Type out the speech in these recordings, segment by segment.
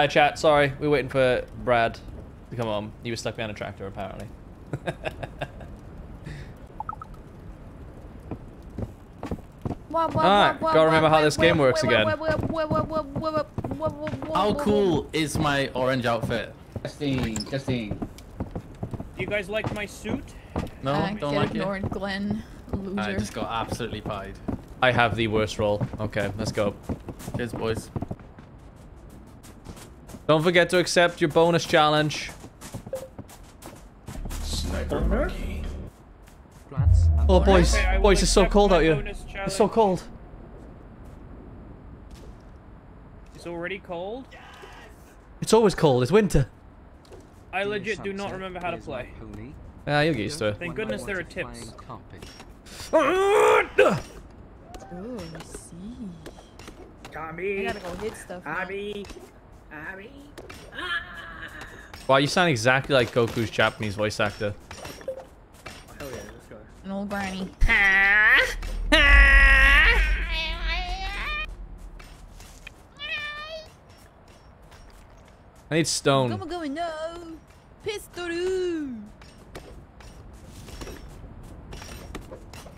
Hi, chat. Sorry, we're waiting for Brad to come on. He was stuck behind a tractor, apparently. Alright, gotta remember how this game works again. How cool is my orange outfit? Testing. Do you guys like my suit? No, don't like it. Glenn, loser. I just got absolutely pied. I have the worst roll. Okay, let's go. Cheers, boys. Don't forget to accept your bonus challenge. Sniper monkey. Oh, boys. Boys, it's so cold out here. It's so cold. It's already cold? It's always cold. It's winter. I legit do not remember how to play. Ah, you'll get used to it. Thank goodness there are tips. Oh, I see. Tommy. I gotta go hit stuff. Abby. Ah! Wow, you sound exactly like Goku's Japanese voice actor. Hell yeah, let's go. An old granny. I need stone. Come on, go no. Pistol.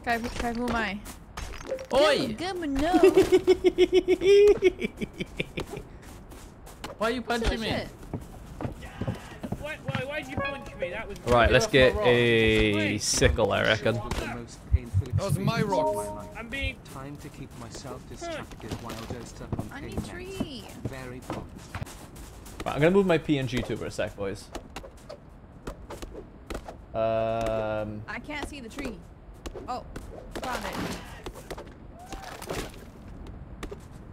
Guy, who am I? Oi! No. Why are you punching me? Yes. Why'd you punch me? That was right, let's get a sickle, I reckon. That was my rock. I'm being... Time to keep myself distracted while dosed up on I need tree. Very prompt. Right, I'm gonna move my PNG too for a sec, boys. I can't see the tree. Oh, found it.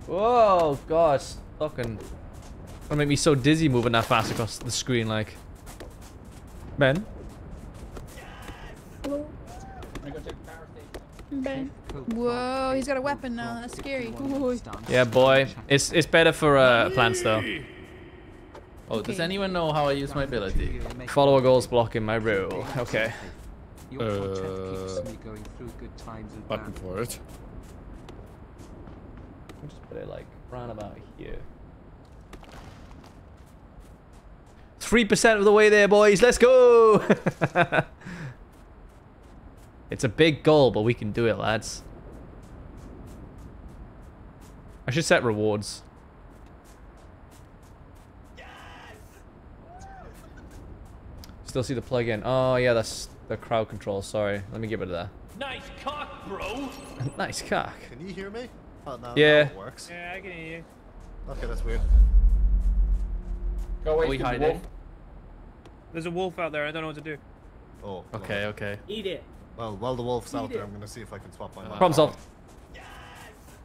Whoa, gosh, fucking. It's gonna make me so dizzy moving that fast across the screen, like. Ben? Hello? Ben. Whoa, he's got a weapon now, that's scary. Ooh. Yeah, boy. It's better for plants, though. Oh, okay. Does anyone know how I use my ability? Follower goals blocking my rule. Okay. Button for it. I'll just put it, like, round about here. 3% of the way there, boys. Let's go. It's a big goal, but we can do it, lads. I should set rewards. Yes! Still see the plug-in. Oh, yeah, that's the crowd control. Sorry. Let me get rid of that. Nice cock, bro. Nice cock. Can you hear me? Oh, no. Yeah. That works. Yeah, I can hear you. Okay, that's weird. Go away, we hide it. There's a wolf out there. I don't know what to do. Oh. Okay. Lord. Okay. Eat it. Well, while the wolf's out there, I'm gonna see if I can swap my. Problem solved. Yes.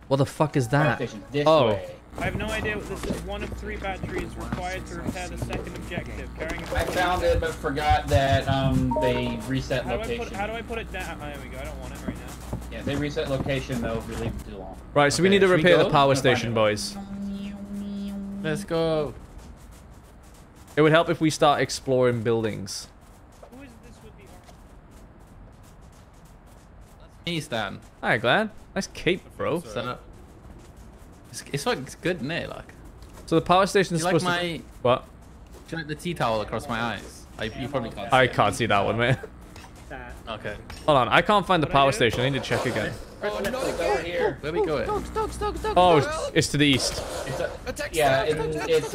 What the fuck is that? Oh. Way. I have no idea. What this is one of 3 batteries required to repair the second objective. I found it, but forgot that they reset location. How do I put it down? Oh, there we go. I don't want it right now. Yeah, they reset location though if we leave it too long. Right. So okay, we need to repair the power station, boys. Let's go. It would help if we start exploring buildings. Who is this with the arm? That's me, Stan. Hi, Glenn. Nice cape, bro. Stan. It's like it's good, isn't it? Like. So the power station is supposed like my... to. What? Do you like the tea towel across my eyes? You probably can't. I can't see that one, mate. Okay. Hold on, I can't find the power station. I need to check again. Oh, no, where we going? Oh, it's to the east. It's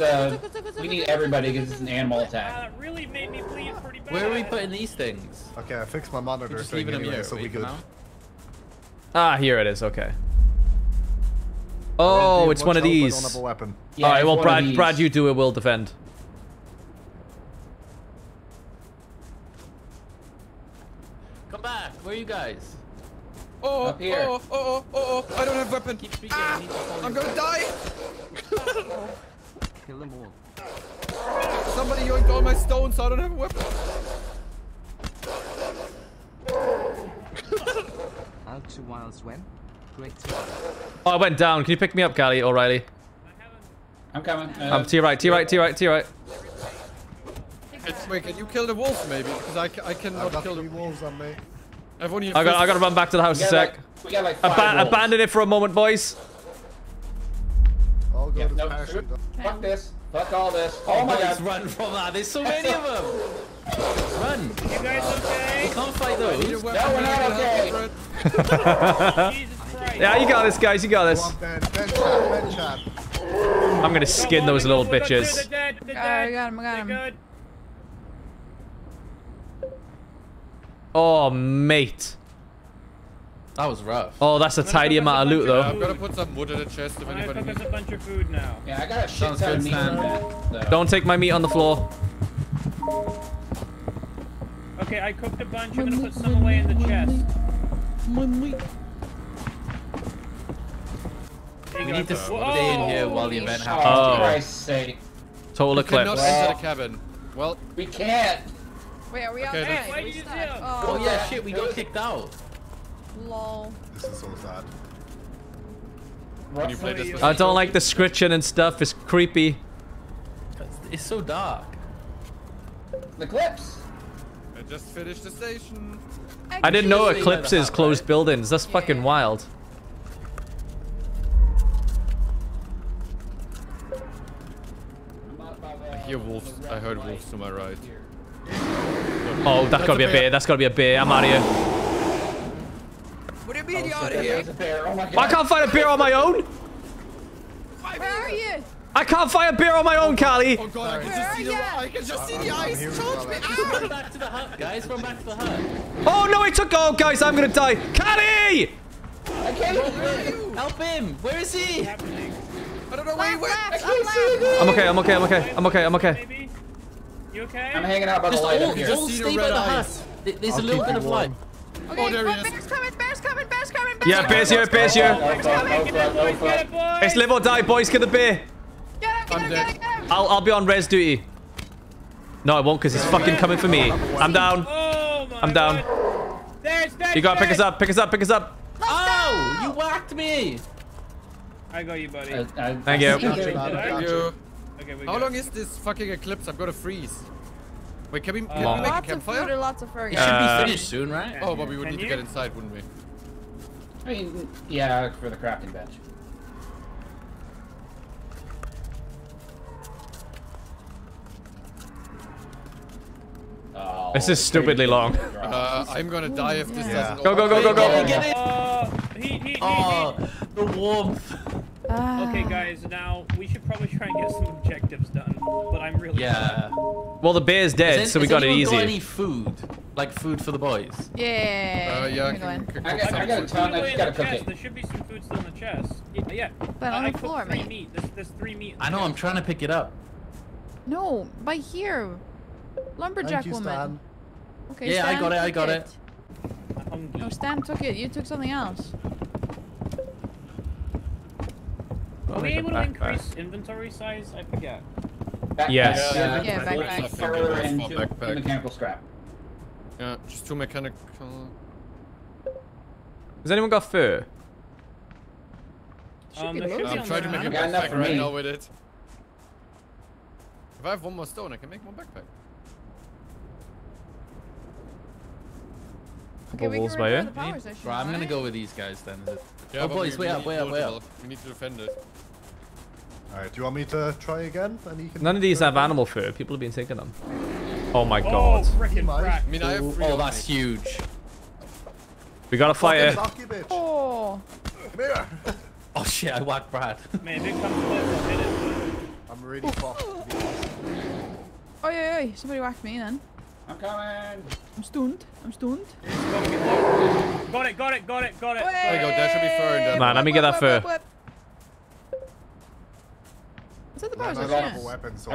we need everybody because it's an animal attack. Really made me bleed pretty bad. Where are we putting these things? Okay, I fixed my monitor. Just leave it in here, so we good. Ah, here it is. Okay. Oh, it's one of these. I don't have a weapon. Yeah, all right, well, Brad, you do it. We'll defend. Come back. Where are you guys? Oh, I don't have weapon. Keep speaking. Ah, I'm gonna die. Kill them all. Somebody yoinked all my stones, so I don't have a weapon. Out to wild swim. Great. Oh, I went down. Can you pick me up, Callie or Riley? I'm coming. I'm to your right, to your right, to your right, to your right. Wait, can you kill the wolves maybe? Because I cannot kill the wolves on me. I gotta run back to the house in a sec. Abandon it for a moment, boys. Fuck this. Fuck all this. Oh my god. Run from that. There's so many of them. Run. You guys okay? We can't fight those. No, we're not okay. Oh, Jesus Christ. Yeah, you got this, guys. You got this. I'm going to skin those little bitches. I got him. I got him. Oh, mate. That was rough. Oh, that's a tidy amount of loot, though. I've got to put some wood in the chest if anybody needs a bunch of food now. Yeah, I got a shit ton of meat on that. No. Don't take my meat on the floor. Okay, I cooked a bunch. I'm going to put some away in the chest. We need to stay in here while the event happens. Oh, for Christ's sake. Total eclipse. We cannot enter the cabin. Well, we can't. Wait, are we all right? Why did you do that? Oh, yeah, shit, we got kicked out. Lol. This is so sad. Can you play this? I don't like the scritching and stuff. It's creepy. It's so dark. Eclipse. I just finished the station. I didn't know Eclipse is closed buildings. That's fucking wild. I hear wolves. I heard wolves to my right. Oh, that's gotta be a bear. That's gotta be a bear. I'm out of here. What do you mean you're out of here? I can't find a bear on my own. Where are you? I can't find a bear on my own, Callie. Oh god, I can just see the eyes. Charge me out. Run back to the hut, guys. Run back to the hut. Oh no, he took. Oh guys, I'm gonna die. Callie! I can't hear you. Help him. Where is he? I don't know where he went. I can't see him. I'm okay. You okay? I'm hanging out by the light up here. Just stay by the hut. There's a little bit of light. Okay, oh, bear's coming. Yeah, bear's here. No, it's live or die, boys. Get the bear. Get him. I'll be on res duty. No, I won't, because he's fucking coming for me. I'm down. Oh, I'm down. You gotta pick us up. Oh, you whacked me. I got you, buddy. Thank you. Thank you. Okay, how long is this fucking eclipse? I've got to freeze. Wait, can we make a campfire? It should be finished soon, right? Oh, but we would need to get inside, wouldn't we? I mean, yeah, for the crafting bench. Oh, this is stupidly long. I'm gonna die if this doesn't... Go. Get it. Oh, the warmth. Okay, guys, now we should probably try and get some objectives done, but I'm really sad. Well, the bear's dead, so we got it easy. Got any food? Like food for the boys? Yeah. I got a ton. I just gotta cook it. There should be some food still in the chest. Yeah. But on the floor, mate. There's 3 meat. I know. I'm trying to pick it up. No, by here, lumberjack woman. Okay. Yeah, I got it. No, Stan took it. You took something else. Are we able to increase inventory size? I forget. Backpack. Yes. Yeah, backpack. Mechanical scrap. Yeah, just 2 mechanical. Has anyone got fur? I'm trying to make a backpack right now with it. If I have 1 more stone, I can make 1 backpack. Okay, I'm gonna go with these guys then. Yeah, oh boys, wait up. We need to defend it. Alright, do you want me to try again? None of these have animal fur. People have been taking them. Oh my god. I mean, that's huge. We gotta fire. Oh. Oh shit, I whacked Brad. Man, it comes over. I'm really fucked. Oh yeah, somebody whacked me then. I'm coming! I'm stunned. Got it! There you go, that should be fur in there. Man, let me get that fur. Is that the power station? I've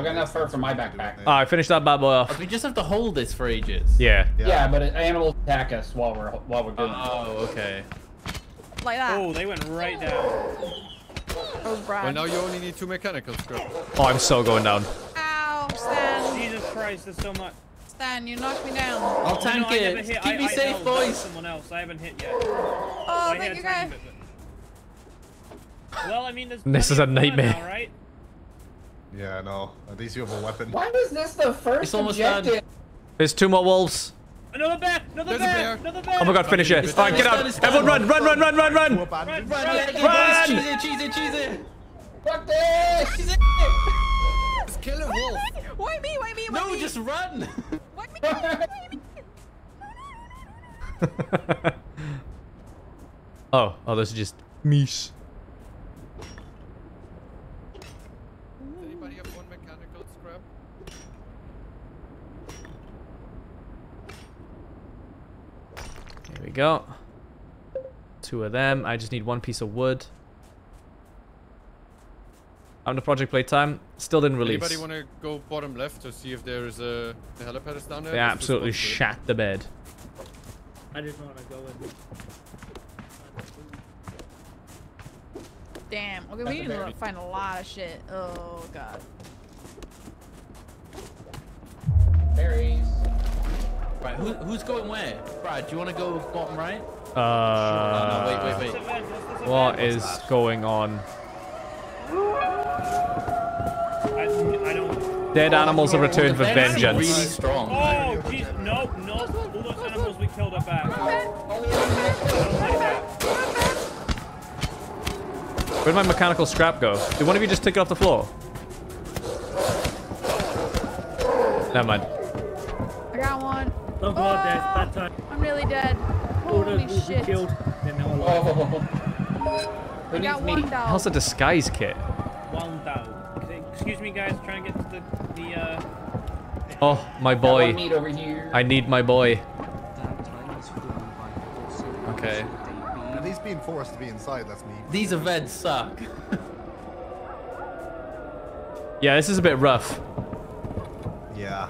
got enough fur for my backpack. Alright, finish that bad boy off. We just have to hold this for ages. Yeah, but animals attack us while we're doing it. Oh, okay. Like that. Oh, they went right down. That was Brad. Well, now you only need 2 mechanical scrap. Oh, I'm so going down. Ow, Stan. Jesus Christ, there's so much. Stan, you knocked me down. I'll tank it. Keep me safe, boys. Someone else. I haven't hit yet. Oh, thank you, guys. Well, I mean, this is a nightmare. Now, right? Yeah, I know. At least you have a weapon. Why was this the first objective? There's 2 more wolves. Another bear. Oh my god, finish it. All right, get out. Everyone run. Run. Cheese it. Fuck this. No, me. Just run! Oh, oh, this is just meesh. Anybody have one mechanical scrap? There we go. Two of them. I just need one piece of wood. I'm the project playtime. Still didn't release. Anybody want to go bottom left to see if there is a the helipad is down there? They absolutely shat the bed. I didn't want to go in. Damn. Okay, we need to find a lot of shit. Oh god. Berries. Right, who's going where? Brad, do you want to go bottom right? Wait. What is going on? Dead animals are returned for vengeance. Really strong. Oh, jeez, no. All those animals we killed are back. Where'd my mechanical scrap go? Did one of you just take it off the floor? Never mind. I got one. Oh god, that's bad time. I'm really dead. Holy shit. I got one down. How's the disguise kit? One down. Excuse me, guys. Trying to get to the. Oh, my boy! I need my boy. Okay. At least being forced to be inside. That's me. These events suck. Yeah, this is a bit rough. Yeah.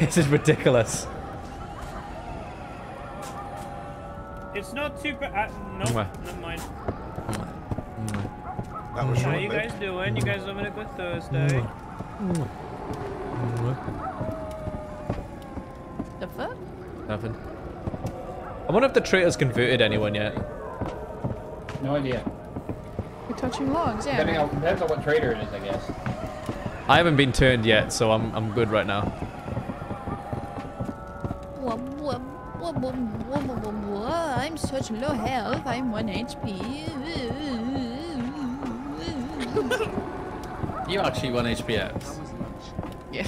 This is ridiculous. It's not too bad. No, never mind. How you guys doing? You guys having a good Thursday? The fuck? Nothing. I wonder if the traitor's converted anyone yet. No idea. We're touching logs, yeah. Depends on what traitor it is, I guess. I haven't been turned yet, so I'm good right now. I'm such low health. I'm 1 HP. You actually 1 HP, Ebs. Yeah.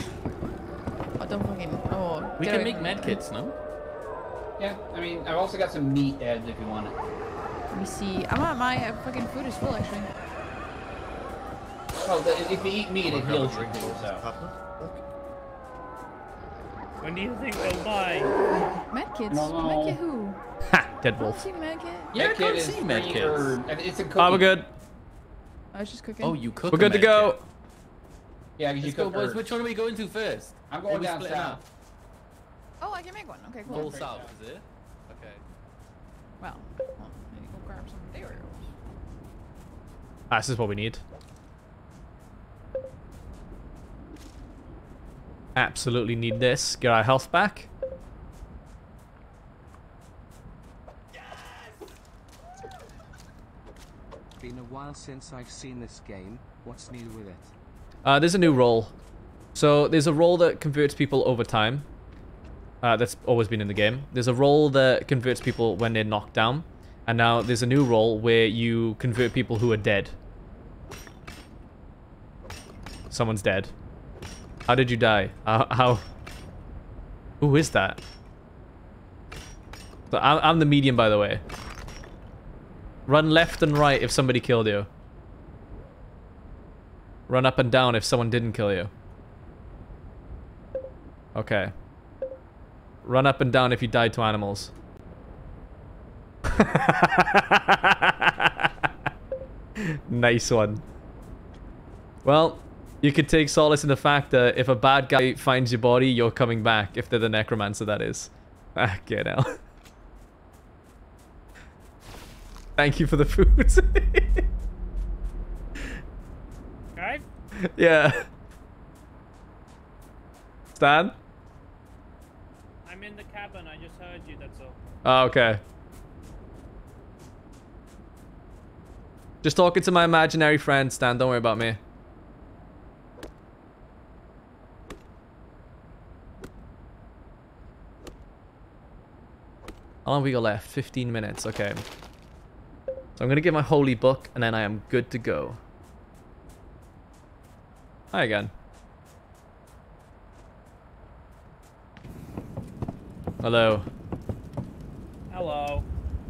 I don't fucking. Oh. We can make medkits, no? Yeah. I mean, I've also got some meat, Ebs, if you want it. Let me see. I'm not my fucking food is full, actually. Oh, if you eat meat, it heals you. When do you think they'll die? Medkits. No. Medkit who? Ha! Dead wolf. I can't see medkit. Yeah, I can't see medkits. It's a cookie. Oh, we're good. I was just cooking. Oh, you cook. We're good to go. Yeah, you cook. Boys, which one are we going to first? I'm going down south. Oh, I can make one. Okay, cool. Go south, is it? Okay. Well, maybe go grab some dairy. Ah, this is what we need. Absolutely need this. Get our health back. Been a while since I've seen this game. What's new with it? There's a new role. So there's a role that converts people over time. That's always been in the game. There's a role that converts people when they're knocked down, and now there's a new role where you convert people who are dead. Someone's dead. How did you die? How? Who is that? So I'm the medium, by the way. Run left and right if somebody killed you. Run up and down if someone didn't kill you. Okay. Run up and down if you died to animals. Nice one. Well, you could take solace in the fact that if a bad guy finds your body, you're coming back. If they're the necromancer, that is. Ah, get out. Thank you for the food. Kaif? Yeah. Stan? I'm in the cabin. I just heard you, that's all. Oh, okay. Just talking to my imaginary friend, Stan. Don't worry about me. How long have we got left? 15 minutes. Okay. I'm gonna get my holy book and then I am good to go. Hi again. Hello. Hello.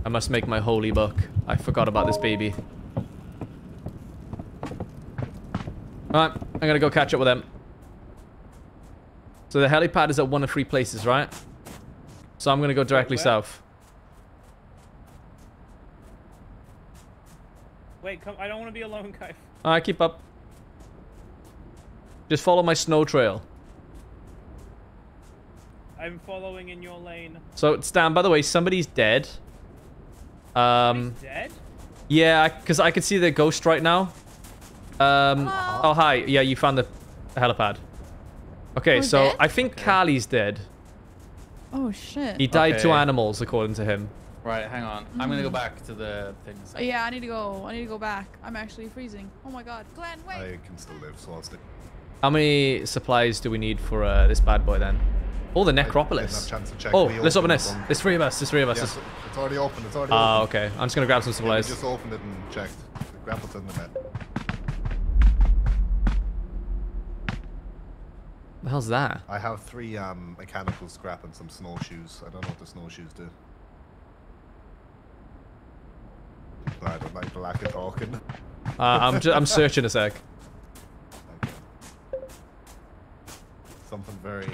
I must make my holy book. I forgot about this baby. Alright, I'm gonna go catch up with them. So the helipad is at one of three places, right? So I'm gonna go directly south. Wait, come, I don't wanna be alone, Kaif. Alright, keep up. Just follow my snow trail. I'm following in your lane. So Stan, by the way, somebody's dead. Somebody's dead? Yeah, because I could see the ghost right now. Oh, hi. Yeah, you found the helipad. Okay, we're so dead? I think Callie's dead. Oh, shit. He died to animals, according to him. Right, hang on. I'm going to go back to the things. Oh, yeah, I need to go. I need to go back. I'm actually freezing. Oh, my God. Glenn, wait. I can still live, so I'll stay. How many supplies do we need for this bad boy, then? Oh, the necropolis. Oh, let's open this. There's three of us. Yes, it's already open. Ah, okay. I'm just going to grab some supplies. Yeah, just opened it and checked. Grab what's in the net. The hell's that? I have three mechanical scrap and some snowshoes. I don't know what the snowshoes do. I don't like the lack of talking. I'm searching a sec. Okay. Something very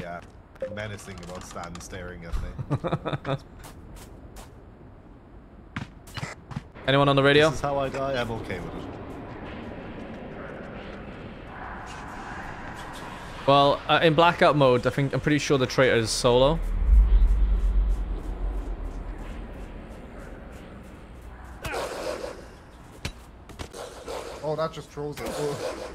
menacing about Stan staring at me. Anyone on the radio? This is how I die. I'm okay with it. Well, in blackout mode, I'm pretty sure the traitor is solo. Oh, that just throws it. Oh.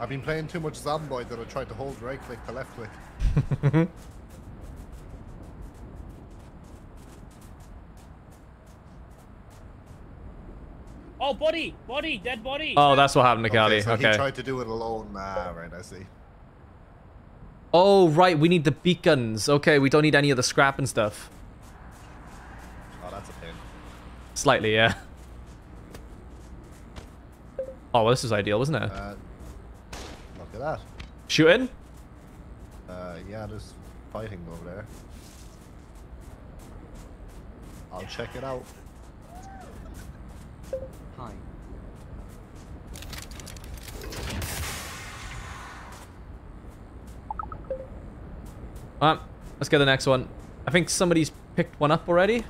I've been playing too much Zomboid that I tried to hold right click to left click. Oh, body! Body! Dead body! Oh, that's what happened to Callie. Okay, so he tried to do it alone. Ah, right, I see. Oh, right, we need the beacons. Okay, we don't need any of the scrap and stuff. Oh, that's a pain. Slightly, yeah. Oh, well, this is ideal, wasn't it? Look at that. Shooting? Yeah, there's fighting over there. I'll check it out. Hi. Alright, let's get the next one. I think somebody's picked one up already.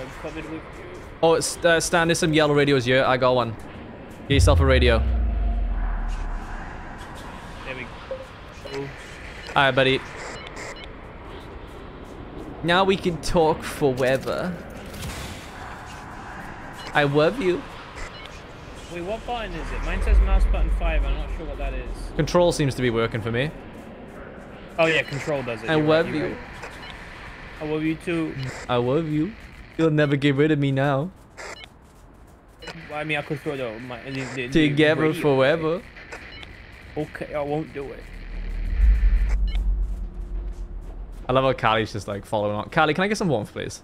I'm covered with you. Oh, it's, Stan, there's some yellow radios here. I got one. Get yourself a radio. There we go. Alright, buddy. Now we can talk forever. I love you. Wait, what button is it? Mine says mouse button 5. I'm not sure what that is. Control seems to be working for me. Oh yeah, control does it. I love you. Right. I love you too. I love you. You'll never get rid of me now. Well, I mean, I control the together radio, forever. Okay, I won't do it. I love how Callie's just like following on. Callie, can I get some warmth, please?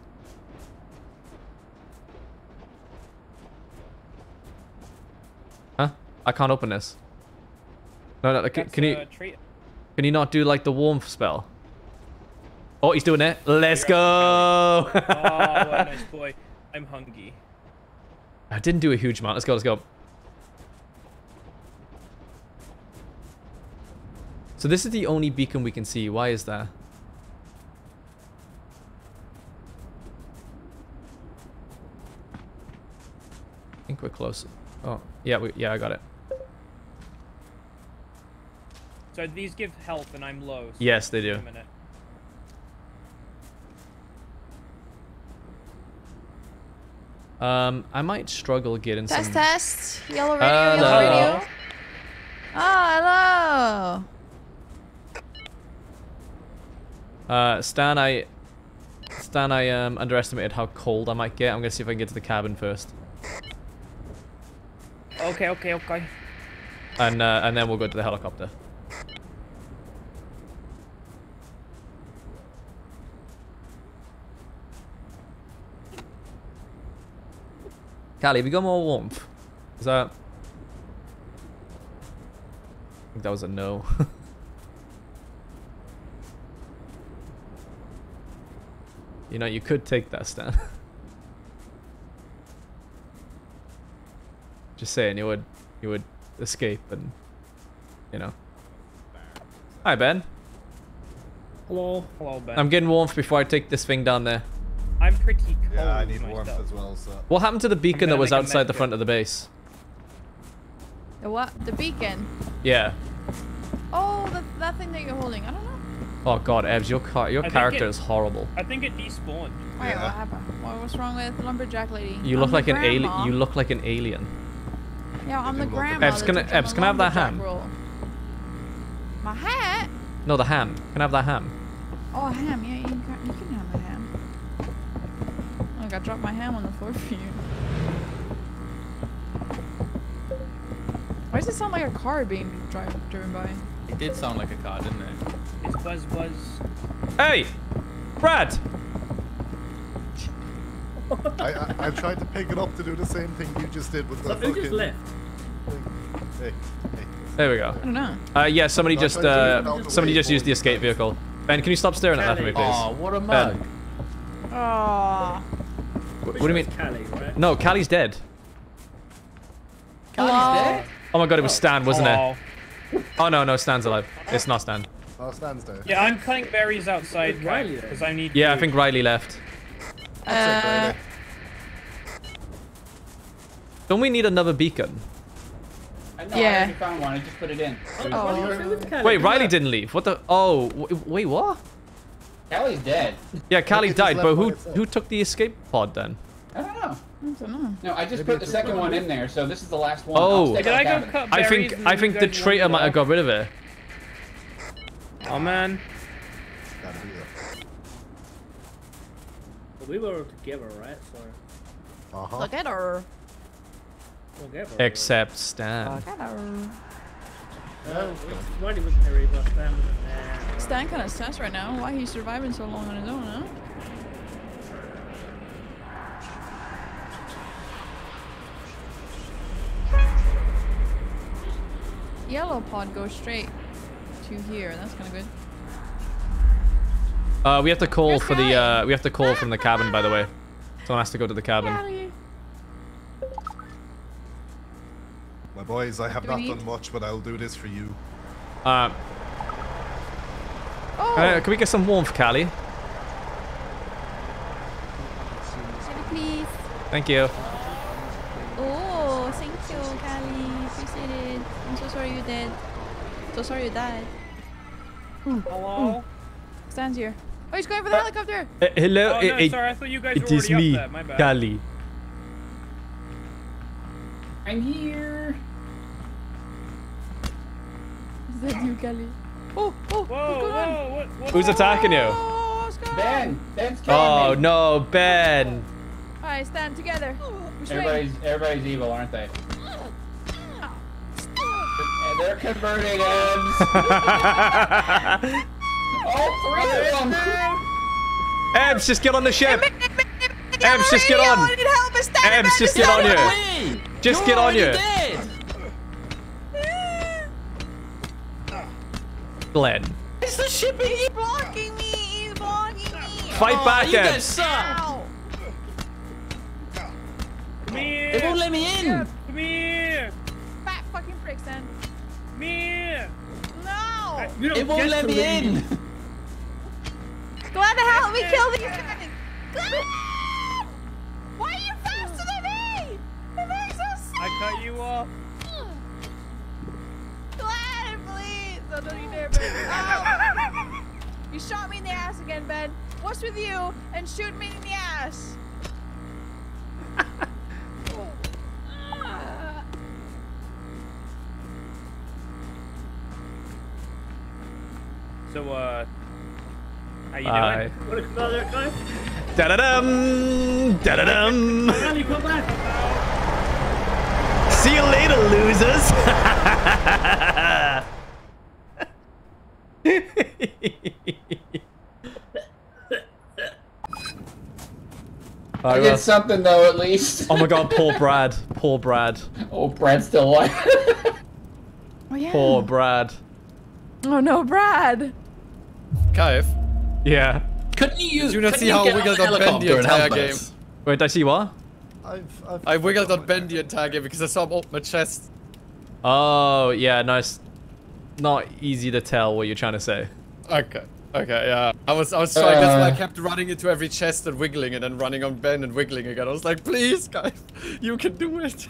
I can't open this. No, no, can you not do like the warmth spell? Oh, he's doing it. Let's go. Oh, nice boy. I'm hungry. I didn't do a huge amount. Let's go. Let's go. So this is the only beacon we can see. Why is that? I think we're close. Oh, yeah, I got it. So these give health and I'm low. So yes, they do. I might struggle getting some... Test, yellow radio, yellow radio. Oh, hello. Stan, I underestimated how cold I might get. I'm gonna see if I can get to the cabin first. Okay, okay, okay. And then we'll go to the helicopter. Callie, have you got more warmth? Was that? I think that was a no. You know, you could take that, Stan. Just saying, you would escape and, you know. Hi, Ben. Hello. Hello, Ben. I'm getting warmth before I take this thing down there. I'm pretty cold. Yeah, I need warmth as well, so. What happened to the beacon that was outside the front of the base? The what? The beacon? Yeah. Oh, that thing that you're holding. I don't know. Oh god, Ebs, your character is horrible. I think it despawned. Wait, yeah. What happened? What was wrong with the lumberjack lady? You look like an alien. You look like an alien. Yeah, I'm the grandma. Ebs, can I have that ham? Roll. My hat? No, the ham. Can I have that ham? Oh, ham. Yeah, you can have the ham. Look, I dropped my ham on the floor for you. Why does it sound like a car being driven by? It did sound like a car, didn't it? It's buzz buzz. Hey! Brad! I tried to pick it up to do the same thing you just did with the fucking... Who just left? Hey. There we go. I don't know. Yeah, somebody just used the escape vehicle. Ben, can you stop staring at that for me, please? Aw, what a mug. Aww. What do you mean? Callie, right? No, Callie's dead. Callie's dead? Oh my god, it was Stan, wasn't it? Oh no, Stan's alive. It's not Stan. Oh, Stan's dead. Yeah, I'm cutting berries outside, Riley, because I need. Yeah, food. I think Riley left. That's okay. Don't we need another beacon? Yeah. I already found one. I just put it in. Oh. Wait, Riley didn't leave. What the? Oh, wait, what? Callie's dead. Yeah, Callie died, but who took the escape pod then? I don't know. No, I just put the second one in there, so this is the last one. Oh, I think the traitor might have got rid of it. Oh man. Well, we were together, right? So. Uh huh. Look at her. Except Stan. Look at her. Oh, Riley wasn't there either. Stan wasn't there. Stan kind of sus right now. Why he's surviving so long on his own, huh? Yellow pod goes straight to here. That's kind of good. We have to call from the cabin, by the way. Someone has to go to the cabin. My boys, I have not done much, but I'll do this for you. Can we get some warmth, Callie? Please. Thank you. So sorry you died. Hello? Stan's here. Oh, he's going for the helicopter! Hello? Oh, no, sorry, I thought you guys were already up there. My bad. Callie. I'm here. Is that you, Callie? Oh, what's going on? What? Who's attacking you? Ben! Ben's killing me. Oh, no, Ben. Alright, Stan, together. Everybody's evil, aren't they? They're converted Ebs. All three of them. Ebs, just get on the ship. Ebs, just get on. Ebs, just get on you. Just get on you. Glenn. It's the ship. He's blocking me. He's blocking me. Fight back, Ebs. Come here. They won't let me in. Come here. Fat fucking pricks, then. No! It won't let me in! Glenn, help me kill these guys! Glenn! Why are you faster than me? It makes so sad! I cut you off. Glenn, please! Oh, don't you dare, Ben. Oh. You shot me in the ass again, Ben. What's with you? And shoot me in the ass! So, how you doing? Wanna come out there, Kaif? Da-da-dum! Da-da-dum! Riley, come back! See you later, losers! I did something though, at least. Oh my god, poor Brad. Poor Brad. Oh, Brad's still alive. Oh, yeah. Poor Brad. Oh no, Brad. Kaif. Yeah. Couldn't you use? Do you not see how I wiggled on Ben the entire game? Wait, I see what? I wiggled on Ben the entire game because I saw him open my chest. Oh yeah, nice. Not easy to tell what you're trying to say. Okay. Okay, yeah. I was trying, that's why I kept running into every chest and wiggling and then running on Ben and wiggling again. I was like, please, guys, you can do it.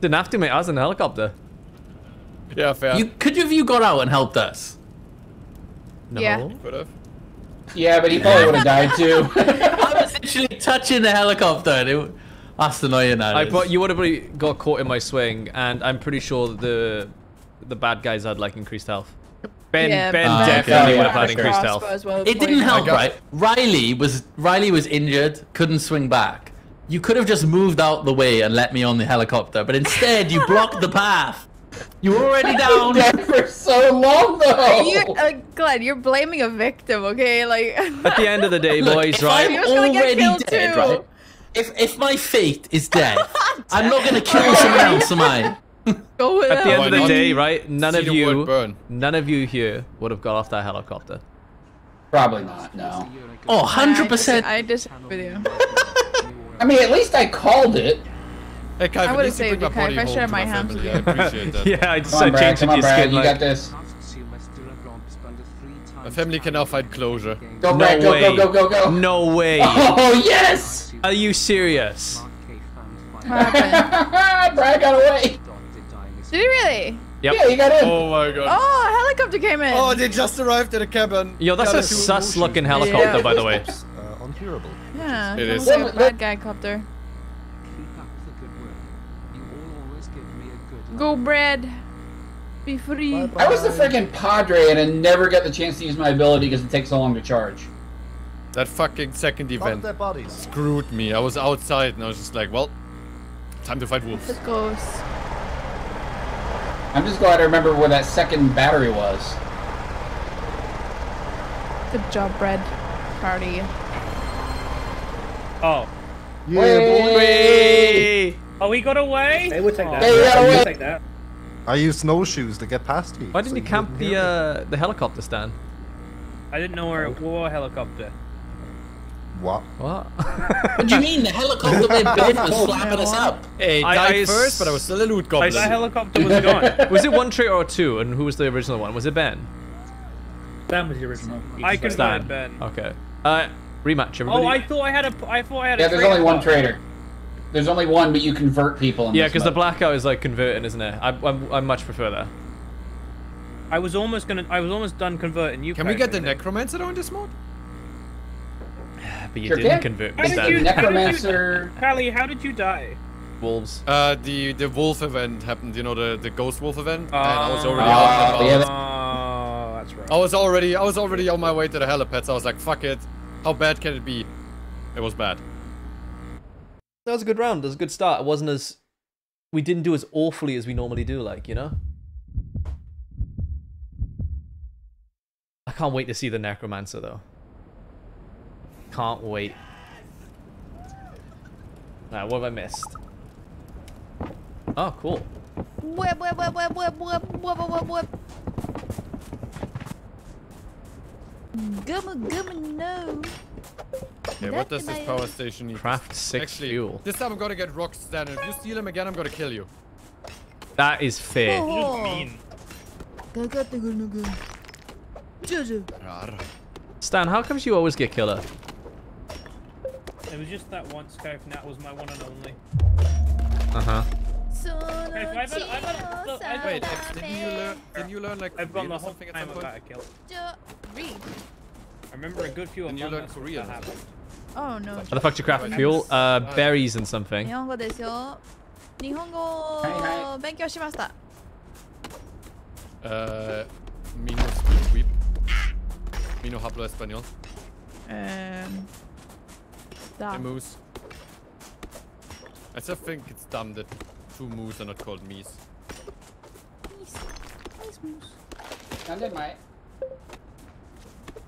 Didn't have to, mate. I was in a helicopter. Yeah, fair. Could you have got out and helped us? No. Yeah. Could have. Yeah, but he probably would have died too. I was literally touching the helicopter. And it, that's annoying that is. But you would have got caught in my swing, and I'm pretty sure the bad guys had like increased health. Ben definitely would have had increased health. It didn't help, right? Riley was injured, couldn't swing back. You could have just moved out the way and let me on the helicopter, but instead you blocked the path. You were already down for so long, though. Glenn, you're blaming a victim, okay? Like at the end of the day, boys, right? I'm already dead, right? If my fate is death, I'm not gonna kill someone else, am I? Go at the end of the day, right? None of you here would have got off that helicopter. Probably not, no. Oh, 100%. I disagree with you. I mean, at least I called it. Hey, Kaif, I would have saved you, Kaif. I should have my hands with you. I appreciate that. Yeah, I just changed your skin. You got this. My family can now find closure. Go, Brad, go. No way. Oh, yes! Are you serious? Brad got away. Did he really? Yep. Yeah, he got in. Oh my god. Oh, a helicopter came in. Oh, they just arrived at a cabin. Yo, that's a sus looking helicopter, by the way. Unhearable. Yeah, it is. Like a bad guy copter. Keep up the good work. You all always give me a good life. Go, Brad. Be free. Bye bye. I was the freaking Padre and I never got the chance to use my ability because it takes so long to charge. That fucking second event screwed me. I was outside and I was just like, well, time to fight wolves. Let's go. I'm just glad I remember where that second battery was. Good job, Brad. Party. Oh. Yeah, boy! Oh, we got away? They would take that. They take that. I used snowshoes to get past you. Why didn't you camp the helicopter, Stan? I didn't know where it wore a helicopter. What? What do you mean? The helicopter they built was slapping us up. Hey, died first, but I was still a loot goblin. That helicopter was gone. Was it one traitor or two? And who was the original one? Was it Ben? Ben was the original. I could find Ben. Okay. Rematch, everybody. Oh, I thought I had a traitor. Yeah, there's only one traitor. There's only one, but you convert people. In yeah, because the blackout is like converting, isn't it? I much prefer that. I was almost done converting. You. Can we get the necromancer though in this mode? But you didn't convert me. Necromancer. Callie, how did you die? Wolves. The wolf event happened. You know the ghost wolf event. And I was already that's right. I was already on my way to the helipad. So I was like, fuck it. How bad can it be? It was bad. That was a good round. That was a good start. It wasn't as we didn't do as awfully as we normally do. Like you know. I can't wait to see the necromancer though. Can't wait. Alright, what have I missed? Oh, cool. Gumma, no. Okay, what does this power station need? Craft 6 actually, fuel. This time I'm gonna get rocks, Stan. If you steal him again, I'm gonna kill you. That is fair. Oh. Stan, how comes you always get killer? It was just that one scope, and that was my one and only. Uh huh. Okay, I've wait, did you learn like I've gone the whole thing at some point? I remember a good few of them. You learn Korean. Oh no. How the fuck do you craft fuel? Berries and something. Mino hablo español. Moose. I still think it's dumb that two moose are not called meese. Meese.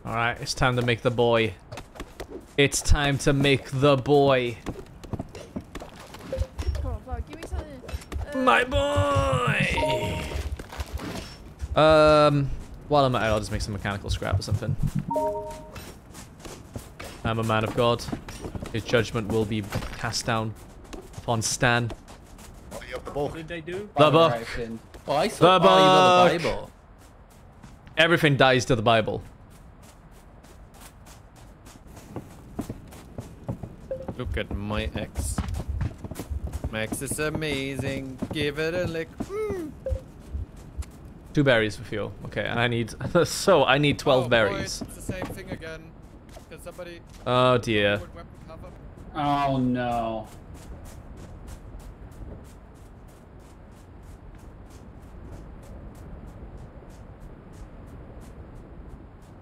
Alright, it's time to make the boy. my boy! While I'm at it, I'll just make some mechanical scrap or something. I'm a man of God. His judgment will be cast down upon Stan. What did they do? The book. Oh, I saw the Bible. Everything dies to the Bible. Look at my ex. My ex is amazing. Give it a lick. Mm. 2 berries for fuel. Okay, and I need. So I need 12 berries. Boy, it's the same thing again. Can somebody? Oh dear. Oh no.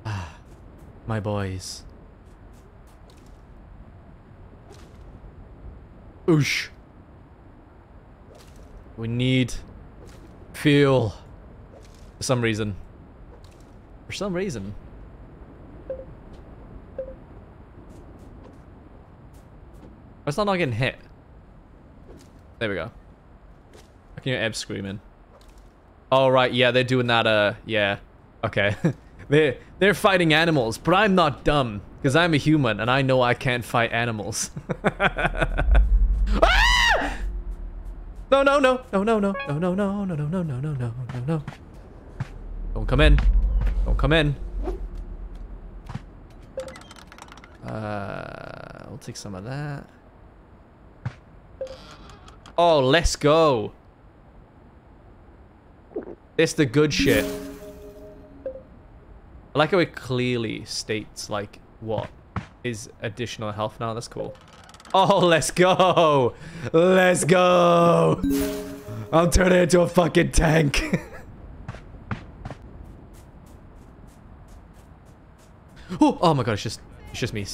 Ah, my boys. Oosh. We need fuel. For some reason. For some reason. It's not getting hit. There we go. I can hear Ebs screaming. Oh, right. Yeah, they're doing that. Yeah. Okay. they're fighting animals, but I'm not dumb. Because I'm a human and I know I can't fight animals. No, no, no, no, no, no, no, no, no, no, no, no, no, no, no, no. Don't come in. Don't come in. I'll take some of that. Oh, let's go. It's the good shit. I like how it clearly states, like, what is additional health now. That's cool. Oh, let's go! Let's go! I'll turn it into a fucking tank. Oh my god, it's just me.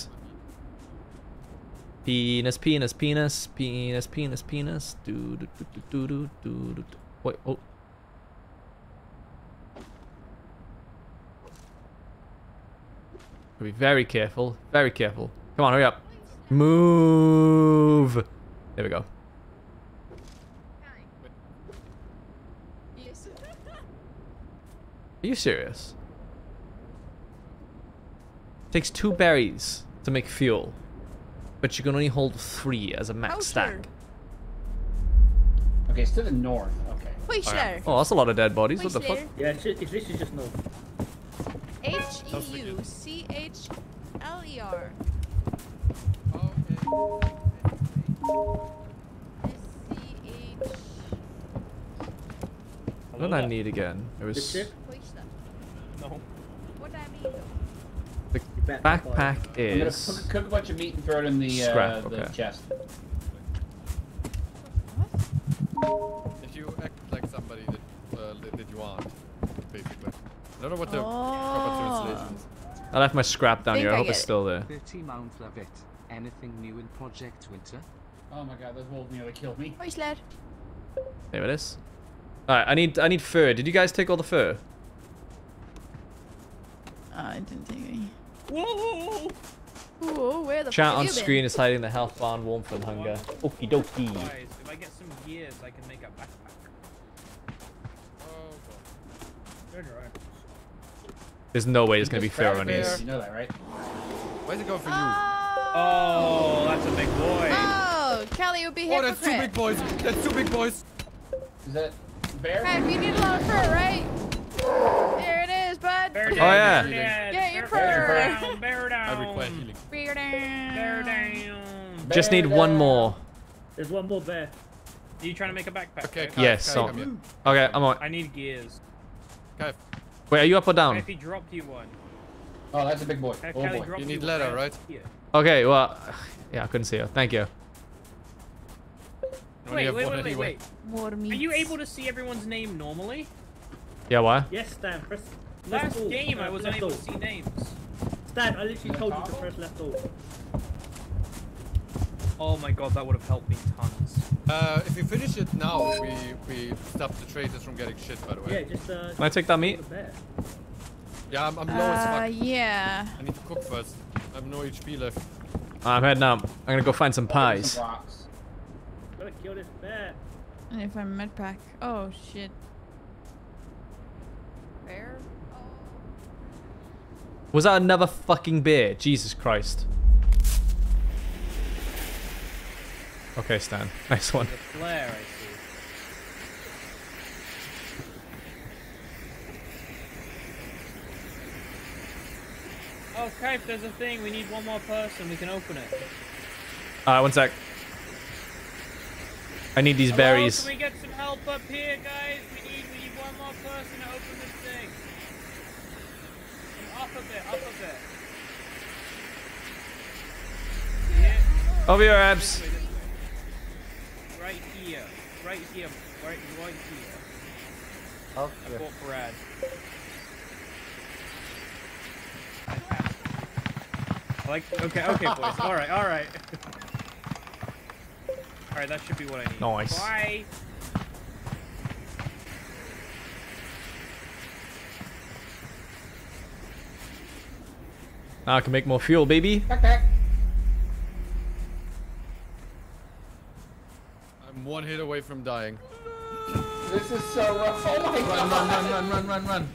Penis, penis, penis, penis, penis, penis. Do do do do do do do. Wait, oh. Be very careful, very careful. Come on, hurry up. Move. There we go. Are you serious? It takes 2 berries to make fuel, but you can only hold 3 as a max stack. Okay, it's to the north. Okay. Wait, right. Oh, that's a lot of dead bodies. What the fuck? Yeah, it's literally just north. HEUCHLER. What did I need again? It was no. What did I mean though? The backpack is. I'm gonna cook a bunch of meat and throw it in the scrap, the chest. What? If you act like somebody that you aren't, basically. I don't know what the proper translation is. I left my scrap down here. I hope it's still there. 30 mount Levitt. Anything new in Project Winter? Oh my god, that wolf nearly killed me. Where's Lad? There it is. Alright, I need fur. Did you guys take all the fur? I didn't take any. Whoa! Whoa, where the chat on screen is hiding the health bar, warmth and hunger. Okie dokie. Guys, if I get some gears, I can make a backpack. Oh god. You're right. There's no way it's gonna be fur on these. You know that, right? Where's it going for you? Oh, that's a big boy. Oh, Callie would be here. Oh, that's 2 big boys. That's 2 big boys. Is that bear? Brad, you need a lot of fur, right? There it is, bud. Bear down, oh, yeah. Get your fur. Bear down. Bear down. I require healing. Bear down. Bear down. Just need one more. There's one more bear. Are you trying to make a backpack? Okay, Kaif, yes. Kaif, okay, I'm on. I need gears. Kaif. Wait, are you up or down? Kaif, he dropped you one. Oh, that's a big boy. Oh, boy. You need leather, right? Yeah. Okay, well, yeah, I couldn't see her. Thank you. Wait. Are you able to see everyone's name normally? Yeah, why? Yes, Stan. Press last game, I was unable to see names. Stan, I literally told you to press left all. Oh my god, that would have helped me tons. If you finish it now, we stop the traders from getting shit, by the way. Yeah, just can I take that meat? Yeah, I'm low as fuck. Yeah. I need to cook first. I have no HP left. I'm heading up. I'm gonna go find some pies. I'm gonna kill this bear. And if I'm med pack, oh shit. Where? Oh. Was that another fucking beer? Jesus Christ. Okay, Stan. Nice one. The flare, I see. Oh, Kaif, there's a thing. We need one more person. We can open it. One sec. I need these berries. Can we get some help up here, guys? We need one more person to open this thing. And up a bit. Yeah. Over your abs. Right here. Oh, I bought Brad. Like, okay, boys. All right. All right, that should be what I need. Nice. Bye. Now I can make more fuel, baby. Okay. I'm one hit away from dying. This is so rough. Oh my God. Run.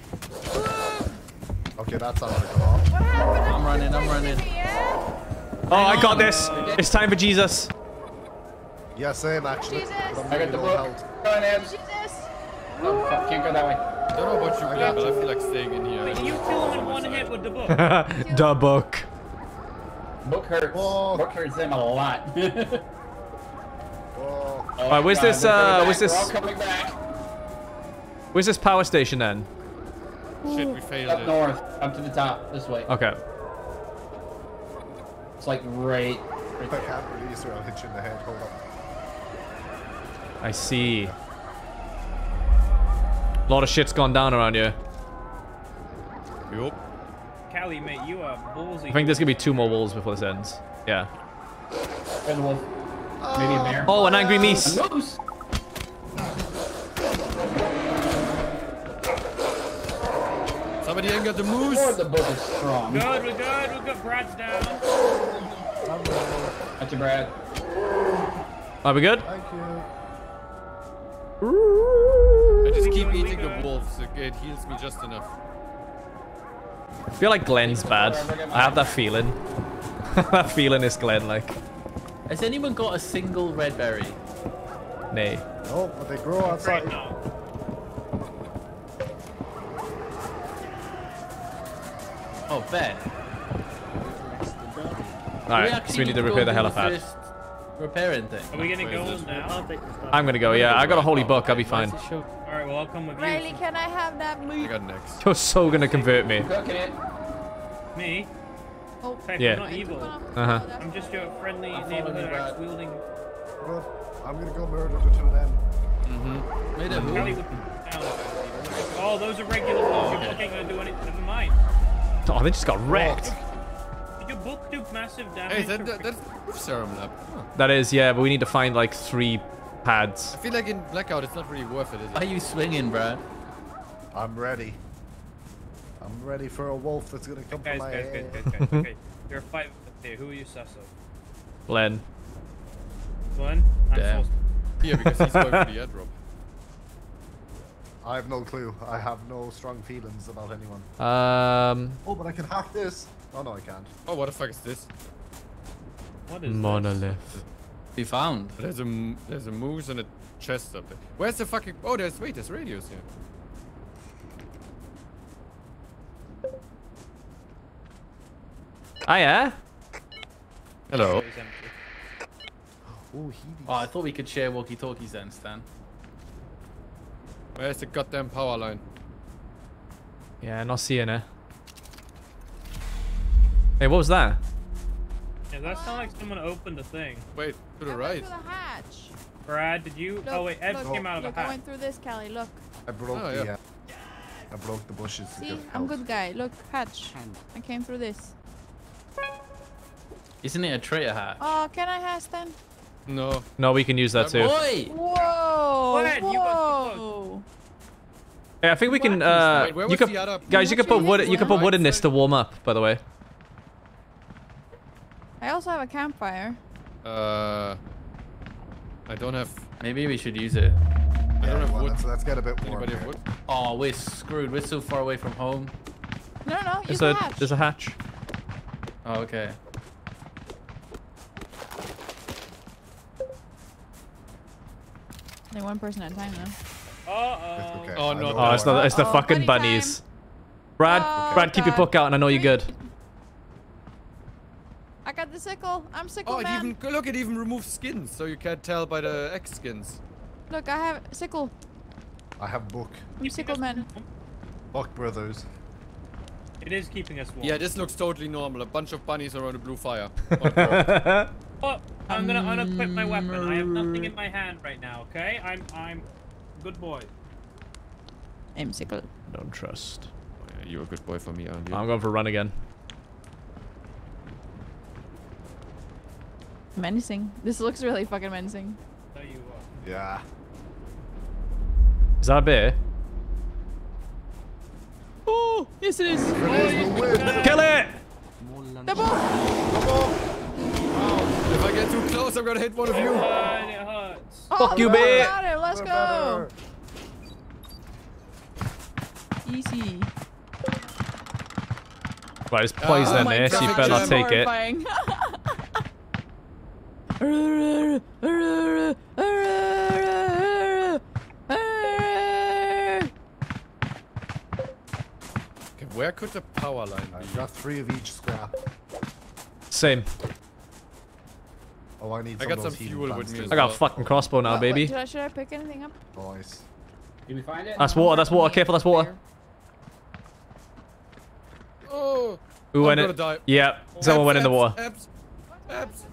Okay, that's all I got off. I'm running. Oh, I got this. It's time for Jesus. Yeah, same actually. Jesus. I got the book. Go on, Ebs. Jesus. Oh, fuck. Can't go that way. I don't know about you, Glenn, but I feel like staying in here. Wait, can you kill him in one hit with the book? The book. Book hurts. Whoa. Book hurts him a lot. Whoa. Oh, right, where's this power station then? Shit, we failed it. Up north, up to the top, this way. Okay. It's like right if I can't release her, I'll hit you in the head. Hold on. I see. A lot of shit's gone down around here. Yup. Callie, mate, you are ballsy. I think there's gonna be two more wolves before this ends. Yeah. And wolf. Maybe a mare. Oh, an angry meese. A moose. Somebody ain't got the moose. Or the book is strong. We've got Brad's down. That's a Brad. Are we good? Thank you. I just keep eating the wolves. It heals me just enough. I feel like Glenn's bad. I have that feeling. That feeling is Glenn like. Has anyone got a single red berry? Nay. No, but they grow outside. Right now. Oh, Ben. Alright, so we need to repair the helipad. Repairing thing. Are we gonna go now? I'm gonna go, yeah. I got a holy book, I'll be fine. Alright, well, I'll come with you. Riley, can I have that move? I got next. You're so gonna convert me. Me? Oh, yeah. I'm not evil. I'm just your friendly neighborhood axe wielding. Well, I'm gonna go murder the two of them. Made a move. Oh, those are regular ones. Your book ain't gonna do anything. Never mind. Oh, they just got wrecked. Did your book do massive damage? Hey, that's roof serum lab. Huh. That is, yeah, but we need to find like 3 pads. I feel like in Blackout, it's not really worth it, is it? Are you swinging, Brad? I'm ready. I'm ready for a wolf that's gonna come for my head. Guys. Okay, you're a fight there. Who are you sus of? Glenn. Glenn? I'm yeah, because he's going for the airdrop. I have no clue. I have no strong feelings about anyone. Oh, but I can hack this. Oh no, I can't. Oh, what the fuck is this? What is monolith? We found. There's a moose and a chest up there. Where's the fucking? Oh, there's radios here. Hiya. Hello. Oh, I thought we could share walkie-talkies then, Stan. Where's the goddamn power line? Yeah, not seeing her. Hey, what was that? Yeah, that sounded like someone opened a thing. Wait, to the right. Through the hatch. Brad, did you? Look, oh wait, Ed came out of the hatch. Going through this, Callie. Look. I broke the. Yeah. I broke the bushes. See, I'm good guy. Look, hatch. I came through this. Isn't it a traitor hatch? Oh, can I hatch then? No. No, we can use that too. Boy. Whoa! Brad, whoa! Yeah, I think we can. Wait, you can put wood in this to warm up. By the way. I also have a campfire. I don't have... Maybe we should use it. I don't have wood. So that's got a bit warm. Anybody have wood? Oh, we're screwed. We're so far away from home. No, no, you can hatch. There's a hatch. Oh, okay. Only one person at a time, though. Uh-oh. Okay. Oh, no. Oh, it's the fucking bunnies. Brad, Brad, keep your book out, and I know you're good. I got the sickle. I'm sickle man. Even, look, it even removes skins, so you can't tell by the X skins. Look, I have sickle. I have book. I'm sickle man. Book brothers. It is keeping us warm. Yeah, this looks totally normal. A bunch of bunnies around a blue fire. Oh, I'm gonna unequip my weapon. I have nothing in my hand right now. Okay, I'm good boy. I'm sickle. Don't trust. Oh, yeah, you're a good boy for me, aren't you? I'm going for a run again. Menacing. This looks really fucking menacing. So you are. Yeah. Is that a bear? Oh, yes it is. Kill it! The ball! Oh, if I get too close, I'm gonna hit one of you. It hurts. Oh, fuck you, bear! Got it. Let's go. Easy. Right, it's poison there. So you better not take it. Okay, where could the power line be? I got 3 of each scrap. Same. Oh, I need. I got some fuel with me. I got a fucking crossbow now, baby. Should I pick anything up? Nice. Did we find it? That's water. That's water. Careful. That's water. Oh. Who went in? Yeah. Someone went in the water. Ebs. Ebs.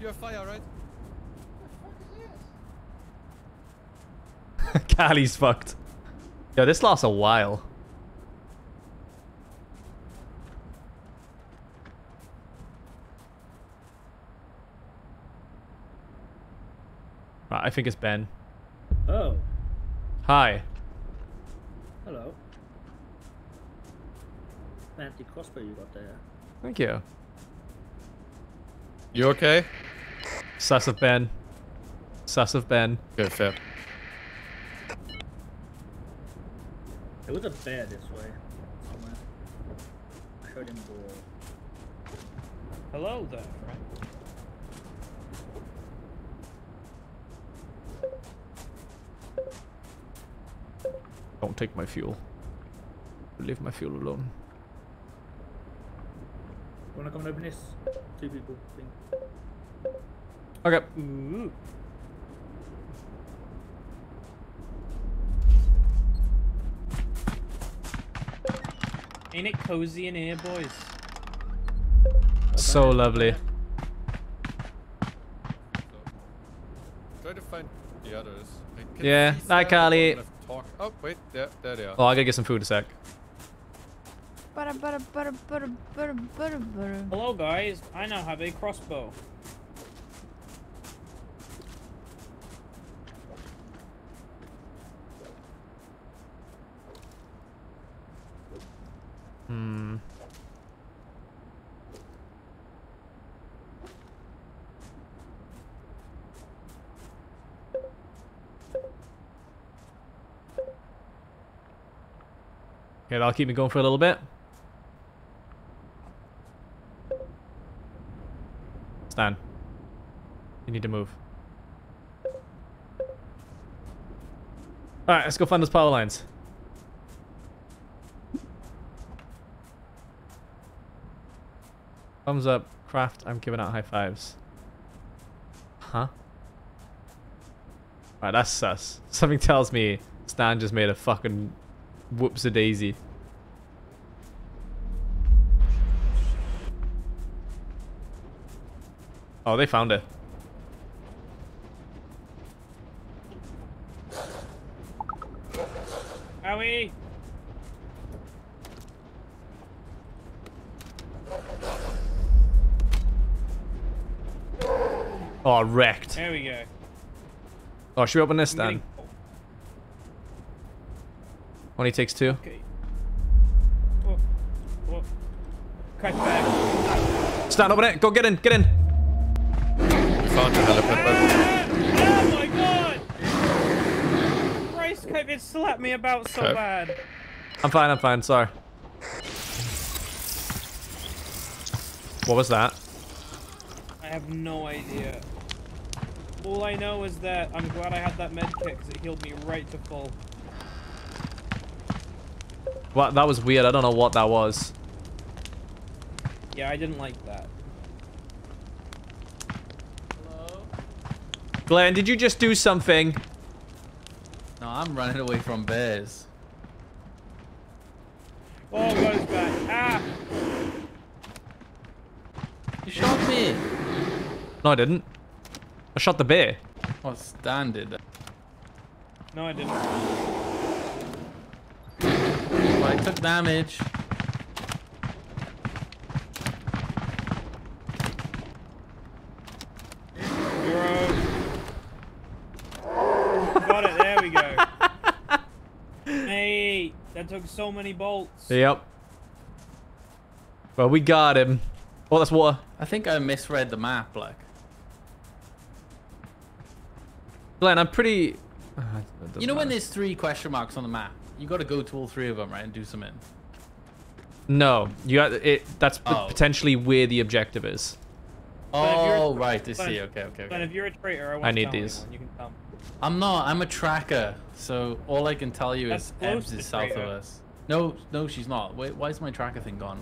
You're fire, right? What the fuck is this? Callie's fucked. Yo, this lasts a while. Right, I think it's Ben. Oh. Hi. Hello. Fancy crossbow you got there. Thank you. You okay? Sass of Ben. Sass of Ben. Good, fair. There was a bear this way. Somewhere. I heard him roar. Hello there, right? Don't take my fuel. Leave my fuel alone. Wanna come and open this? 2 people thing. Okay. Ooh. Ain't it cozy in here, boys? So lovely. Try to find the others. Yeah. Hi, Callie. Oh, wait. There they are. Oh, I gotta get some food in a sec. Hello guys, I now have a crossbow. Hmm. Okay, that'll keep me going for a little bit. Stan, you need to move. Alright, let's go find those power lines. Thumbs up, craft, I'm giving out high fives. Huh? Alright, that's sus. Something tells me Stan just made a fucking whoops-a-daisy. Oh, they found it. Owie! Oh, wrecked. There we go. Oh, should we open this then? Only takes 2. Okay. Oh, oh. Crash bag. Stan, open it. Go get in. Get in. Oh my It slapped me about so bad. I'm fine, sorry. What was that? I have no idea. All I know is that I'm glad I had that med kit because it healed me right to full. Well, that was weird. I don't know what that was. Yeah, I didn't like that. Hello? Glenn, did you just do something? No, I'm running away from bears. Oh, goes back. Ah! You shot me! No, I didn't. I shot the bear. Oh, Stan did that. No, I didn't. Well, I took damage. Got it, there we go. Hey, that took so many bolts. Yep. Well, we got him. Oh, that's water. I think I misread the map, like. Glenn, I'm pretty... You know when there's 3 question marks on the map? You got to go to all 3 of them, right? And do some in. No. You got it. That's potentially where the objective is. Oh, right. I see. Okay, okay, okay. But if you're a traitor, I need these. You can tell me. I'm not. I'm a tracker. So all I can tell you is Ebs is south of us. No, no, she's not. Wait, why is my tracker thing gone?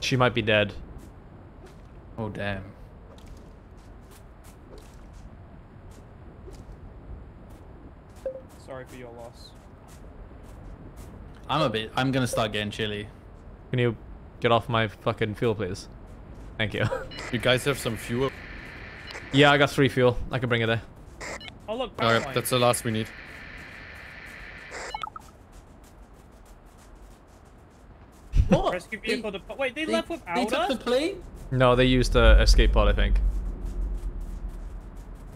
She might be dead. Oh, damn. Sorry for your loss. I'm gonna start getting chilly. Can you get off my fucking fuel, please? Thank you. You guys have some fuel? Yeah, I got 3 fuel. I can bring it there. Oh, look. Alright, that's the last we need. What? Rescue vehicle depot. Wait, they left without us? They took the plane? No, they used the escape pod, I think.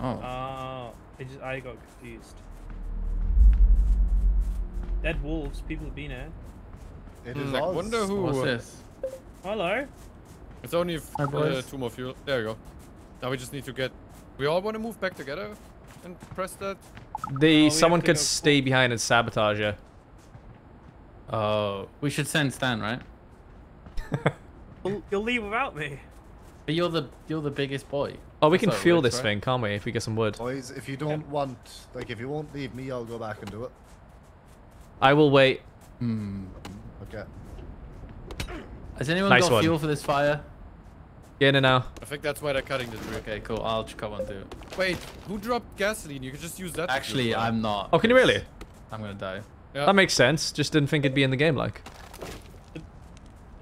Oh. I got confused. Dead wolves. People have been here. It is like, wonder who... What's this? Hello? It's only 2 more fuel. There you go. Now we just need to get... We all want to move back together and press that. Someone could stay behind and sabotage you. Oh. We should send Stan, right? You'll leave without me. But you're the biggest boy. Oh, we can fuel this thing, can't we? If we get some wood. Boys, if you don't want... Like, if you won't leave me, I'll go back and do it. I will wait. Hmm. Okay. Has anyone got fuel for this fire? Get in now. I think that's why they're cutting the tree. Okay, cool. I'll come on through. Wait, who dropped gasoline? You could just use that. Actually, I'm not. Oh, can you really? I'm gonna die. Yeah. That makes sense. Just didn't think it'd be in the game, like.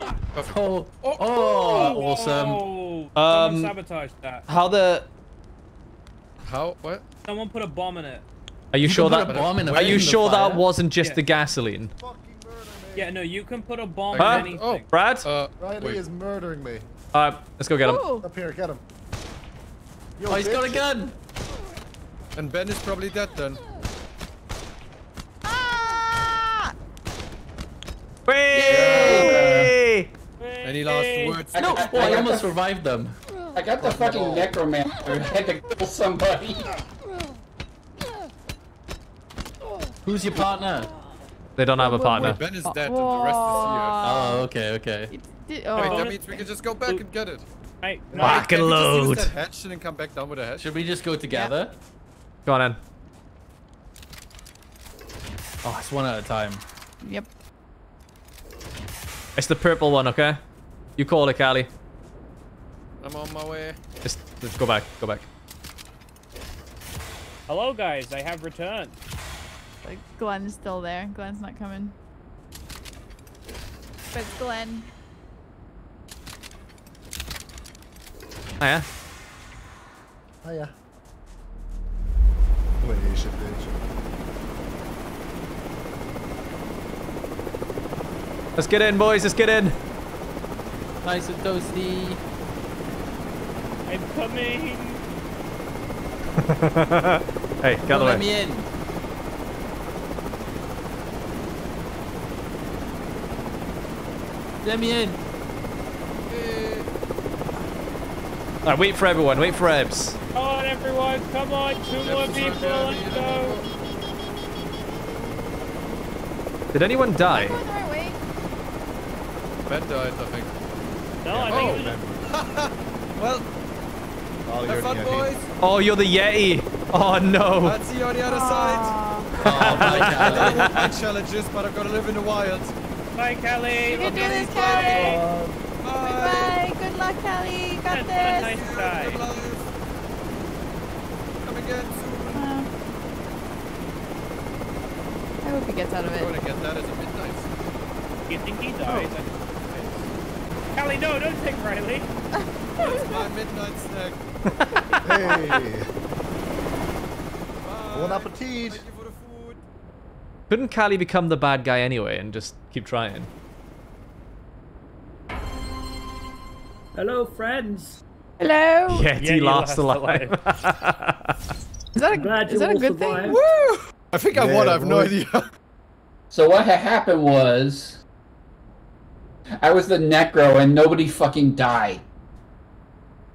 Oh, oh, oh, awesome. Oh, someone sabotaged that. How? What? Someone put a bomb in it. Are you sure that that wasn't just the gasoline? Yeah, no, you can put a bomb in anything. Oh, Brad? Riley is murdering me. Let's go get him. Up here, get him. Yo, he's got a gun. And Ben is probably dead then. Ah! Whee! Yeah. Any last words? No, I almost revived them. I got the fucking necromancer. I had to kill somebody. Who's your partner? They don't have a partner. Ben is dead and the rest is here. Oh, okay, okay. Wait, that means we can just go back and get it. Back and load. Just use that hatch and then come back down with a hatch. Should we just go together? Yeah. Go on, then. Oh, it's 1 at a time. Yep. It's the purple one, okay? You call it, Callie. I'm on my way. Just go back, go back. Hello, guys. I have returned. Glenn's still there. Glenn's not coming. But it's Glenn. Hiya. Hiya. Wait, you should do it. Let's get in, boys. Let's get in. Nice and toasty. I'm coming. Hey, get out of the way. Let me in. Let me in. Alright, wait for everyone. Wait for Ebs. Come on, everyone. Come on. 2 more people. Let's go. Did anyone die? Ben died, I think. No, yeah. I think Ben. Well, have fun, boys. Oh, you're the Yeti. Oh, no. I'll see you on the other side. Oh, my God. I don't want my challenges, but I've got to live in the wild. Bye, Callie. You can do this, Callie. Bye. Bye. Good luck, Callie. You got this. Nice guy. Come again soon. I hope he gets out of it. I'm going to get that as a midnight. You think he dies? Oh. Callie, no, don't take Riley. That's my midnight snack. Hey. Bon appetit. Couldn't Callie become the bad guy anyway and just keep trying? Hello, friends. Hello. Yeti, yeah, laughs alive. Is that a good thing? Woo! I think I won. I have no idea. So what had happened was, I was the necro and nobody fucking died.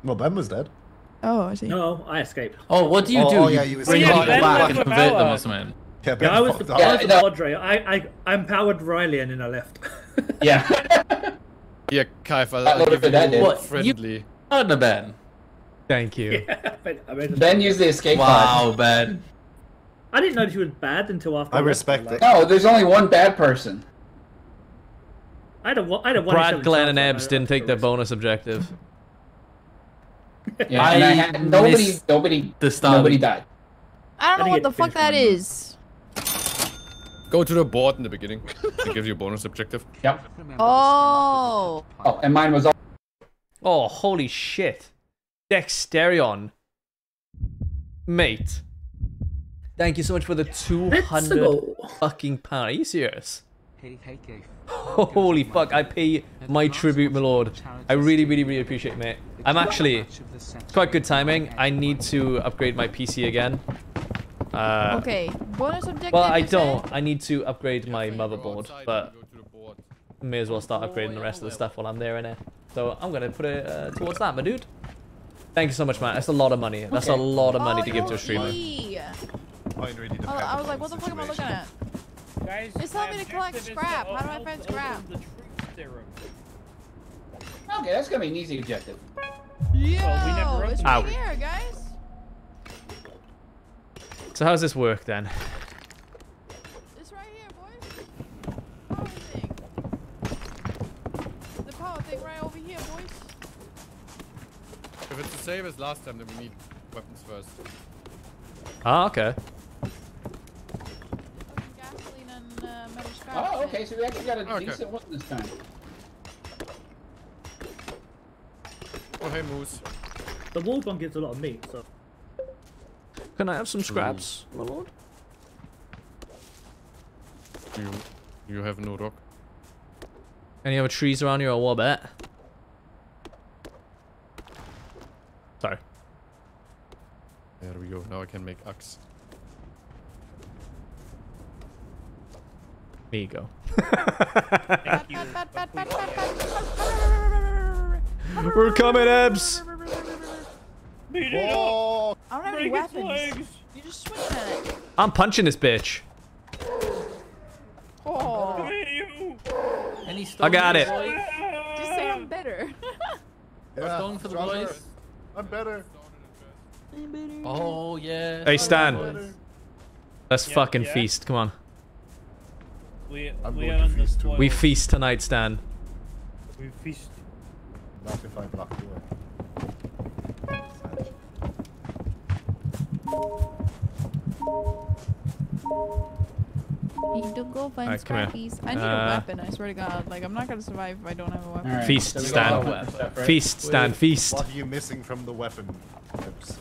Well, Ben was dead. Oh, I see. No, I escaped. Oh, what do you do? Oh, yeah, you escaped. Yeah, Ben back and convert them or something. Yeah, yeah, I was the Padre. I empowered Riley and then I left. Yeah. Yeah, Kaif, I'll give you friendly. What? Ben. Thank you. Yeah, Ben used the escape pod. Wow, Ben. I didn't know she was bad until after. I respect it. No, there's only one bad person. I had a Brad, Glenn, and Ebs didn't take their bonus objective. Yeah, and I had, nobody died. I don't know what the fuck that is. Go to the board in the beginning. It gives you a bonus objective. Yep. Oh. Oh, and mine was all. Oh, holy shit. Dexterion. Mate. Thank you so much for the 200 fucking pound. Are you serious? Holy fuck, I pay my tribute, my lord. I really, really, really appreciate it, mate. I'm actually, it's quite good timing. I need to upgrade my PC again. Okay, bonus objective. Well, I don't. I need to upgrade my motherboard, but may as well start upgrading the rest of the stuff while I'm there in it. So I'm going to put it towards that, my dude. Thank you so much, man. That's a lot of money. That's a lot of money to give to a streamer. Really I was like, what the fuck am I looking at? Guys, just help me to collect scrap. How do I find scrap? Okay, that's gonna be an easy objective. Yeah, well, it's right here, guys. So how's this work then? This right here, boys. Power thing. The power thing right over here, boys. If it's the same as last time, then we need weapons first. Ah, okay. Oh, okay, so we actually got a decent one this time. Oh, hey, Moose. The wall bunk gets a lot of meat, so... Can I have some scraps, my lord? You have no rock. Any other trees around here or what, bet? Sorry. There we go, now I can make axe. There you go. Thank you. We're coming, Ebs! Whoa. I don't have any weapons. You just swing at it. I'm punching this bitch. Oh. I got it. Just say I'm better. Yeah, I'm going for the boys. I'm better. Oh, yeah. Hey, Stan. Let's fucking feast. Come on. We feast tonight, Stan. We feast. Not if I block the way. Need to go find scrappies. I need a weapon, I swear to God. Like, I'm not gonna survive if I don't have a weapon. Right. Feast, so Stan. Stuff, right? Feast, Stan, feast. What are you missing from the weapon? Oops.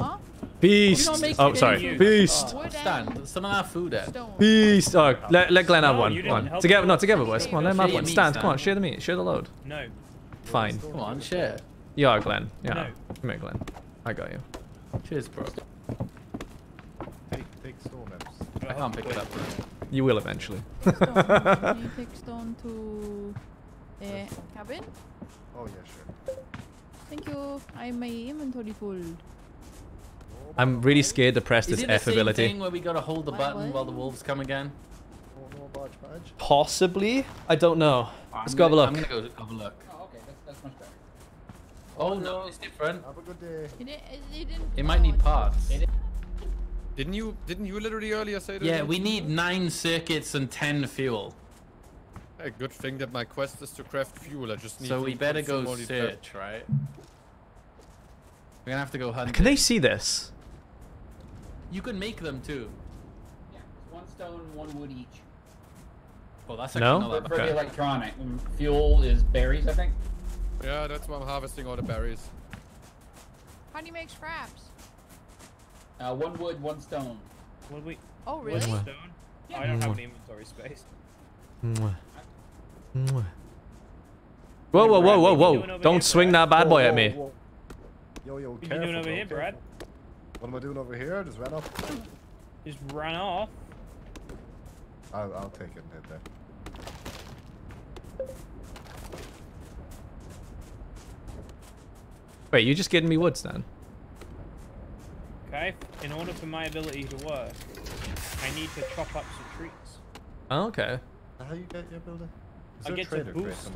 Huh? Beast! Oh, sorry. Beast! Stan, some of our food there. Beast! Oh, let Glenn have one. Come on. Together, not together, boys. Come on, let him have one. Stan, come on, share the meat, share the load. No. Fine. Come on, share. You are Glenn. Yeah. No. Come here, Glenn. I got you. Cheers, bro. Take stone, I can't pick it up, bro. You will eventually. Can you take stone to the cabin? Oh, yeah, sure. Thank you. I'm my inventory full. I'm really scared to press this F ability. Is it the same thing where we gotta hold the button while the wolves come again? Possibly? I don't know. Let's go have a look. I'm gonna go have a look. Oh, okay. That's much better. Oh no, it's different. Have a good day. It might need parts. Didn't you literally earlier say that? Yeah, we need 9 circuits and 10 fuel. Hey, good thing that my quest is to craft fuel. I just need. So we better go search, right? We're gonna have to go hunt. Can they see this? You can make them too. Yeah, 1 stone, 1 wood each. Well, that's actually not that bad. For the electronic fuel is berries, I think. Yeah, that's why I'm harvesting all the berries. How do you make scraps? 1 wood, 1 stone. Would we? Oh, really? 1 stone? Yeah. Oh, I don't have any inventory space. Mwah. Mwah. Whoa, whoa, whoa, whoa, whoa! Don't swing that bad boy at me. Whoa, whoa. Yo, yo, what are you doing over here, Brad? What am I doing over here? Just ran off. Just ran off? I'll take it and hit that. Wait, you're just getting me wood, Stan. Okay, in order for my ability to work, I need to chop up some trees. Oh, okay. How do you get your ability? I get to boost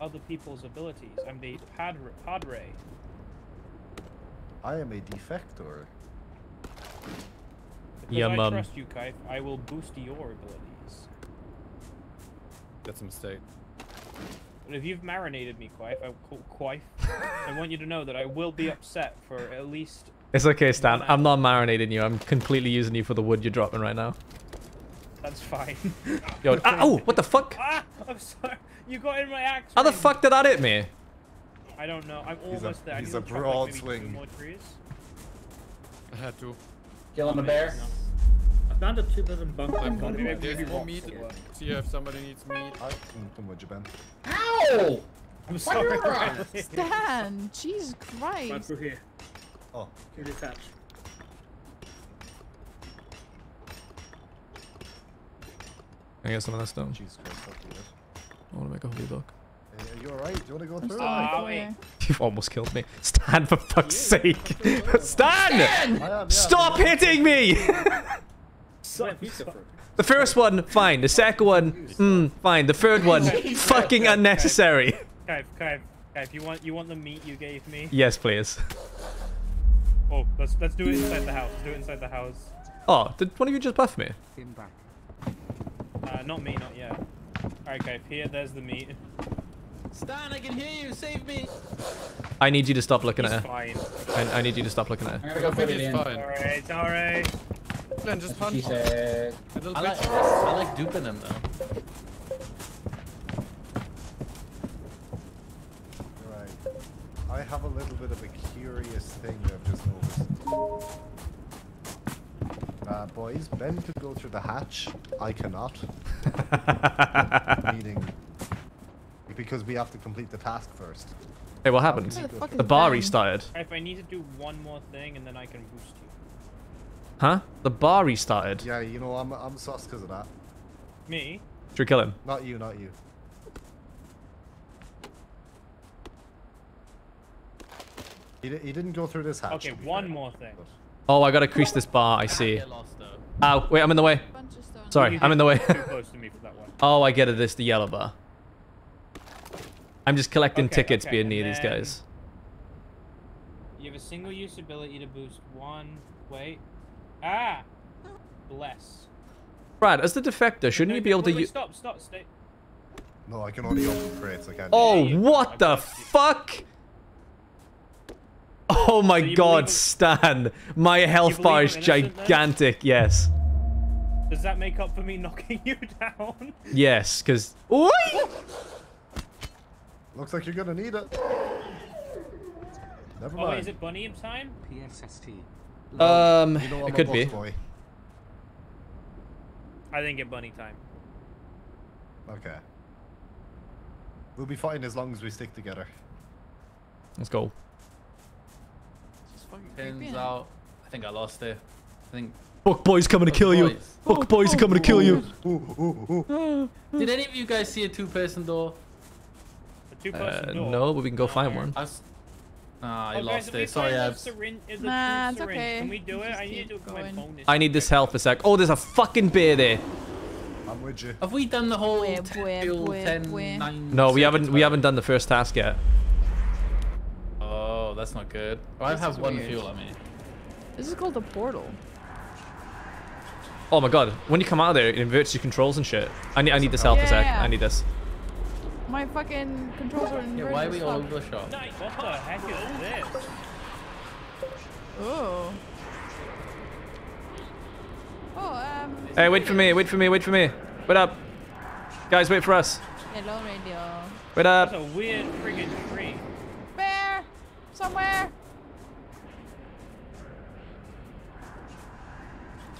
other people's abilities. I'm the padre. I am a defector. Because I trust you, Kaif, I will boost your abilities. That's a mistake. But if you've marinated me, Kaif, I want you to know that I will be upset for at least... It's okay, Stan. I'm not marinating you. I'm completely using you for the wood you're dropping right now. That's fine. Yo, oh, what the fuck? Ah, I'm sorry. You got in my axe. How the fuck did that hit me? I don't know. I'm almost there. He's a broad swing. I had to. Killing the bear. I found a 2 dozen bunks. Maybe more meat. See if somebody needs meat. Ow! I'm sorry. Stan, Jesus Christ. Right through here. Oh. You're detached. Can I get some of that stone? Jesus Christ, I want to make a holy dog. You alright? Do you want to go through? Oh, you've almost killed me. Stan, for fuck's sake. Stan! Stop hitting me! The first one, fine. The second one, fine. The third one, fucking unnecessary. Kaif, you want the meat you gave me? Yes, please. Oh, let's do it inside the house. Do it inside the house. Oh, did one of you just buff me? Not me, not yet. Alright, Kaif, here, there's the meat. Stan, I can hear you, save me! I need you to stop looking at her. I need you to stop looking at her. I'm gonna go put it in. Alright, alright. Glenn, just hunt. I like duping them, though. Alright. I have a little bit of a curious thing that I've just noticed. Boys, Ben could go through the hatch. I cannot. Meaning... because we have to complete the task first. Hey, what happened? The bar restarted. If I need to do one more thing and then I can boost you. Huh? The bar restarted? Yeah, you know, I'm sauced because of that. Me? Should we kill him? Not you, not you. He didn't go through this hatch. Okay, one more thing. Oh, I gotta crease this bar, I see. Ow, wait, I'm in the way. Sorry, I'm in the way. Oh, I get it, it's the yellow bar. I'm just collecting tickets being near these guys. You have a single-use ability to boost one... Wait. Ah! Bless. Brad, as the defector, shouldn't you be able to... Stop, stay. No, I can only open crates, I can't... Oh, what the fuck? Oh my god, Stan. My health bar is gigantic, yes. Does that make up for me knocking you down? Yes, because... Oi! Looks like you're gonna need it. Never mind. Oh, is it bunny time? PSST. It could be. Boy. I think it's bunny time. Okay. We'll be fine as long as we stick together. Let's go. Pins out. I think I lost it. I think. Fuck boys coming to kill you. Fuck boys are coming to kill you. Did any of you guys see a 2-person door? No, but we can go find one. I lost it. Sorry, Ebs. Nah, it's okay. Can we do it? I need this health for a sec. Oh, there's a fucking bear there. I'm with you. Have we done the whole build 10, 9? No, we haven't done the first task yet. Oh, that's not good. Well, I have one fuel on me. This is called a portal. Oh my god, when you come out of there, it inverts your controls and shit. I need this help a sec. I need this. My fucking controls are inverted. Yeah, why are we all over the shop? What the heck is this? Oh. Hey, wait for me, wait for me, wait for me. Wait up. Guys, wait for us. Hello, radio. Wait up. That's a weird friggin' tree. Bear! Somewhere!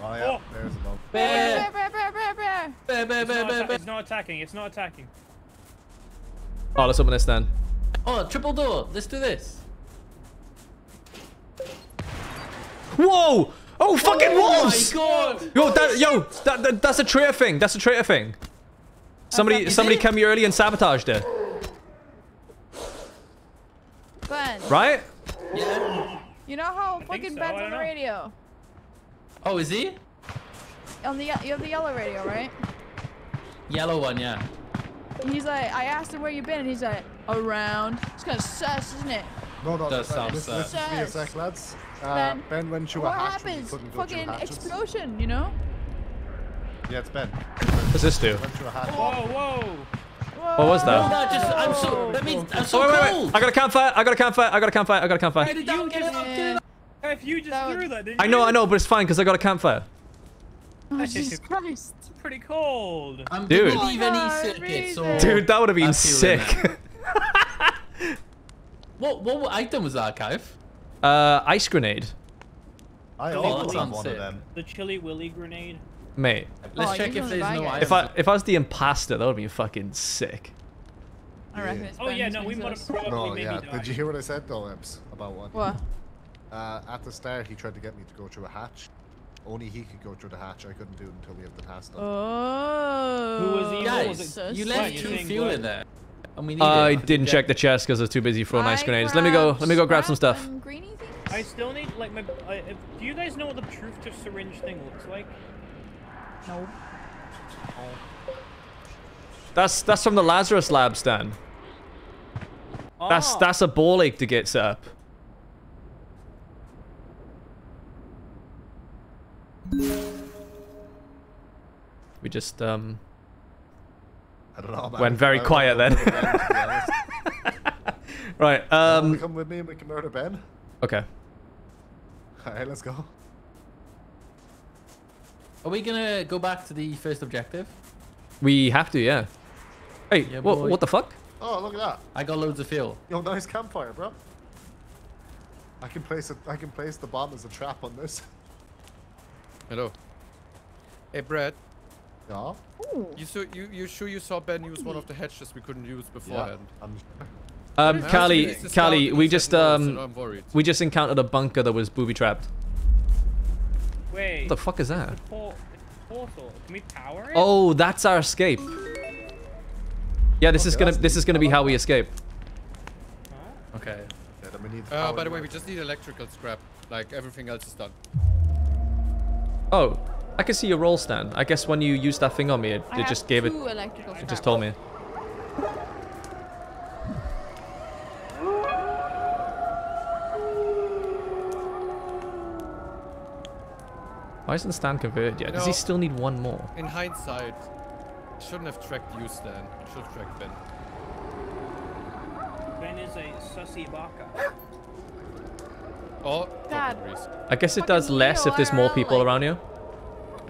Oh, yeah. There's a bug. Bear! Bear, bear, bear, bear, bear! Bear, bear, bear, bear. It's not attacking, it's not attacking. Oh, let's open this then. Oh, triple door. Let's do this. Whoa! Oh, fucking wolves! Oh my god! Yo, that's a traitor thing. That's a traitor thing. Somebody came here early and sabotaged it. Glenn. Right? Yeah. You know how fucking Ben's on the radio. Oh, is he? On the you have the yellow radio, right? Yellow one, yeah. He's like, I asked him where you been, and he's like, around. It's kind of sus, isn't it? No, no, that's sus. Be a sec, lads. Ben went to a hatch. What happens? Fucking explosion, you know? Yeah, it's Ben. What's this do? Whoa! What was that? No, just, I'm so cold. I got a campfire. I got a campfire. I got a campfire. I got a campfire. Why did you get it? If you just threw that, didn't you? I know, but it's fine because I got a campfire. Oh, Jesus Christ. It's pretty cold. Dude. Dude, that would have been sick. what item was that, Kaif? Ice grenade. I also have one of them. The chili willy grenade. Mate. Let's check if there's no item. If I was the imposter, that would be fucking sick. Yeah. I reckon it's we would have probably maybe died. Did you hear what I said though, Ebs? About what? What? At the start, he tried to get me to go through a hatch. Only he could go through the hatch. I couldn't do it until we had the task done. Oh. Who was he? Guys, you left two fuel in there. And we needed I didn't check the chest because I was too busy throwing ice grenades. Let me go grab some stuff. I still need like my. Do you guys know what the truth to syringe thing looks like? No. Oh. That's from the Lazarus lab, Stan. Oh. That's a ball ache to get set up. We just I don't know, man. Went very quiet then. Right. Come with me and we can murder Ben. Okay. All right, let's go. Are we gonna go back to the first objective? We have to, yeah. Hey, yeah, what the fuck? Oh, look at that! I got loads of fuel. Yo, nice campfire, bro. I can place the bomb as a trap on this. Hello. Hey, Brad. Yeah. You sure you saw Ben use one of the hatches we couldn't use beforehand? Yeah. Callie, we just encountered a bunker that was booby trapped. Wait. What the fuck is that? It's a portal. Can we power it? Oh, that's our escape. Yeah, this is gonna be how we escape. Huh? Okay. Yeah, then we need by the way, we just need electrical scrap. Like everything else is done. Oh, I can see your roll, Stan. I guess when you used that thing on me, it just gave it. It just told me. Why isn't Stan converted yet? Does he still need one more? In hindsight, I shouldn't have tracked you, Stan. I should have tracked Ben. Ben is a sussy baka. Oh, I guess it does less if there's more people around you.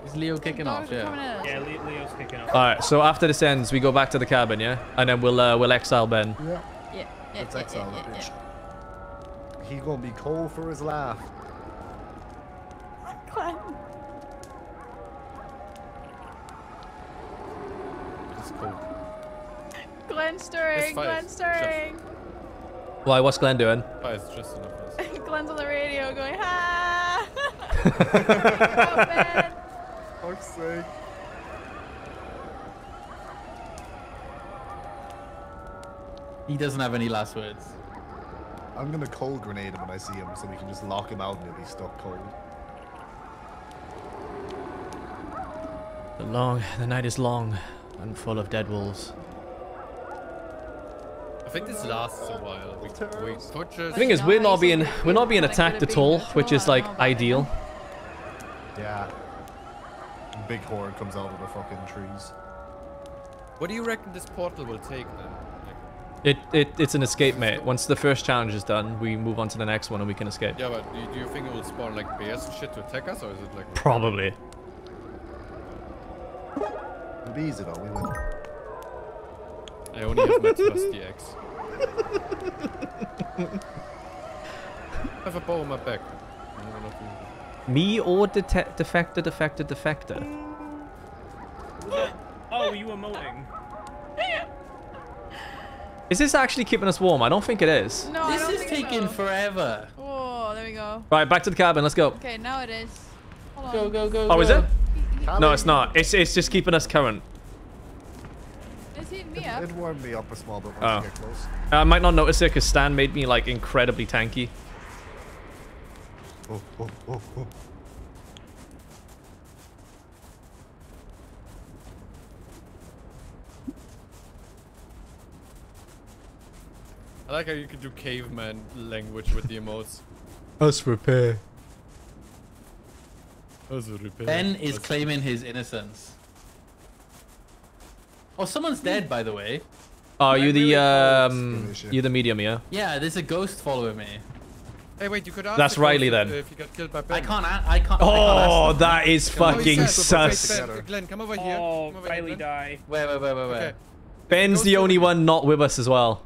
Is Leo kicking off? Yeah. Yeah, Leo's kicking off. All right, so after this ends, we go back to the cabin, yeah, and then we'll exile Ben. Yeah. Yeah. Let's exile the bitch. Yeah. He gonna be cold for his laugh. It's cold. Glenn's stirring. Glenn's stirring. Why? What's Glenn doing? Oh, it's just enough. Glenn's on the radio going, ha! Oh, fuck's sake. He doesn't have any last words. I'm gonna cold grenade him when I see him so we can just lock him out and he'll be stuck cold. The night is long and full of dead wolves. I think this lasts a while. The thing is, we're not being attacked at all, which is like ideal. Yeah. Big horde comes out of the fucking trees. What do you reckon this portal will take then? It's an escape, mate. Once the first challenge is done, we move on to the next one and we can escape. Yeah, but do you think it will spawn like bears and shit to attack us, or is it like... Probably. It'll be easy though, we win. I only have my DX. I have a bow on my back. Me or defector? Oh, you were moaning. Is this actually keeping us warm? I don't think it is. No, this is taking forever. Oh, there we go. Right, back to the cabin. Let's go. Okay, now it is. Hold on. Go, go, go. Oh, go. Is it? No, it's not. It's just keeping us current. It's heating me up. It warmed me up a small bit once you get close. I might not notice it because Stan made me like incredibly tanky. Oh, oh, oh, oh. I like how you can do caveman language with the emotes. Us repair. Us repair. Ben is claiming his innocence. Oh, someone's dead, by the way. Oh, you the you the medium, yeah? Yeah, there's a ghost following me. Hey, wait, you could ask. That's Riley then. If you got killed by Ben. I can't. Oh, that is fucking sus. Glenn, come over here. Oh, Riley die. Wait. Okay. Ben's the only one not with us as well.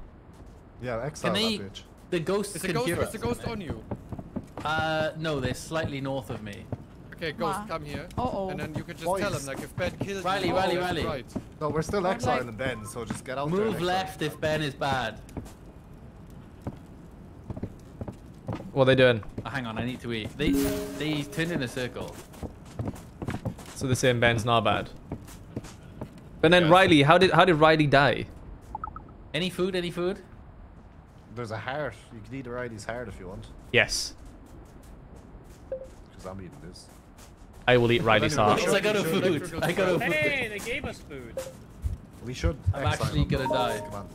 Yeah, exile that bitch. The ghost is here. Is the ghost on you? No, they're slightly north of me. Okay, ghost, come here. And then you can just tell him, like, if Ben kills you, Riley. Right. No, we're still exiling Ben, so just get out. Move left if Ben is bad. What are they doing? Oh, hang on, I need to eat. They turned in a circle. So they're saying Ben's not bad. And then Riley, how did Riley die? Any food? There's a heart. You can eat Riley's heart if you want. Yes. Because I'm eating this. I will eat Riley's heart. Because I got no food. Hey, they gave us food. We should. I'm actually gonna die. Come on.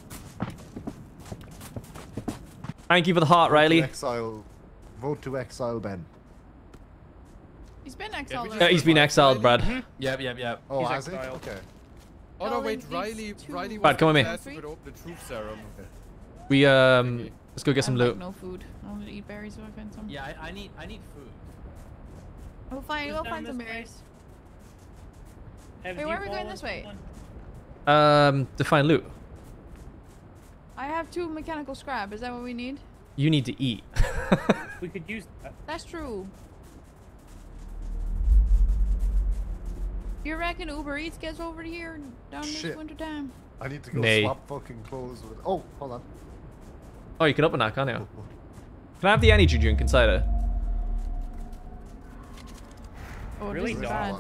Thank you for the heart, Riley. Exile. Vote to exile Ben. He's been exiled. Yeah, he's been exiled, Brad. Mm-hmm. Yep. Oh, he's has exiled. It? Okay. Oh no, wait, Riley. Brad, come with me. We let's go get some loot. No food. I want to eat berries if I find some. Yeah, I need food. We'll find some berries. Wait, where are we going this way? To find loot. I have 2 mechanical scrap. Is that what we need? You need to eat. We could use that. That's true. You reckon Uber Eats gets over here down this winter time? I need to go swap fucking clothes with. Oh, hold on. Oh, you can open that, can't you? Can I have the energy drink inside it? Oh, really bad.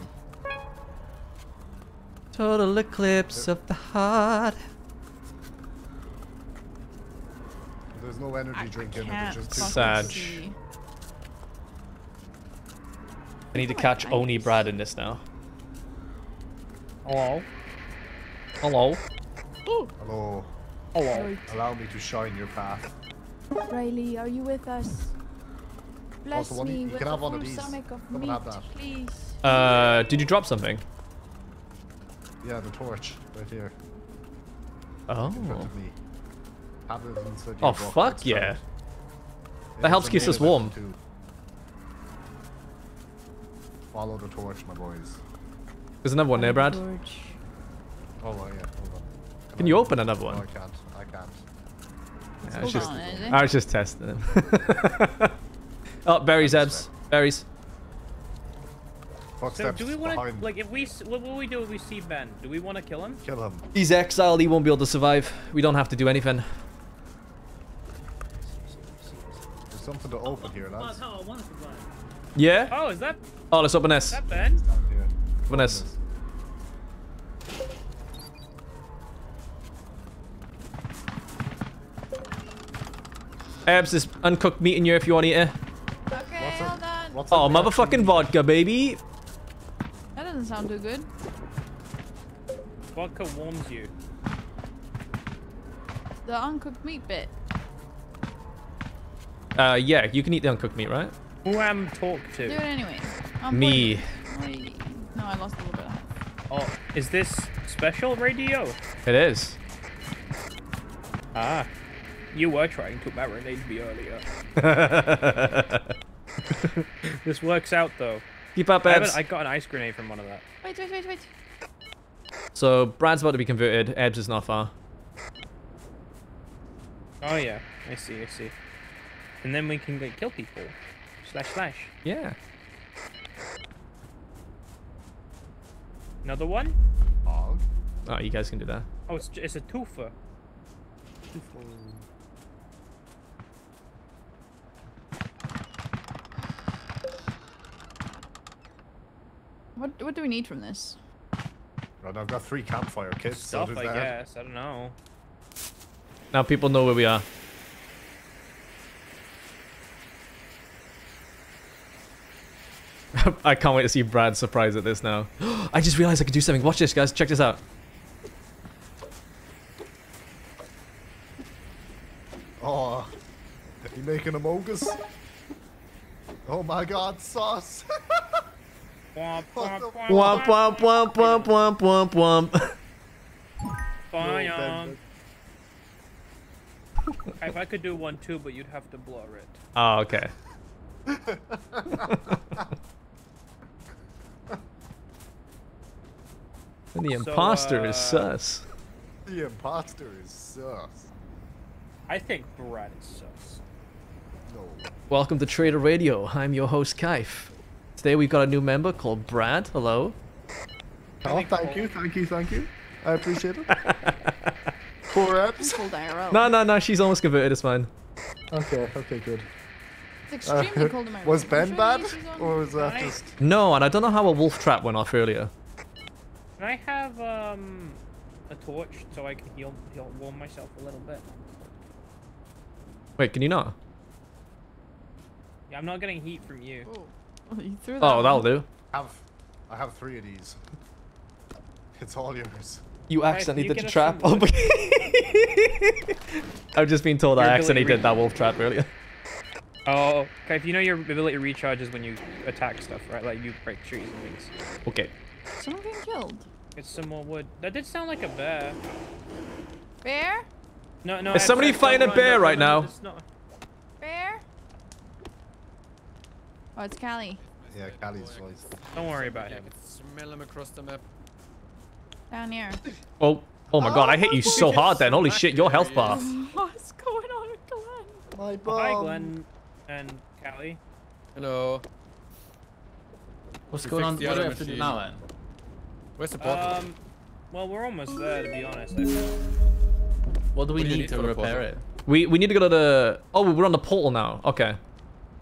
Total eclipse of the heart. There's no energy drink in it. It's just too sad. I need to catch only Brad in this now. Hello. Ooh. Hello. Allow me to shine your path. Riley, are you with us? Bless me you with can have one of these. Someone have that. Please. Did you drop something? Yeah, the torch right here. Oh. In front of me. Have it inside your box. Fuck yeah. That helps keep us warm. Follow the torch, my boys. There's another one there, Brad. Torch. Oh, well, yeah. Hold on. Can you open another one? No, I can't. Yeah, I was just testing him. Oh, berries, Ebs. Berries. So do we want to, like, if we, what will we do if we see Ben? Do we want to kill him? Kill him. He's exiled. He won't be able to survive. We don't have to do anything. There's something to open here, lads. Yeah? Oh, is that? Oh, let's open this. Is that Ben? Open this. Ebs, there's uncooked meat in here if you want to eat it. Okay, hold on. Oh, motherfucking vodka, baby. That doesn't sound too good. Vodka warms you. The uncooked meat bit. Yeah, you can eat the uncooked meat, right? Who am talk to? Do it anyways. Me. No, I lost a little bit. Oh, is this special radio? It is. Ah, you were trying to marinate me earlier. This works out though. Keep up, Ebs. I got an ice grenade from one of that. Wait. So Brad's about to be converted. Ebs is not far. Oh yeah, I see. And then we can like, kill people. // Yeah. Another one? Oh, you guys can do that. Oh, it's a twofer. What do we need from this? Right, I've got 3 campfire kits. Stuff, so I guess. I don't know. Now people know where we are. I can't wait to see Brad's surprise at this now. I just realized I could do something. Watch this, guys. Check this out. Oh, you making a mogus? Oh my God, sauce! Womp womp womp womp womp womp womp. If I could do one too, but you'd have to blur it. Oh, okay. And the imposter is sus. The imposter is sus. I think Brad is sus. No. Welcome to Trader Radio. I'm your host, Kaif. Today we've got a new member called Brad. Hello. Oh, thank you. I appreciate it. Poor Ebs. No, she's almost converted. It's fine. Okay, good. It's extremely cold in my room. Was Ben bad? Or was that just... No, and I don't know how a wolf trap went off earlier. Can I have a torch so I can warm myself a little bit? Wait, can you not? Yeah, I'm not getting heat from you. Oh, you threw that. Oh, that'll do. I have 3 of these. It's all yours. You accidentally did the trap. Oh my! I've just been told I accidentally did that wolf trap earlier. Oh, okay. If you know your ability to recharge is when you attack stuff, right? Like you break trees and things. Okay. Someone getting killed. It's some more wood. That did sound like a bear. Bear? No. Is somebody fighting a bear right now? Bear? Oh, it's Callie. Yeah, Callie's voice. Don't worry about him. I can smell him across the map. Down here. Oh my God! I hit you so hard then. Holy shit! Your health bar. What's going on with Glenn? My bomb. Hi, Glenn and Callie. Hello. What's going on? What do we have to do now then? Where's the bottle? Well, we're almost there to be honest. What do we need to repair it? We need to go to the. Oh, we're on the portal now. Okay.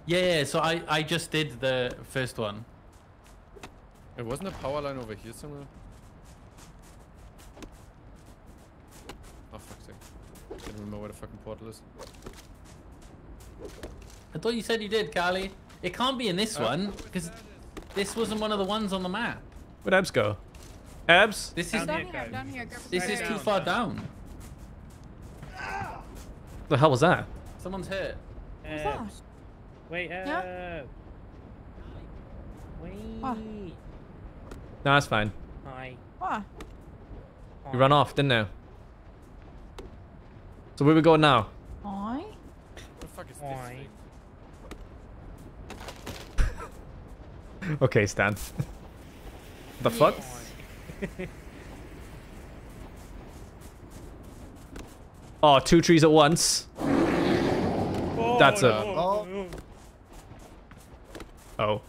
Yeah. So I just did the first one. It wasn't a power line over here somewhere. Oh fuck's sake! I don't remember where the fucking portal is. I thought you said you did, Callie. It can't be in this one because this wasn't one of the ones on the map. Where'd Ebs go? Ebs? This is down here. This is too far down. What the hell was that? Someone's hurt. What's that? Wait, yeah? Wait. What? No, that's fine. Hi. What? You ran off, didn't you? So where we going now? Hi. What the fuck is this thing? Okay, Stan. The fuck? Oh, 2 trees at once. Oh, that's a. No. Oh.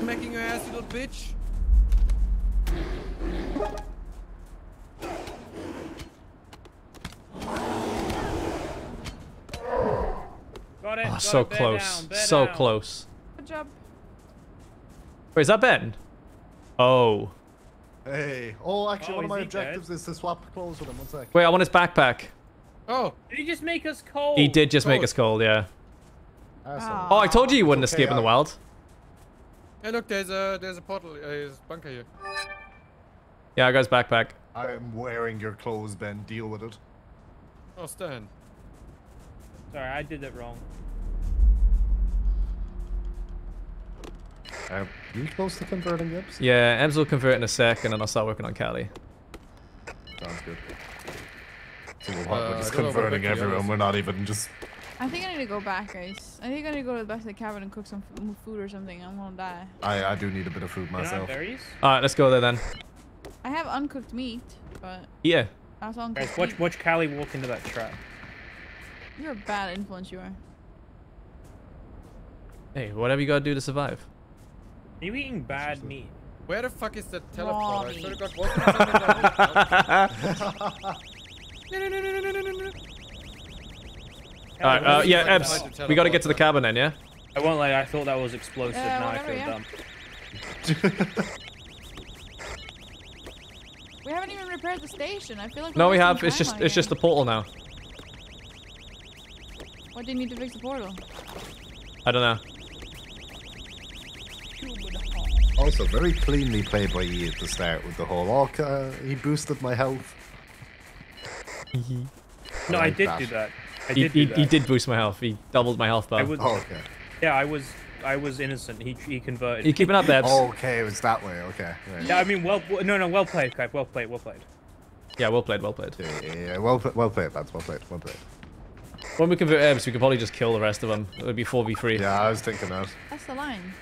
Smacking your ass, little bitch. Got it. Oh, so close. So close. Good job. Wait, is that Ben? Oh. Hey. Oh, actually, one of my objectives is to swap clothes with him. 1 sec. Wait, I want his backpack. Oh. Did he just make us cold? He did just make us cold, yeah. Awesome. Oh, I told you wouldn't escape in the wild. Hey, look, there's a portal, there's a bunker here. Yeah, I got his backpack. I am wearing your clothes, Ben. Deal with it. Oh, Stan. Sorry, I did that wrong. Are you close to converting Ebs? Yeah, Ebs will convert in a second, and I'll start working on Callie. Sounds good. So we're just converting everyone. We're not even just. I think I need to go back, guys. I think I need to go to the back of the cabin and cook some food or something. I'm gonna die. I do need a bit of food myself. All right, let's go there then. I have uncooked meat, but yeah. That's uncooked. Guys, watch Callie walk into that trap. You're a bad influence, you are. Hey, whatever you gotta do to survive. Are you eating bad meat? Where the fuck is the teleport? I should have got one No. Alright, yeah, Ebs, we gotta get to the cabin then, yeah? I won't lie, I thought that was explosive, now I feel dumb. We haven't even repaired the station, I feel like. No, we have, it's just the portal now. What do you need to fix the portal? I don't know. Also, very cleanly played by E at the start with the whole orc. He boosted my health. No, I did do that. He did boost my health. He doubled my health bar. Oh, okay. Yeah, I was innocent. He converted. You keeping up there? Oh, okay, it was that way. Okay. Right. Yeah, I mean, well played, Kaif. Well played, well played. Yeah, well played, well played. Yeah, well played, lads. Well played, well played. When we convert Ebs, we could probably just kill the rest of them. It would be 4v3. Yeah, I was thinking that. That's the line.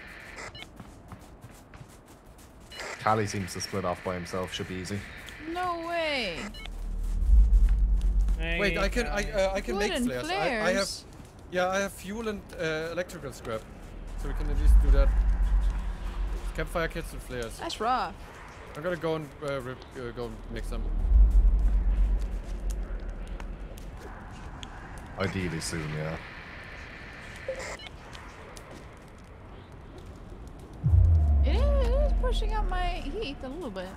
Callie seems to split off by himself. Should be easy. No way. Wait, I can make flares. I have fuel and electrical scrap, so we can at least do that. Campfire kits and flares. That's rough. I'm gonna go and go and make some. Ideally soon, yeah. It is pushing up my heat a little bit.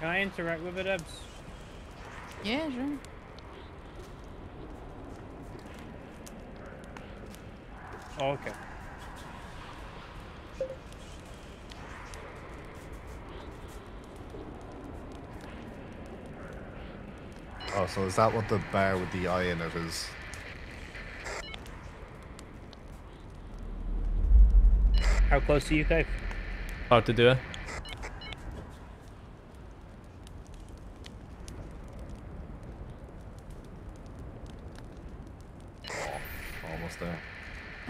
Can I interact with it, Ebs? Yeah, sure. Oh, okay. Oh, so is that what the bar with the eye in it is? How close are you, Kaif? Hard to do it.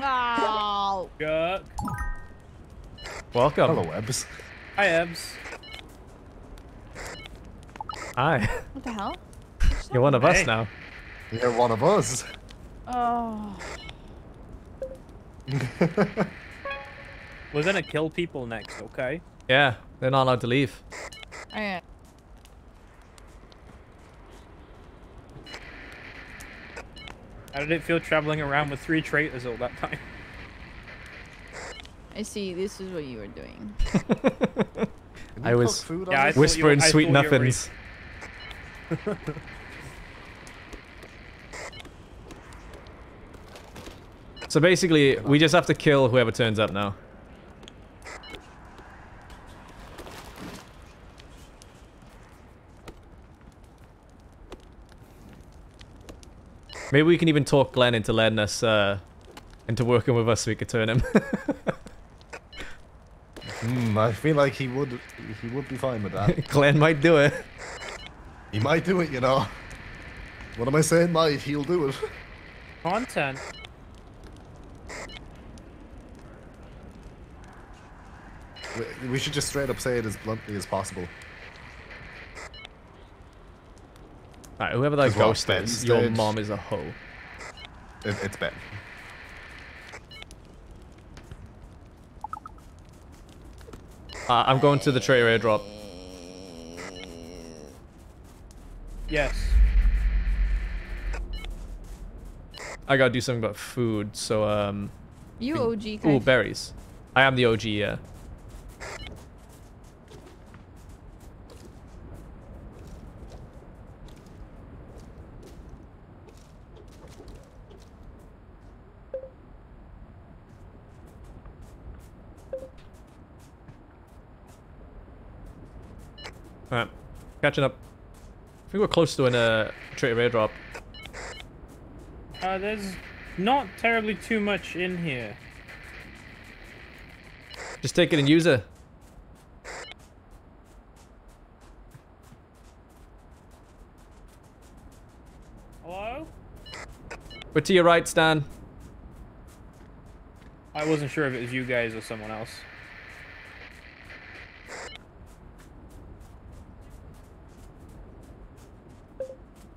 Oh, yuck. Welcome. Hello, Ebs. Hi, Ebs. Hi. What the hell? You're one of us now. You're one of us. Oh. We're gonna kill people next, okay? Yeah, they're not allowed to leave. Alright. How did it feel traveling around with 3 traitors all that time? I see, this is what you were doing. I was whispering sweet nothings. So basically, we just have to kill whoever turns up now. Maybe we can even talk Glenn into letting us, into working with us so we could turn him. I feel like he would be fine with that. Glenn might do it. He might do it, you know. What am I saying? Might, he'll do it. Content. We should just straight up say it as bluntly as possible. Alright, whoever that ghost is, your mom is a hoe. It's Ben. I'm going to the traitor airdrop. Yes. I gotta do something about food, so You OG. Ooh, berries. I am the OG, yeah. Alright, catching up. I think we're close to an traitor airdrop. There's not terribly too much in here. Just take it and use it. Hello? We're to your right, Stan. I wasn't sure if it was you guys or someone else.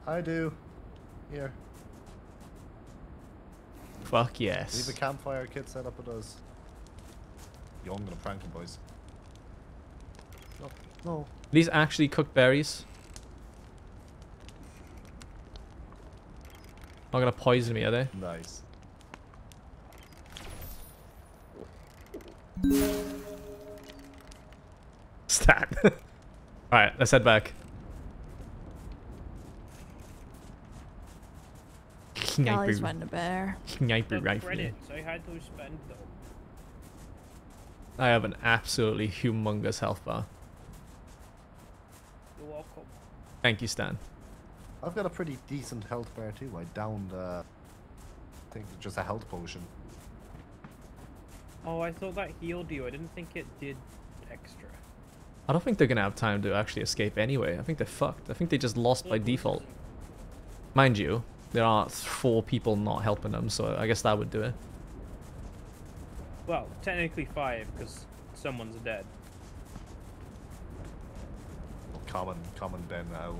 I do. Here. Fuck yes. Leave a campfire kit set up with us. Yo, I'm gonna prank you boys. No. No. These actually cooked berries. Not gonna poison me, are they? Nice. Stat. Alright, let's head back. I always want a bear. I have an absolutely humongous health bar. You're welcome. Thank you, Stan. I've got a pretty decent health bar too. I downed, I think just a health potion. Oh, I thought that healed you. I didn't think it did extra. I don't think they're gonna have time to actually escape anyway. I think they're fucked. I think they just lost by default. Mind you, there are 4 people not helping them, so I guess that would do it. Well, technically 5, because someone's dead. Common Ben now.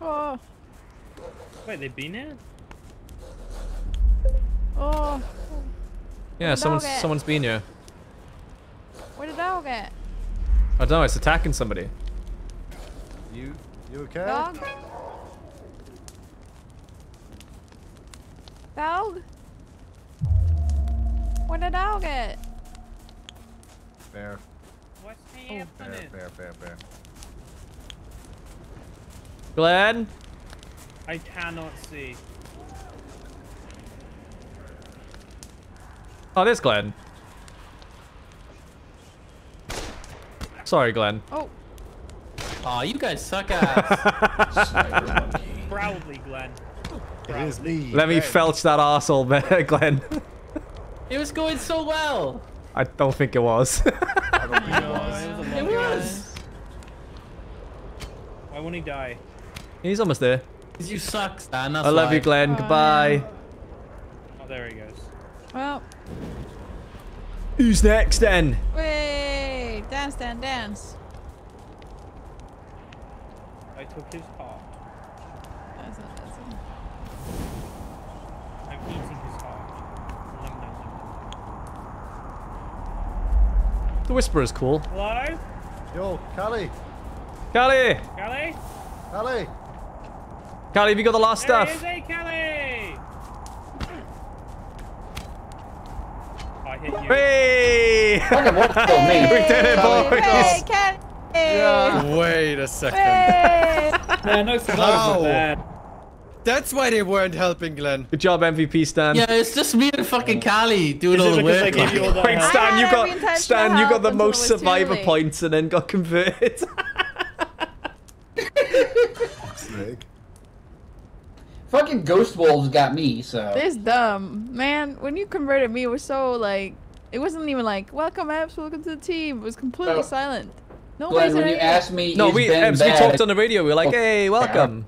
Oh. Wait, they've been here? Oh. Yeah, someone's been here. Where did the dog get? I don't know, it's attacking somebody. You okay? Dog? Dog? Where did the dog get? Bear. What's happening? Bear. Glenn? I cannot see. Oh, there's Glenn. Sorry, Glenn. Oh. Aw, oh, you guys suck ass. Proudly, Glenn. Proudly. It is me. Let me felch that arsehole, man, Glenn. It was going so well. I don't think it was. I don't think it was. It was. Why won't he die? He's almost there. You suck, Stan. That's I love you, Glenn. Goodbye. Oh, there he goes. Well. Who's next, then? Wait. Dance, Stan, dance. I took his heart. I'm eating his heart. The whisper is cool. Hello? Yo, Callie. Callie, have you got the last stuff? Hey, Callie! I hit you. Hey! We did it, boys! Hey, Callie! Yeah. Wait a second. Yeah, no flowers there. That's why they weren't helping Glenn. Good job, MVP Stan. Yeah, it's just me and fucking Callie doing all the work. Wait, Stan, you got the most survivor points and then got converted. Fucking ghost wolves got me, so. This dumb man. When you converted me, it was so like, it wasn't even like welcome, Ebs, welcome to the team. It was completely silent. No, Glenn, when you asked me, we talked on the radio. We were like, "Hey, welcome."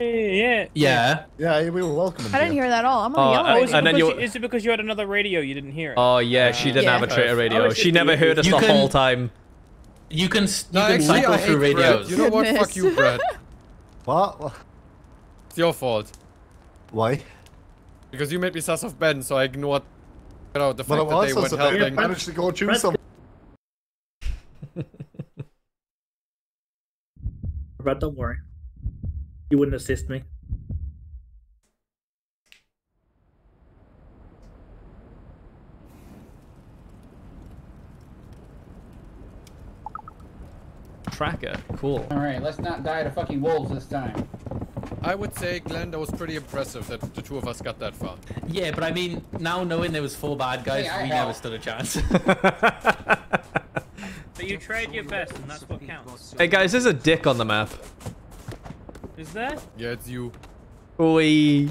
Yeah, we were welcoming. I didn't hear that at all. I'm on the yellow. Is it because you had another radio? You didn't hear it. Oh yeah, she didn't have a traitor radio. She never heard us the whole time. You can cycle through radios. You know what? Fuck you, Brad. What? It's your fault. Why? Because you made me sus of Ben, so I ignored the fact that they weren't helping. I managed to go choose someone. Brad, don't worry. You wouldn't assist me. Tracker, cool. Alright, let's not die to fucking wolves this time. I would say, Glenn, that was pretty impressive that the 2 of us got that far. Yeah, but I mean, now knowing there was 4 bad guys, we never stood a chance. But you tried your best, and that's what counts. Hey guys, there's a dick on the map. Is there? Yeah, it's you. Oi.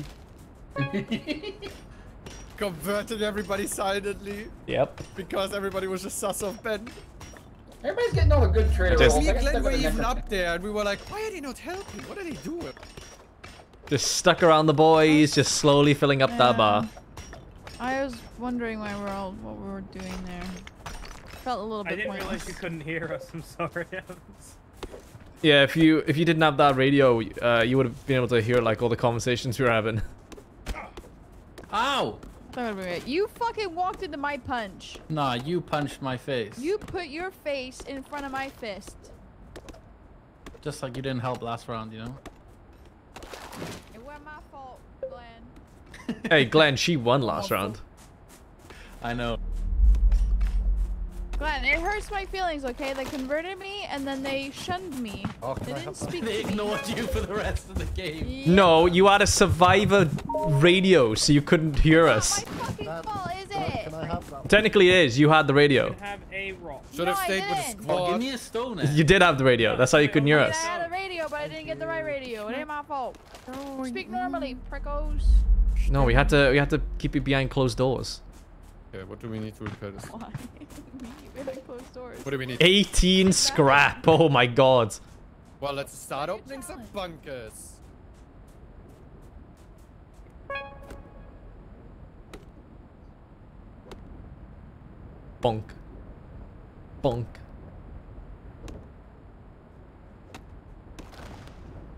Converted everybody silently. Yep. Because everybody was just sus of Ben. Everybody's getting on a good trade. Me and Glenn were even up there, and we were like, why are they not helping? What are they doing? Just stuck around the boys, just slowly filling up that bar. I was wondering why we're all what we were doing there. Felt a little bit. I didn't realize you couldn't hear us. I'm sorry. Yeah, if you didn't have that radio, you would have been able to hear like all the conversations we were having. Ow! You fucking walked into my punch. Nah, you punched my face. You put your face in front of my fist. Just like you didn't help last round, you know. It wasn't my fault, Glenn. Hey, Glenn, she won last round. I know. Glenn, it hurts my feelings, okay? They converted me and then they shunned me. Oh, they didn't speak to me. They ignored you for the rest of the game. Yeah. No, you had a survivor radio, so you couldn't hear us. Not my fucking fault, is it? Can I have that? Technically it is, you had the radio. You have a rock. Should have stayed with a squad. Oh, give me a stone. You did have the radio, that's how you couldn't hear us. I had a radio, but I didn't get the right radio. It ain't my fault. Oh, speak normally, prickos. No, we had to keep you behind closed doors. Okay, what do we need to repair this? Why? Behind closed doors. What do we need? 18 scrap, oh my god. Well, let's start opening some bunkers. Bonk. Bonk.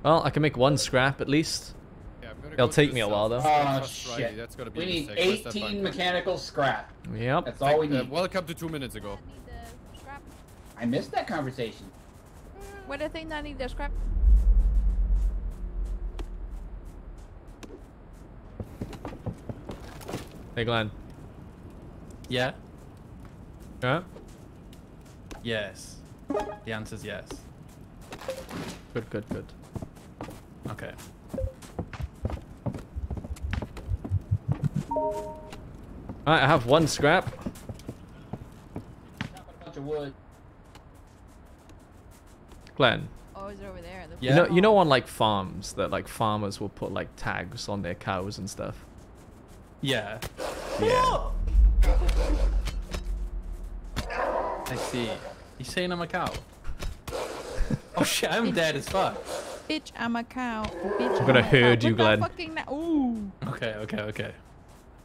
Well, I can make one scrap at least. Yeah, it'll take me a while though. Oh shit. That's gotta be we need 18 mechanical scrap. Yep. That's all we need. Welcome to 2 minutes ago. I missed that conversation. What do you think I need the scrap? Hey Glenn. Yeah? Huh? Yes. The answer's yes. Good, good, good. Okay. Alright, I have one scrap. Glenn. Oh, is it over there? Yeah. You know on like farms that like farmers will put like tags on their cows and stuff? Yeah. Yeah. I see. You saying I'm a cow? Oh shit, I'm dead as fuck. Bitch, I'm a cow. Bitch, I'm gonna herd you, Glenn. Ooh. Okay, okay, okay.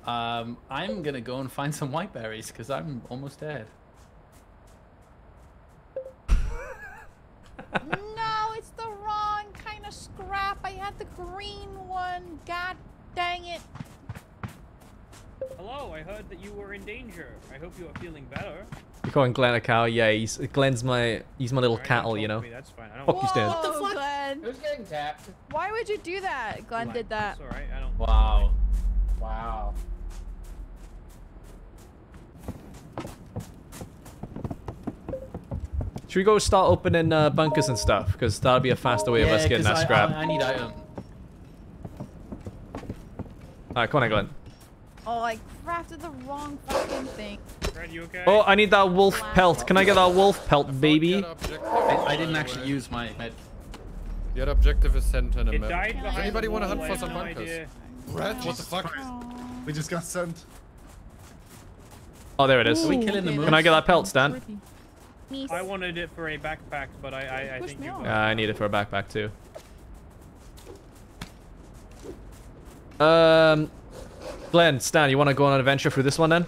I'm gonna go and find some white berries because I'm almost dead. No, it's the wrong kind of scrap. I had the green one. God dang it. Hello, I heard that you were in danger. I hope you are feeling better. You're calling Glenn a cow? Yeah, Glenn's my little cattle, you know. That's fine. I don't fuck you, Stan. What the fuck? Glenn. Who's getting tapped? Why would you do that? Glenn did that. That's alright. I don't. Wow. Wow. Should we go start opening bunkers and stuff? Because that'll be a faster way of us getting that scrap. I need item. Alright, come on, Glenn. Oh, I crafted the wrong fucking thing. Brad, you okay? Oh, I need that wolf pelt. Can I get that wolf pelt, baby? I didn't actually use my head. The other objective is sent in a map. Anybody want to hunt for some bunkers? Brad, what the fuck? We just got sent. Oh, there it is. Ooh, can I get that pelt, Stan? I wanted it for a backpack, but I think you I need it for a backpack, too. Glenn, Stan, you want to go on an adventure through this one then?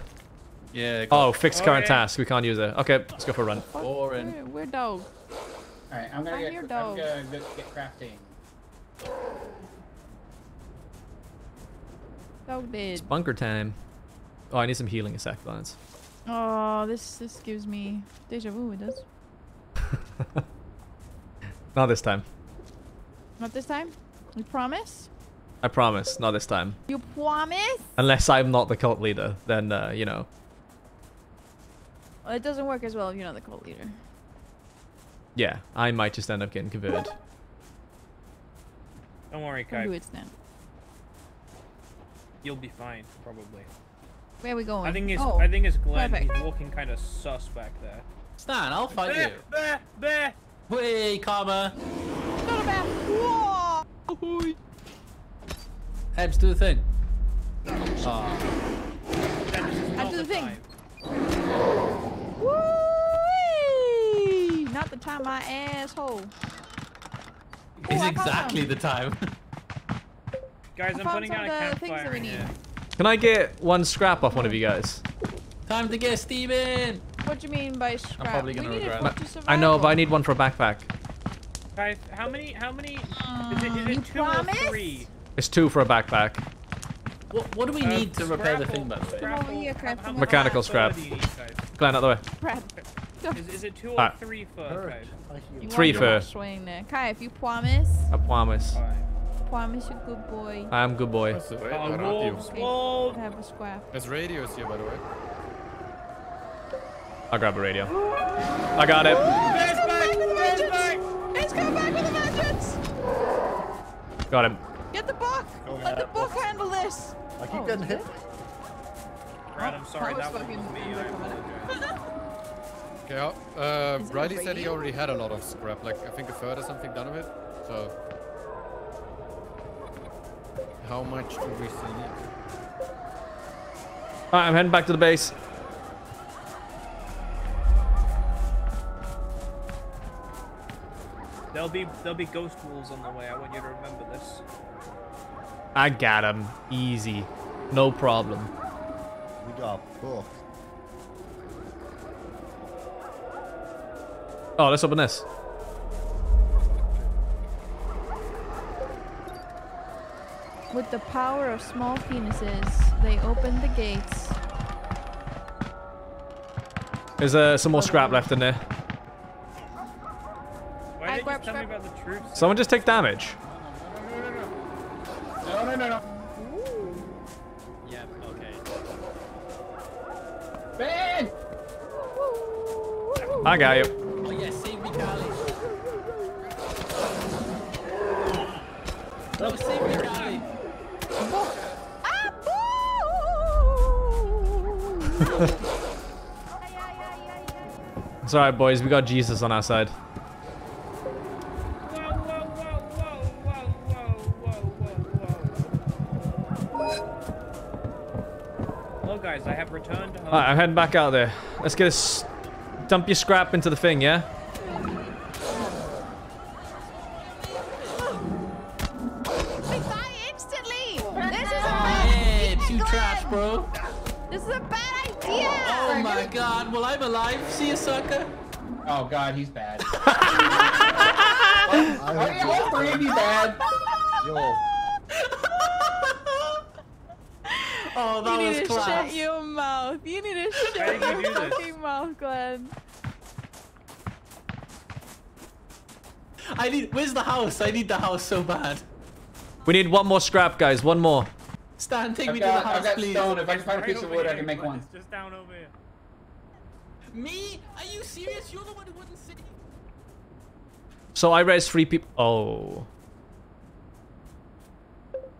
Yeah. Oh, fix current task. We can't use it. Okay, let's go for a run. Boring. We're dog. All right, I'm gonna get crafting. Dog dead. It's bunker time. Oh, I need some healing in sack balance. Oh, this gives me deja vu. It does. Not this time. Not this time. You promise? I promise, not this time. You promise? Unless I'm not the cult leader, then, you know. Well, it doesn't work as well if you're not the cult leader. Yeah, I might just end up getting converted. Don't worry, Kaif. Do it, Stan. You'll be fine, probably. Where are we going? I think it's Glenn. He's walking kind of sus back there. Stan, I'll fight you. Bear. Whee, karma. Not a bear. Whoa. Ebs, do the thing. Oh. Ebs, do the thing. Woo! Not the time, my asshole. It's exactly the time. Guys, I'm putting out a campfire. Can I get one scrap off one of you guys? Time to get steaming! What do you mean by scrap? I'm probably gonna regret it. I know, but I need one for a backpack. Guys, how many? Is it two or three? It's two for a backpack. What do we need to repair the thing, by the way? Mechanical scrap. Glenn, out the way. Brad. Is it two or three fur? Three fur. Kaif, you promise? I promise. Promise you, good boy. I am good boy. Wolves. I have a scrap. There's radios here, by the way. I'll grab a radio. I got it. It's coming back with a vengeance! Got him. Get the buck! Let the buck handle this! I keep getting hit. Brad, I'm sorry, that was me. Okay, Riley said he already had a lot of scrap, like I think a third or something done of it. So, how much do we still need? Alright, I'm heading back to the base. There'll be ghost wolves on the way. I want you to remember this. I got him. Easy. No problem. We got booked. Oh, let's open this. With the power of small penises, they opened the gates. There's some more scrap left in there. Why did you tell me about the troops? Someone just take damage. No. Ooh. Yeah, okay. Ben! I got you. Oh yeah, save me, Callie. No, save me, Callie. It's alright, boys. We got Jesus on our side. Guys, I have returned home. Alright, I'm heading back out there. Let's get dump your scrap into the thing, yeah? We die instantly! This is a bad idea! You trash, bro! This is a bad idea! Oh my god, well I'm alive. See you, sucker! Oh god, he's bad. Why are you bad? Yo. Oh, that was class. You need to shut your mouth. You need to shut your fucking mouth, Glenn. Where's the house? I need the house so bad. We need one more scrap, guys. One more. Stan, take me to the house, please. I've got stone. If I just find a piece of wood, I can make one. Just down over here. Me? Are you serious? You're the one who wouldn't see. So I raised three people. Oh.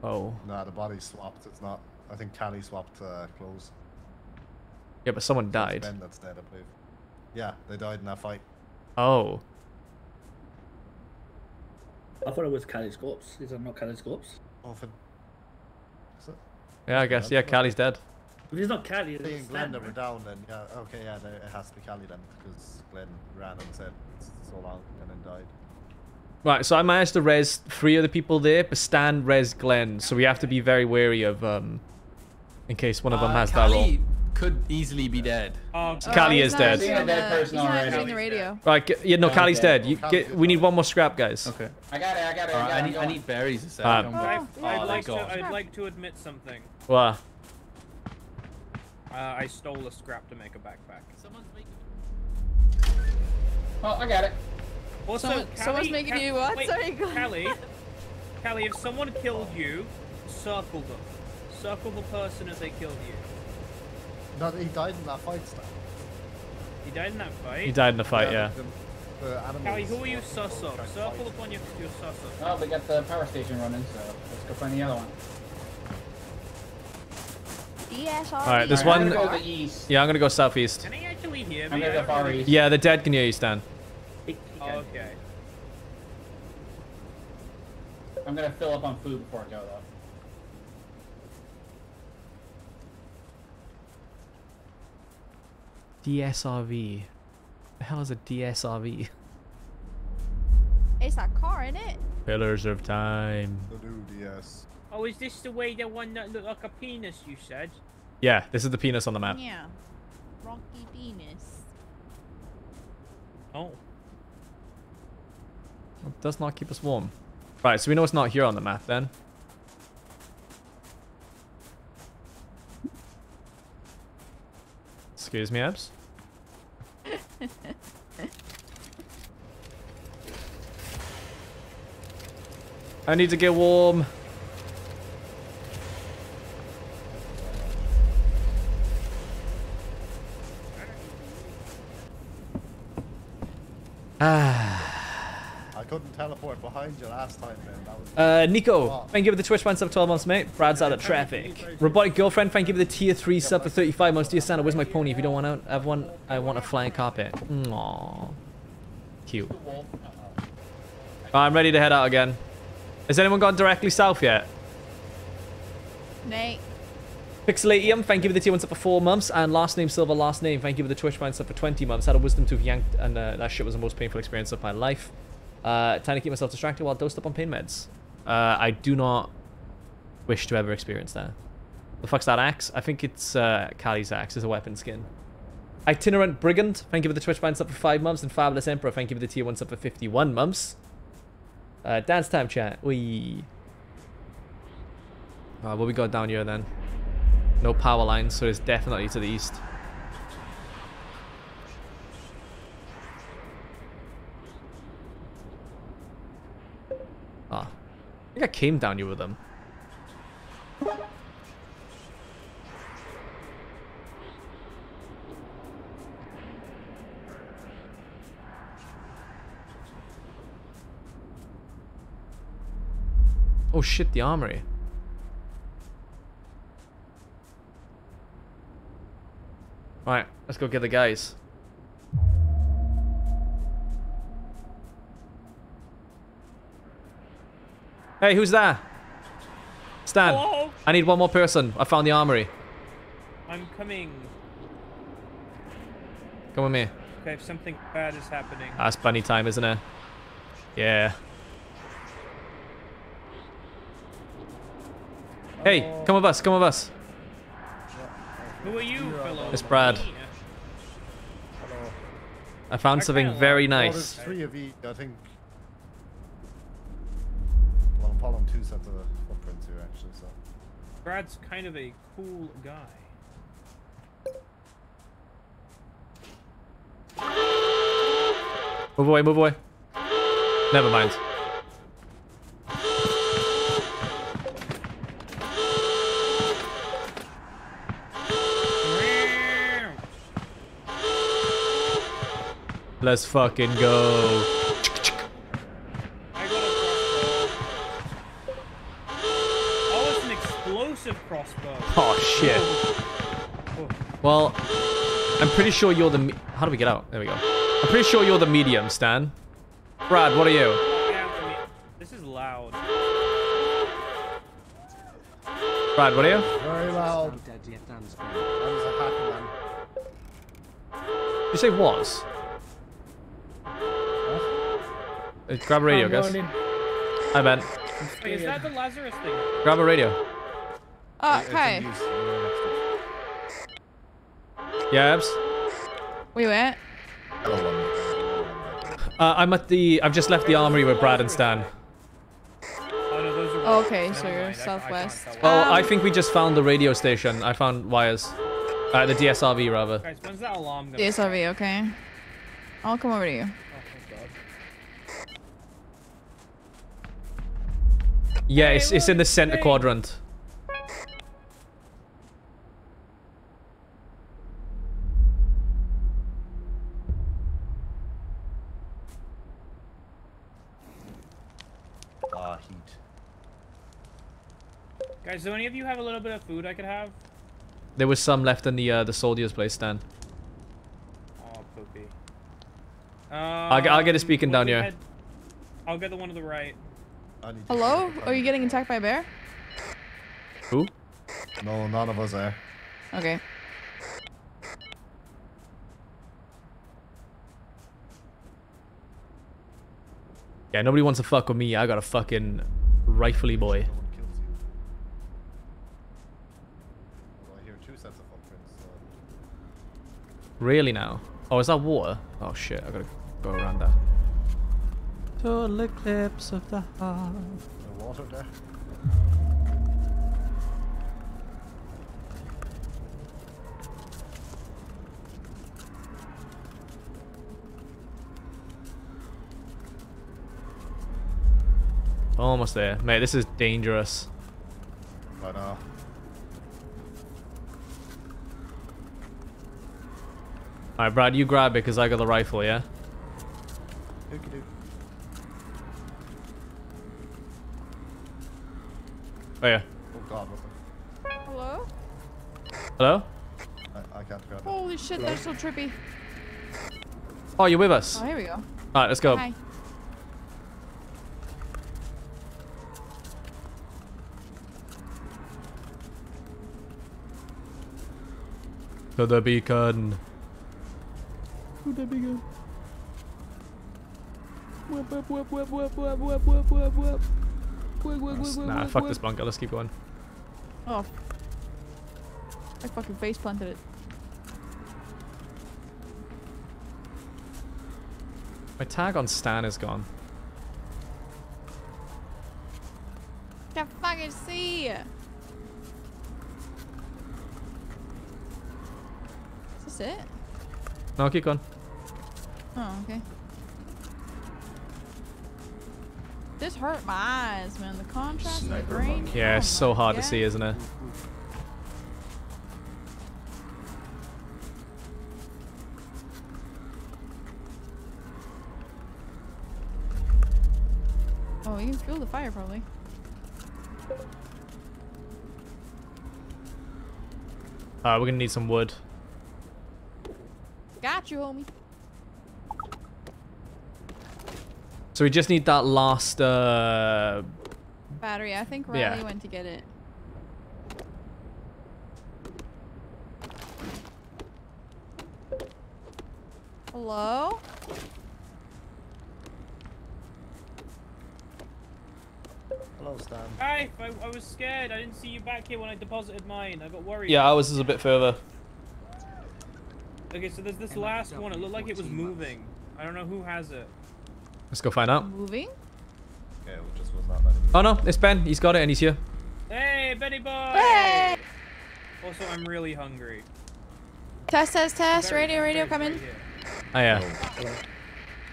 Oh. Nah, the body swapped. It's not. I think Callie swapped clothes. Yeah, but someone died. Ben that's dead, I believe. Yeah, they died in that fight. Oh. I thought it was Callie's corpse. These are not Callie's corpse. Oh, for... Is it? Yeah, I guess. Yeah, Callie's dead. If it's not Callie, it's Stan. Glenn that were down then. Yeah, okay, yeah, no, it has to be Callie then. Because Glenn ran and said so long and then died. Right, so I managed to res three other people there, but Stan res Glenn. So we have to be very wary of... in case one of them has that role. Could easily be dead. Callie is dead. Right, yeah, no, Callie's dead. We need one more scrap, guys. Okay. I got it. I need berries instead. I'd like to admit something. What? I stole a scrap to make a backpack. Someone's making... Oh, I got it. Also, someone's making you what? Wait, sorry, Callie, if someone killed you, circle them. Circle the person if they killed you. No, he died in that fight, Stan. He died in that fight? He died in the fight, yeah. Callie, who are you sus of? Circle upon your sus of. Well, they got the power station running, so let's go find the other one. Yes, alright, this one... I'm gonna go southeast. Can I actually he hear me? I'm far east. Yeah, the dead can hear you, Stan. He can. Okay. I'm gonna fill up on food before I go, though. DSRV. The hell is a DSRV? It's that car, isn't it? Pillars of Time. The new DS. Oh, is this the way the one that looked like a penis you said? Yeah, this is the penis on the map. Yeah. Rocky penis. Oh. It does not keep us warm. Right, so we know it's not here on the map then. Excuse me, Ebs. I need to get warm. I couldn't teleport behind you last time, man. That was Nico, thank you for the Twitch one sub 12 months, mate. Brad's out of traffic. Robotic Girlfriend, thank you for the tier 3 sub for 35 months. Dear Santa, where's my pony? If you don't want to have one, I want a flying carpet. Aww. Cute. I'm ready to head out again. Has anyone gone directly south yet? Nate. Pixelatium, thank you for the tier 1 sub for 4 months. And last name Silver, last name, thank you for the Twitch one sub for 20 months. Had a wisdom tooth yanked, and that shit was the most painful experience of my life. Trying to keep myself distracted while dosed up on pain meds. I do not wish to ever experience that. The fuck's that axe? I think it's Callie's axe. It's a weapon skin. Itinerant Brigand, thank you for the Twitch ban sub for 5 months. And Fabulous Emperor, thank you for the tier 1 sub for 51 months. Dance time chat. Wee. What we got down here then? No power lines, so it's definitely to the east. Ah, oh, I think I came down here with them. Oh shit, the armory. Alright, let's go get the guys. Hey, who's there? Stan. Hello? I need one more person. I found the armory. I'm coming. Come with me. Okay, if something bad is happening. That's bunny time, isn't it? Yeah. Oh. Hey, come with us. Come with us. Who are you, fellow? It's Brad. Hello. I found something very nice. There's 3 of each, I think. Paul on 2 sets of footprints here, actually, so... Brad's kind of a cool guy. Move away, move away. Never mind. Let's fucking go. Crossbow. Oh shit. Oh. Well, I'm pretty sure you're the how do we get out? There we go. I'm pretty sure you're the medium, Stan. Brad, what are you? This is loud. Brad, what are you? Very loud. You say was? What? Grab a radio, guys. Hi, Ben. Wait, is that the Lazarus thing? Grab a radio. Okay. Yeah, Ebs? We went. I've just left the armory with Brad and Stan. Oh, okay, so you're southwest. Oh, I think we just found the radio station. I found wires. The DSRV, rather. DSRV, okay. I'll come over to you. Yeah, it's in the center quadrant. Guys, do any of you have a little bit of food I could have? There was some left in the soldier's place, Stan. I'll get a beacon down here. I'll get the one to the right. Hello? Are you getting attacked by a bear? Who? No, none of us are. Okay. Yeah, nobody wants to fuck with me. I got a fucking rifly boy. Really now? Oh, is that water? Oh shit, I gotta go around that. Total eclipse of the heart. The water there. Almost there. Mate, this is dangerous. I know. Alright, Brad, you grab it because I got the rifle, yeah? Okey-doke. Oh, yeah. Oh, God. Hello? Hello? I can't grab it. Holy shit, hello? They're so trippy. Oh, you're with us. Oh, here we go. Alright, let's go. Hi. To the beacon. To the beacon. Whip, whip, whip, whip, whip, whip, whip, whip, whip, whip. Nah, fuck this bunker. Let's keep going. Oh, I fucking face planted it. My tag on Stan is gone. Can't fucking see. Is this it? No, keep going. Oh, okay. This hurt my eyes, man. The contrast in the brain. Yeah, it's so hard to see, isn't it? Oh, you can feel the fire, probably. Alright, we're gonna need some wood. Got you, homie. So we just need that last battery. I think Riley went to get it. Hello? Hello, Stan. Hi, I was scared. I didn't see you back here when I deposited mine. I got worried. Yeah, ours is a bit further. Okay, so there's this last one. It looked like it was moving. I don't know who has it. Let's go find out. Moving? Okay, well, just was not letting me. Oh no, it's Ben. He's got it and he's here. Hey, Benny boy! Hey! Also, I'm really hungry. Test, test, test. Radio, radio, come in. Oh yeah.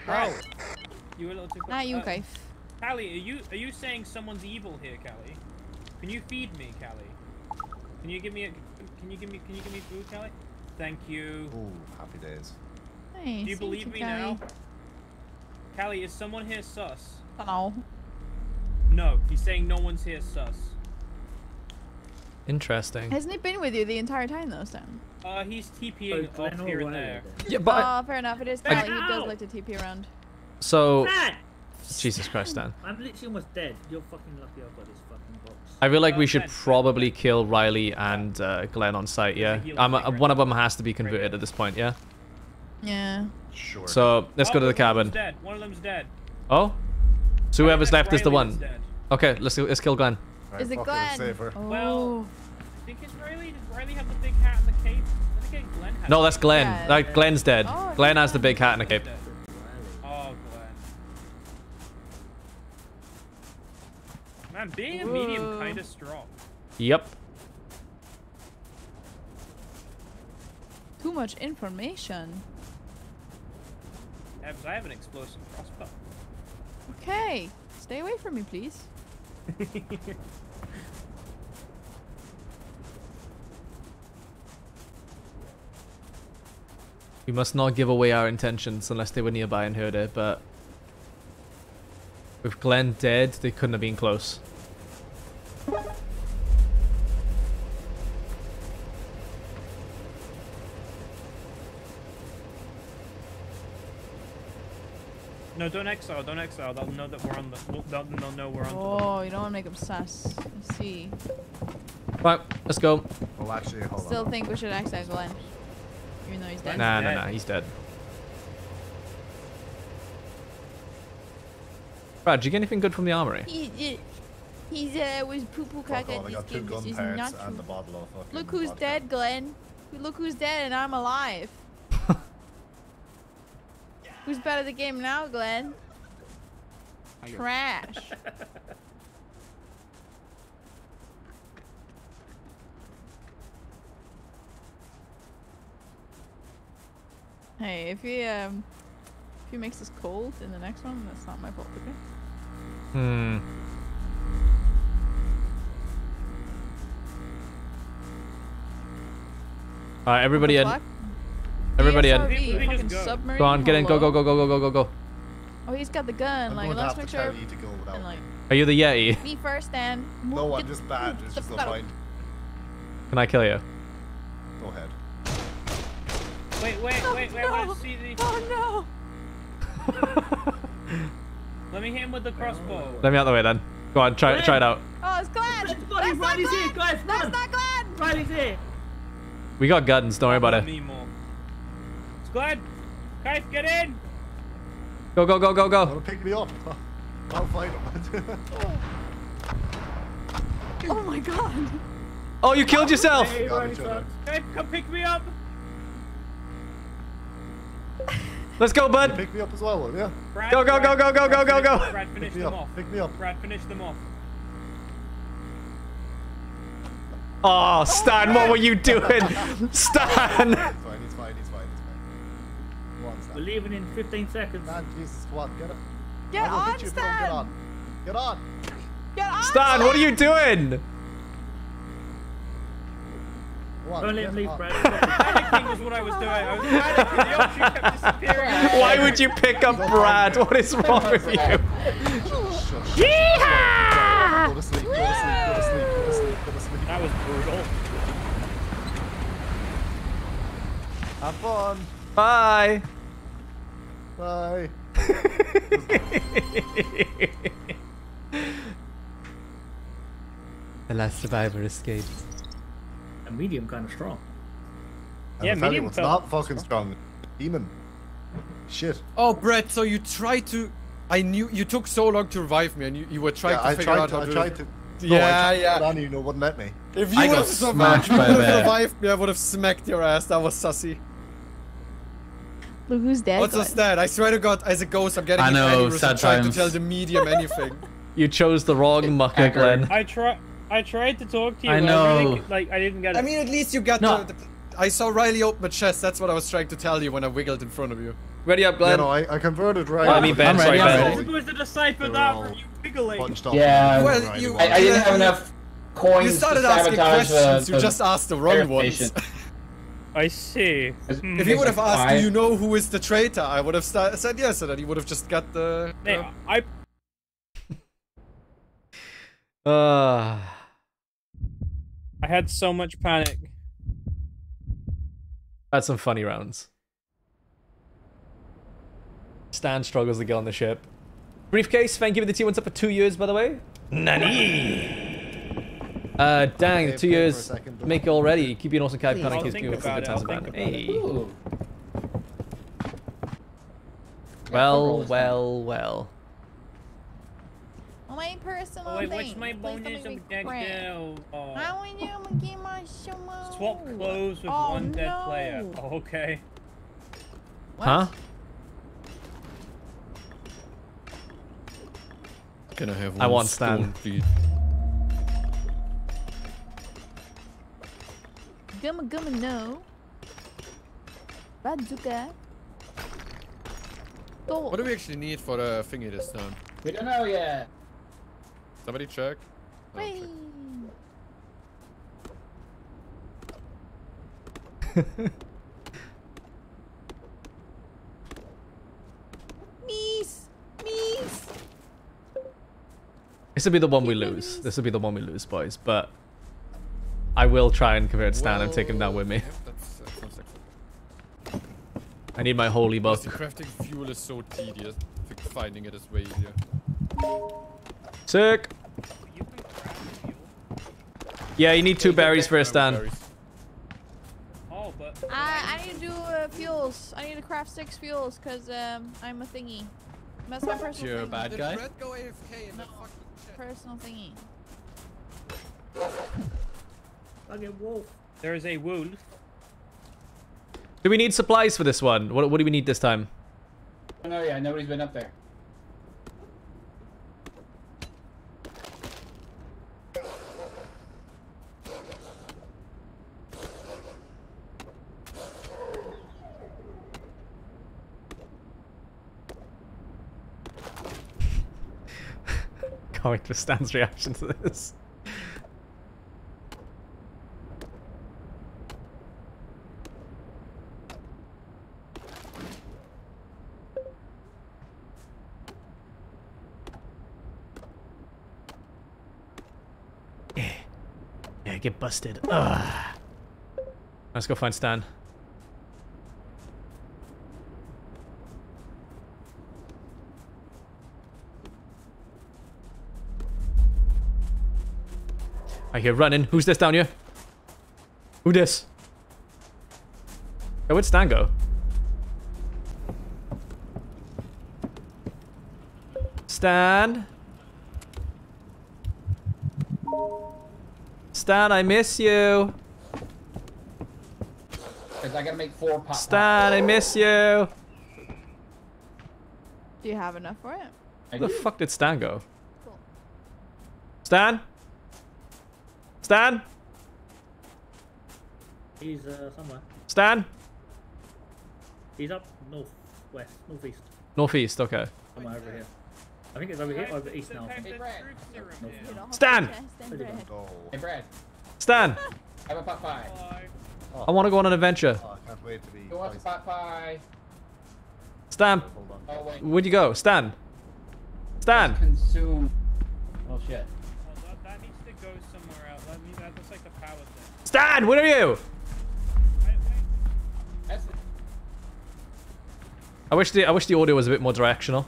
Bro, you were a little too close. Not you, Kaif. Callie, are you saying someone's evil here, Callie? Can you feed me, Callie? Can you give me can you give me food, Callie? Thank you. Ooh, happy days. Hey, do you believe me now? Callie, is someone here sus? No. No, he's saying no one's here sus. Interesting. Hasn't he been with you the entire time though, Stan? He's TPing off here and there. Yeah, but fair enough, it is Callie. He does like to TP around. So... Jesus Christ, Stan. I'm literally almost dead. You're fucking lucky I've got this fucking box. I feel like we should probably kill Riley and Glenn on site, yeah? One of them has to be converted at this point, yeah? Yeah. Sure. So let's go to the cabin. One of them's dead. Oh? So whoever's left is the one. Okay, let's kill Glenn. Right, is it Glenn? Oh. Well, I think it's Riley. Does Riley have the big hat and the cape? I think Glenn has. No, that's Glenn. Yeah, like Glenn's dead. Oh, Glenn has the big hat and the cape. Oh, Glenn. Man, being a medium kind of strong. Yep. Too much information. Ebs, I have an explosive crossbow. Okay, stay away from me, please. We must not give away our intentions unless they were nearby and heard it, but with Glenn dead, they couldn't have been close. No, don't exile. Don't exile. They'll know that we're on the. They'll know we're on. Oh, you don't want to make them sus. Let's see. Right, let's go. Well, actually, hold on. Still think we should exile Glenn, even though he's dead. Nah, no, no, he's dead. Brad, did you get anything good from the armory? He's was poo-poo caca. I got two gun parts and the bottle of fucking. Look who's dead, Glenn. Look who's dead, and I'm alive. Who's better at the game now, Glenn? Trash. Hey, if he makes us cold in the next one, that's not my fault, okay? Hmm. Alright, everybody in. Everybody in. Go on, get in. Go, go, go, go, go, go, go, go. Oh, he's got the gun. Like, let's make sure. Are you the Yeti? Me first, Stan. No, I'm just bad. It's just a fight. Can I kill you? Go ahead. Wait, wait, wait, wait. I want to see the. Oh no! Let me hit him with the crossbow. Let me out the way then. Go on, try it out. Oh, it's Glenn. That's not Glenn. That's not Glenn. Riley's here. We got guns, don't worry about it. It's good. Guys, get in. Go, go, go, go, go. Don't pick me up. I'll fight him. Oh my god. Oh, you killed yourself. Hey, Kaif, come pick me up. Let's go, bud. Pick me up as well, yeah. Brad, go, go, go, go, go, go, go, go. Brad, finish them off. Pick me up. Brad, finish them off. Oh, Stan, what were you doing? Stan! It's fine, it's fine, it's fine, it's fine. Go on, Stan. We're leaving in 15 seconds. Man, Jesus, come on, get up. Get on, Stan! Get on. Get on. Get on, Stan, what are you doing? Don't let him leave, Brad. Panicking was what I was doing. I was panicking. The option kept disappearing. Why would you pick up Brad? What is wrong with you? Yeehaw! Go to sleep, go to sleep, go to sleep. That was brutal. Have fun. Bye. Bye. The last survivor escaped. A medium kind of strong. Yeah, medium. It's not fucking strong. Demon. Shit. Oh, Brad. So you tried to? I knew you took so long to revive me, and you were trying to figure out how to. No, yeah. Danny, you know, wouldn't let me. If you would have survived me, I would have smacked your ass. That was sussy. Look who's dead. What's us that? I swear to God, as a ghost, I'm getting. I know. Sad times. Trying to tell the medium anything. You chose the wrong mucker, Glenn. I tried to talk to you. I know. Really, like I didn't get it. I mean, at least you got no. I saw Riley open my chest. That's what I was trying to tell you when I wiggled in front of you. Ready up, Glenn. No, I converted Riley. I mean, Ben. Sorry, Ben. You're supposed to decipher that for you. Yeah, well, you, I didn't have enough coins. You started asking questions, you just asked the wrong ones. I see. If he would have asked, do you know who is the traitor, I would have said yes, and then he would have just got the. I had so much panic. That's some funny rounds. Stan struggles to get on the ship. Briefcase, thank you for the T1s up for 2 years, by the way. Nani! Dang, 2 years. Second, make it already. Keep being awesome, Kaif. Panic is good. Hey. Well. My personal thing. Wait, what's my bonus of dead girl? How are you gonna get my shumo? Swap clothes with one dead player. Oh, okay. What? Huh? Can I have one? I want Stan. Gumma no. Bazooka. What do we actually need for the thingy this time? We don't know yet. Somebody check. Wait. Meese. This will be the one we lose. This will be the one we lose, boys. But I will try and convert Stan and take him down with me. I need my holy buff. Crafting fuel is so tedious. finding it is way easier. Sick. Yeah, you need 2 berries for a stand. Oh, but I need to do fuels. I need to craft 6 fuels because I'm a thingy. That's my personal You're thingy. A bad guy? Did Brad go AFK in no. That personal thingy. Fucking wolf. There is a wound. Do we need supplies for this one? What do we need this time? Oh, no, yeah, nobody's been up there. Going for Stan's reaction to this. Get busted. Ugh. Let's go find Stan. I hear running. Who's this down here? Who this? Where'd Stan go? Stan? Stan, I miss you. Cause I gotta make 4 pop. Stan, I miss you. Do you have enough for it? Where the fuck did Stan go? Cool. Stan? Stan? He's somewhere. Stan? He's up northwest, northeast. Northeast, okay. Somewhere over here. I think it's over here, over east now. Hey, Brad. Stan! Hey, Brad. Stan! I have a pot pie. Oh. I want to go on an adventure. Oh, I can't wait to be who wants a pot pie? Stan! Oh, where'd you go? Stan! Stan! Consume. Oh, shit. Well, that needs to go somewhere else. That looks like the power thing. Stan, where are you? Wait. I wish the audio was a bit more directional.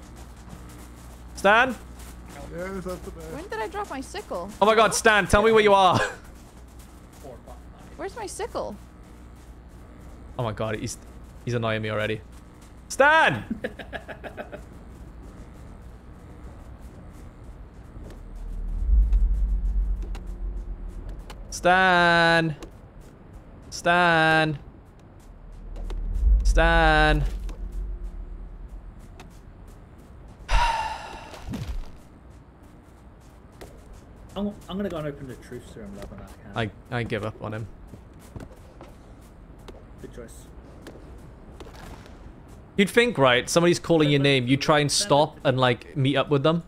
Stan? When did I drop my sickle? Oh my god, Stan, tell me where you are. Where's my sickle? Oh my god, he's annoying me already. Stan! Stan! Stan! Stan! I'm gonna go and open the truth serum lab when I can. I give up on him. Good choice. You'd think, right? Somebody's calling your name. You try and stop and like meet up with them.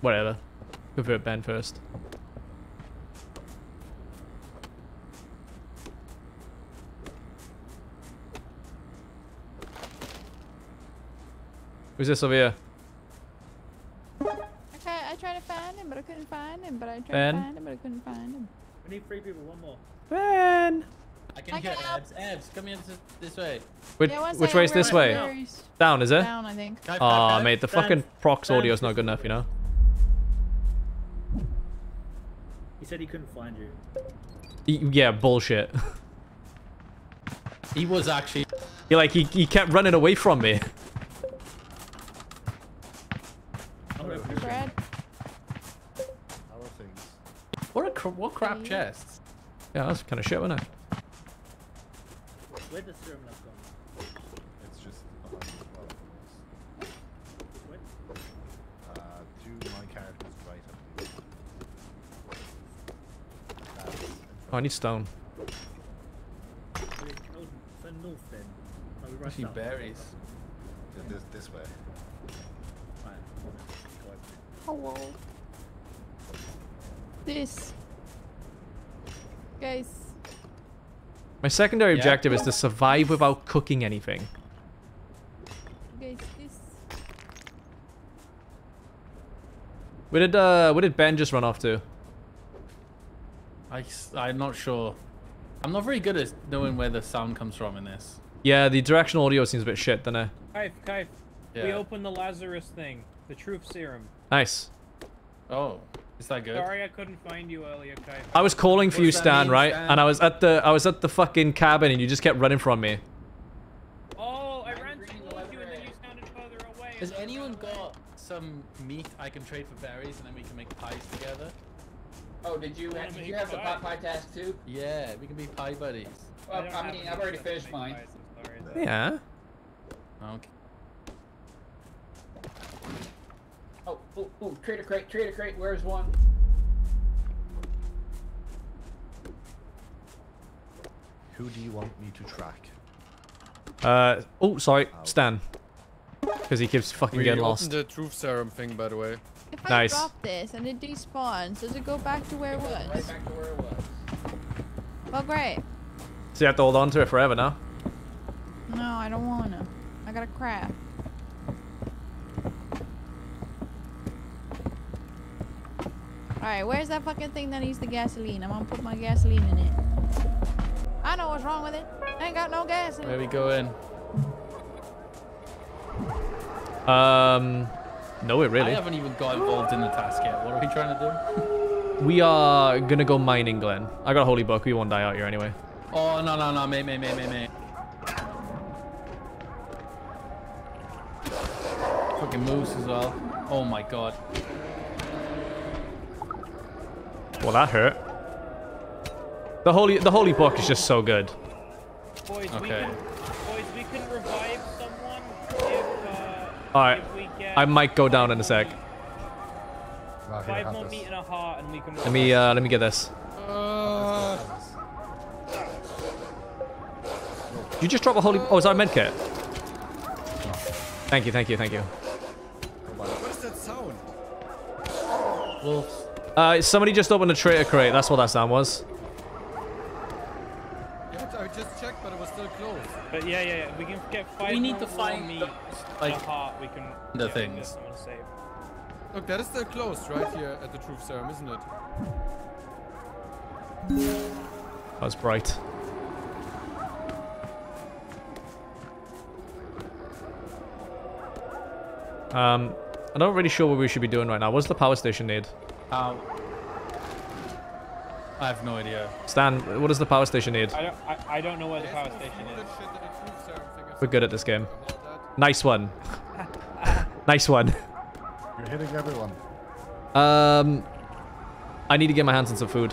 Whatever. Convert Ben first. Who's this over here? Okay, I tried to find him, but I couldn't find him. But I tried Ben. To find him, but I couldn't find him. We need 3 people. 1 more. Ben. I can help. Ebs, come in this way. Which way is this way? Berries. Down, is it? Down, I think. Aw, oh, mate, the fucking prox audio is not good enough, you know. He said he couldn't find you. Yeah, bullshit. He was actually... You're like, he kept running away from me. Brad? What crap chests? Yeah, that's kind of shit, wasn't it? Where'd the serum lab go? It's just behind the where? To my character's right up. Oh, I need stone. I see berries. This way. Hello. This. Guys. My secondary objective is to survive without cooking anything. Guys, this. Where did Ben just run off to? I'm not sure. I'm not very good at knowing where the sound comes from in this. Yeah, the directional audio seems a bit shit, doesn't it? Kaif. Yeah. We opened the Lazarus thing. The truth serum. Nice. Oh, is that good? Sorry I couldn't find you earlier, Kaif. I was calling for you, Stan, right? Stan? And I was at the fucking cabin and you just kept running from me. Oh, I ran towards you and then you sounded further away. Has anyone got some meat I can trade for berries and then we can make pies together? Oh, did you have the pot pie task too? Yeah, we can be pie buddies. Well, I mean, I've already finished mine. Sorry, yeah. Okay. Oh, ooh, trader crate, where's one? Who do you want me to track? Oh, sorry, Stan. Because he keeps fucking getting lost. The truth serum thing, by the way. If nice. I drop this and it despawns, does it go back to where it was? Right back to where it was. Well, great. So you have to hold on to it forever now? No, I don't wanna. I gotta craft. Alright, where's that fucking thing that needs the gasoline? I'm gonna put my gasoline in it. I know what's wrong with it. I ain't got no gasoline. Where we going? No, it really. I haven't even got involved in the task yet. What are we trying to do? We are gonna go mining, Glenn. I got a holy book. We won't die out here anyway. Oh, no. Mate. Fucking moose as well. Oh my god. Well, that hurt. The holy book is just so good. Boys, okay. We can revive someone if we get... I might go down in a sec. Five more meat and a heart and we can... Let me get this. You just drop a holy... Oh, is that a med kit? Thank you. What is that sound? Wolves. Somebody just opened a traitor crate. That's what that sound was. Yeah, I just checked, but it was still closed. But yeah. We can get five. We need to find meat. Like heart. We can. The things. Save. Look, that is still closed right here at the truth serum, isn't it? That was bright. I'm not really sure what we should be doing right now. What's the power station need? I have no idea. Stan, what does the power station need? I don't know where the power station is. We're good at this game. Nice one. Nice one. You're hitting everyone. I need to get my hands on some food.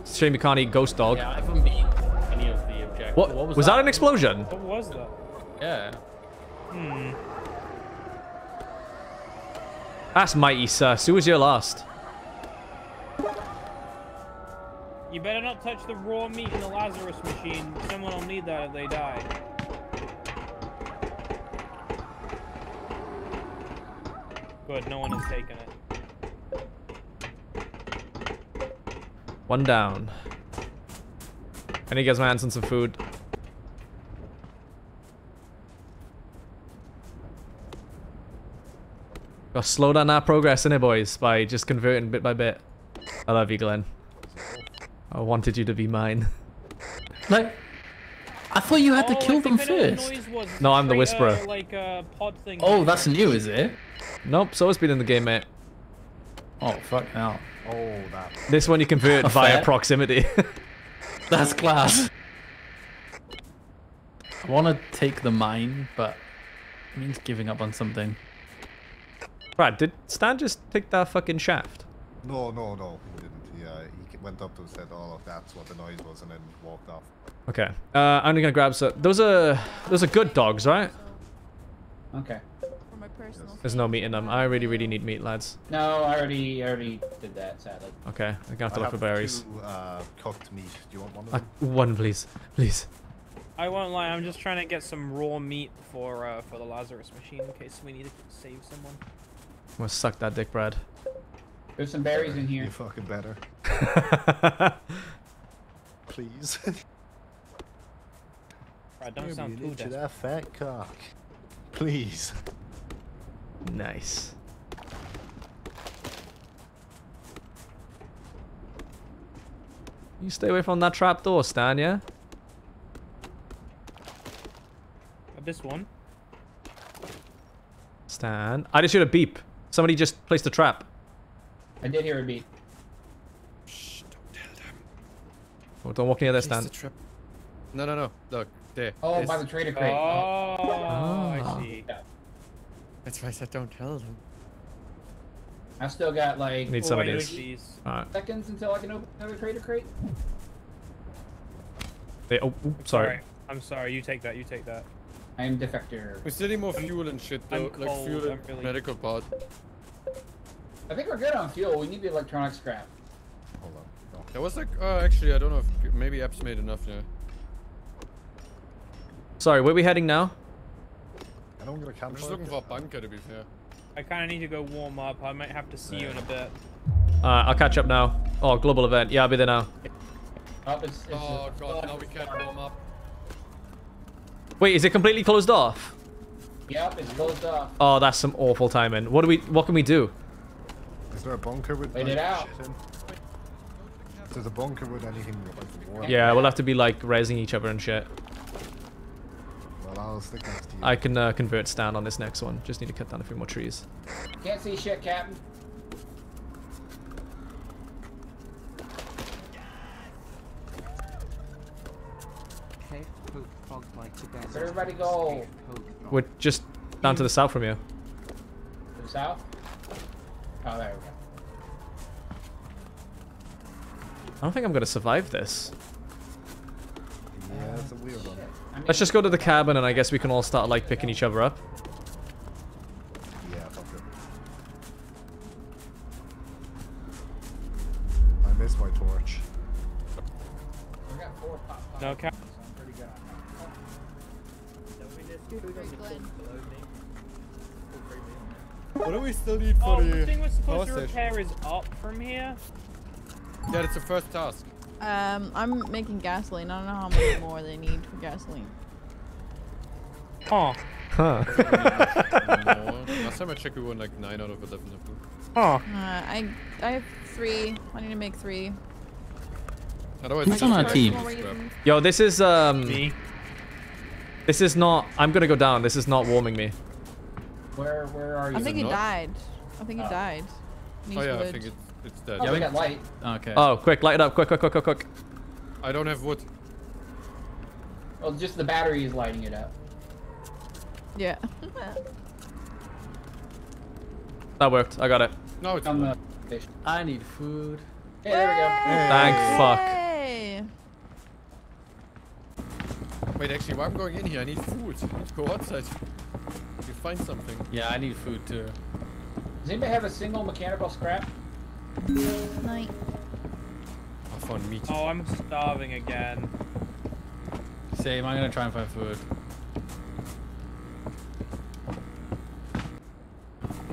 It's a shame you can't eat ghost dog. Yeah, I haven't beaten any of the objectives. What was that an explosion? What was that? Yeah. Hmm. That's mighty sus. Who was your last? You better not touch the raw meat in the Lazarus machine. Someone will need that if they die. Good, no one has taken it. One down. I need to get my hands on some food. Gotta slow down our progress, innit, boys, by just converting bit by bit. I love you, Glenn. I wanted you to be mine. Like, I thought you had to kill them first. No, I'm the whisperer. Like, pod thing that's new, is it? Nope, so it's been in the game, mate. Oh, fuck now. Oh, that. This one you convert via proximity. That's class. I want to take the mine, but it means giving up on something. Brad, did Stan just take that fucking shaft? No, he didn't. He went up and said, "Oh, that's what the noise was," and then walked off. Okay, I'm gonna grab some. Those are good dogs, right? Okay. For my personal. Yes. There's no meat in them. I really need meat, lads. No, I already did that, sadly. Okay, I'm gonna have to look for berries. Cooked meat. Do you want one of them? One, please. I won't lie. I'm just trying to get some raw meat for the Lazarus machine in case we need to save someone. I'm gonna suck that dick, Brad. There's some berries in here. You fucking better. Please. Brad, don't sound too desperate. Please. Nice. You stay away from that trap door, Stan, yeah? This one. Stan. I just heard a beep. Somebody just placed a trap. I did hear a beep. Shh, don't tell them. Oh, don't walk near there, Stan. No, no, no. Look, there. Oh, by the trader crate. Oh, I see. Yeah. That's why I said don't tell them. I still got like need some ideas. Right. Seconds until I can open another trader crate. Hey, oh, oops, sorry. I'm sorry. You take that. You take that. I am defector. We still need more fuel and shit though. Like cold, fuel and really... medical pod. I think we're good on fuel. We need the electronic scrap. Hold on. There was like, actually, I don't know if maybe Ebs made enough now. Sorry, where are we heading now? I don't get a camera. I'm just looking for a bunker to be fair. I kind of need to go warm up. I might have to see you in a bit. I'll catch up now. Oh, global event. Yeah, I'll be there now. It's oh god, now we can't warm up. Wait, is it completely closed off? Yep, it's closed off. Oh, that's some awful timing. What do we? What can we do? Is there a bunker with? Wait it out. Shit in? There's a bunker with anything. Like yeah, we'll have to be like rezzing each other and shit. Well, I'll stick next to you. I can convert Stan on this next one. Just need to cut down a few more trees. Can't see shit, Captain. So everybody go. We're just down to the south from you. To the south? Oh, there we go. I don't think I'm gonna survive this. Yeah, that's a weird one. I mean, let's just go to the cabin, and I guess we can all start like picking each other up. Yeah, okay. I missed my torch. We got four pop-pop. No cap. What do we still need for the thing we're supposed to repair is up from here? Yeah, it's the first task. I'm making gasoline. I don't know how much more they need for gasoline. Oh. Huh. Last time I checked, we won like 9 out of 11. Oh. I have 3. I need to make 3. Who's on our team? Yo, this is me. This is not. I'm gonna go down. This is not warming me. Where are you? I think he died. I think he died. Oh yeah, I think it's dead. Yeah, we got light. Okay. Oh, quick, light it up, quick. I don't have wood. Well, just the battery is lighting it up. Yeah. That worked. I got it. No, it's on the fish. I need food. Hey, there we go. Hey. Thank fuck. Hey. Wait, actually, while I'm going in here, I need food. Let's go outside. You find something. Yeah, I need food too. Does anybody have a single mechanical scrap? Night. I found meat. Oh, I'm starving again. Same, I'm gonna try and find food.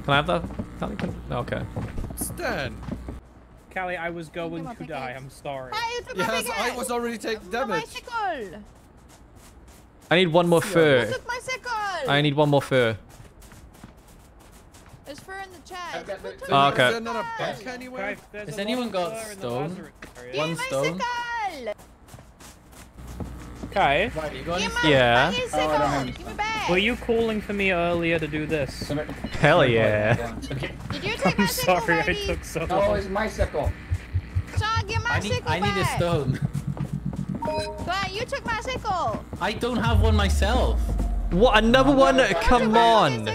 Can I have that? No, okay. Stan! Callie, I was going to die. I'm sorry. Yes, I was already taking damage. I need one more fur. I need one more fur. There's fur in the chat. Oh, okay. Okay. Has anyone got stone? One stone? Okay. Yeah. Were you calling for me earlier to do this? Hell yeah. Did you take my sickle, baby? I'm sorry, I took so long. Oh, it's my sickle. Sean, get my sickle back. I need a stone. Glad you took my sickle. I don't have one myself. What? Another one? Come on.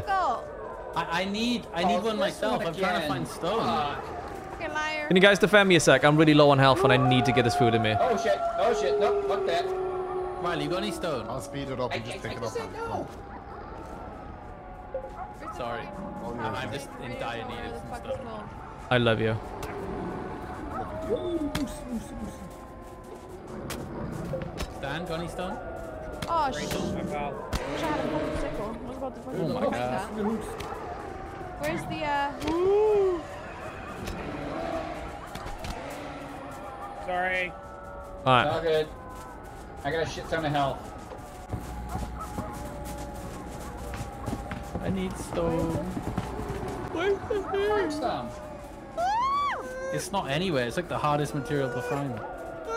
I need one myself. I'm trying to find stone. Can you guys defend me a sec? I'm really low on health and I need to get this food in me. Oh shit. Oh shit. No, fuck that. Riley, you got any stone? I'll speed it up and just pick it up. No. Sorry. I'm just in dire need of some stone. I love you. Stan, got any stone? Oh shit. I wish I had a golden sickle. I was about to fucking look at that. Where's the Sorry. Alright. All good. I got a shit ton of health. I need stone. It's not anywhere. It's like the hardest material to find.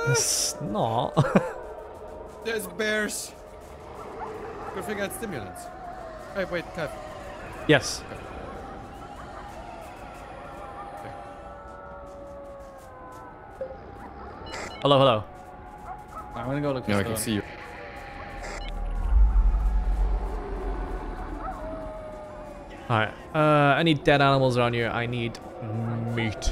It's not. There's bears. Go figure out stimulants. Hey, wait, cut. Yes. Okay. Hello, hello. I'm gonna go look for. No, I can see you. Alright, any dead animals around here? I need meat.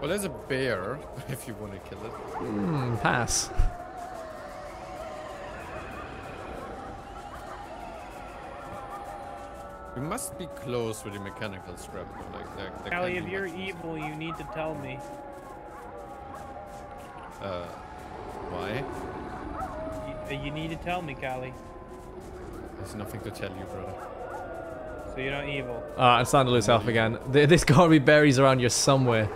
Well, there's a bear, if you want to kill it. Pass. You must be close with the mechanical scrap. Like, Callie, if you're evil, you need to tell me. Why? You need to tell me, Callie. There's nothing to tell you, brother. So you're not evil. I'm starting to lose health again. There's gotta be berries around here somewhere.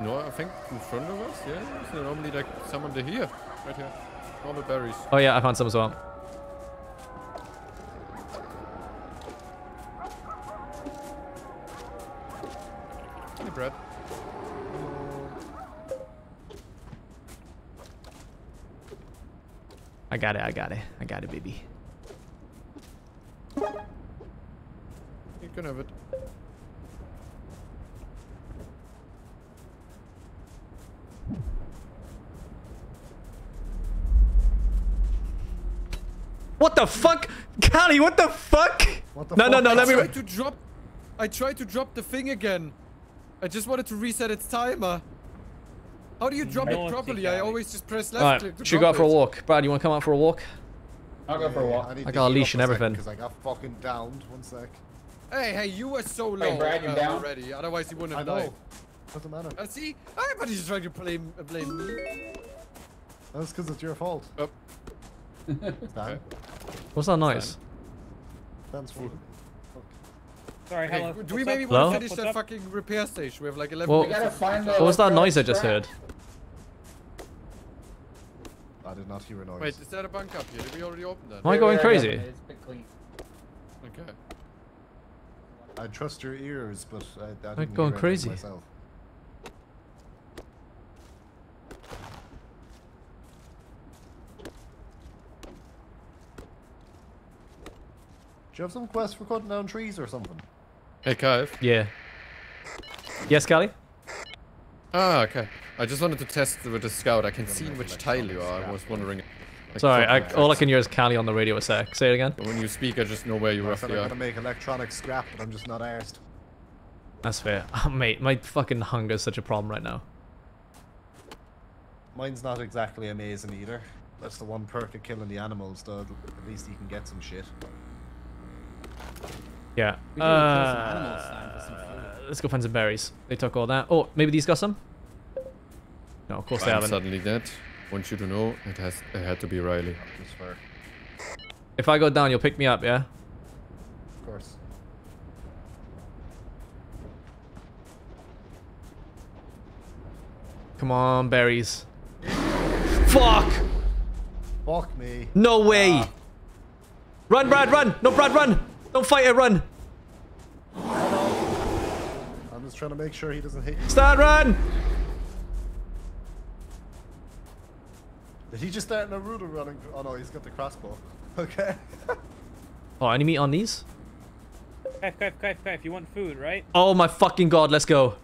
No, I think in front of us, yeah. So normally like some under here. Right here. All the berries. Oh yeah, I found some as well. Hey, Brad. I got it, I got it. I got it, baby. You can have it. What the fuck? Callie, what the fuck? What the fuck? No, no, let me... I tried to drop the thing again. I just wanted to reset its timer. How do you drop it properly? I always just press left click to drop it. Should go out for a walk. Brad, you want to come out for a walk? I'll go for a walk. I got a leash and everything. Because I got fucking downed. One sec. Hey, hey, you were so low already. Otherwise, you wouldn't have died. What's the matter? See? Everybody's just trying to blame me. That's because it's your fault. Oh. Stan? What's that noise? Stan's food. Sorry, hello. Hey, do we maybe want to finish that fucking repair station? We have like 11 minutes. What was that noise I just heard? I did not hear a noise. Wait, is there a bank up here? Did we already open that? Am I going crazy? It's a bit clean. Okay. I trust your ears, but I didn't hear anything crazy myself. Do you have some quest for cutting down trees or something? Hey, Kaif. Yeah. Yes, Callie? Ah, okay. I just wanted to test with the scout. I can see which tile you are. I was wondering. Sorry, all I can hear is Callie on the radio a sec. Say it again. When you speak, I just know where you roughly are. I'm gonna make electronic scrap, but I'm just not arsed. That's fair. Oh, mate, my fucking hunger is such a problem right now. Mine's not exactly amazing either. That's the one perk of killing the animals, though. At least you can get some shit. Yeah. Let's go find some berries. They took all that. Oh, maybe these got some? No, of course they haven't. Suddenly dead. Want you to know it had to be Riley. If I go down, you'll pick me up, yeah? Of course. Come on, berries. Fuck! Fuck me. No way! Run, Brad, run! No, Brad, run! Don't fight it, run! I'm just trying to make sure he doesn't hit you. Stan, run! Did he just start Naruto running? Oh no, he's got the crossbow. Okay. Oh, any meat on these? Kaif, you want food, right? Oh my fucking god, let's go.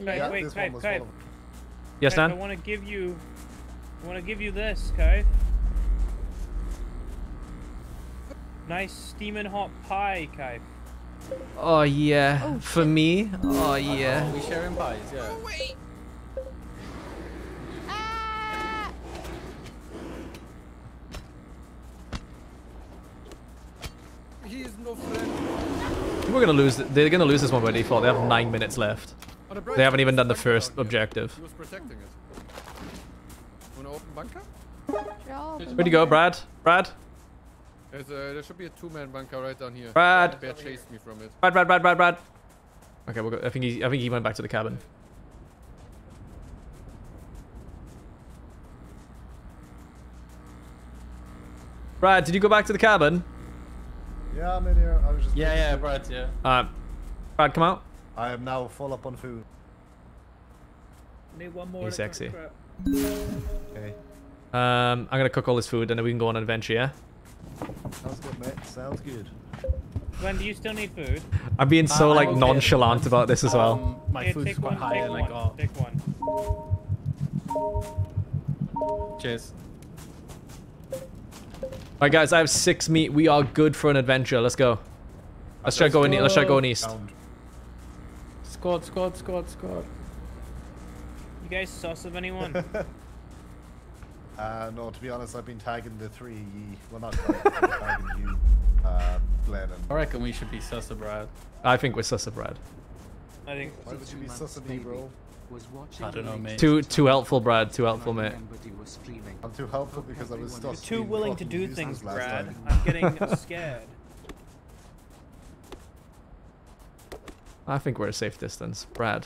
Yeah, wait, Kaif. Yes, Stan? I wanna give you this, Kaif. Nice steaming hot pie, Kaif. Oh yeah, for me. Oh yeah. We sharing pies, yeah. Oh, wait. He is no friend. We're gonna lose. They're gonna lose this one by default. They have 9 minutes left. They haven't even done the first objective. He was protecting us. Wanna open bunker? Where'd you go, Brad? Brad? There should be a two-man bunker right down here. Brad! Bear chased me from it. Brad! Okay, we'll go. I think he went back to the cabin. Brad, did you go back to the cabin? Yeah, I'm in here. I was just Brad, yeah. Brad, come out. I am now full up on food. Need one more. He's sexy. Okay. I'm gonna cook all this food and then we can go on an adventure, yeah? Sounds good, mate. Sounds good. Glenn, do you still need food? I'm being so like nonchalant about this as well. My food's quite high and I got... Take one. Cheers. Alright guys, I have 6 meat. We are good for an adventure. Let's go. Let's try going. Let's try going east. Squad, squad, squad, squad. You guys sus of anyone? No, to be honest, I've been tagging the 3 ye. Well, not tagging you. Glenn. I reckon we should be sus of Brad. I think we're sus of Brad. I think. Why would you be sus of me, bro? I don't know, mate. Too helpful, Brad. Too helpful, mate. I'm too helpful because I was still too willing to do things, Brad. I'm getting scared. I think we're a safe distance, Brad.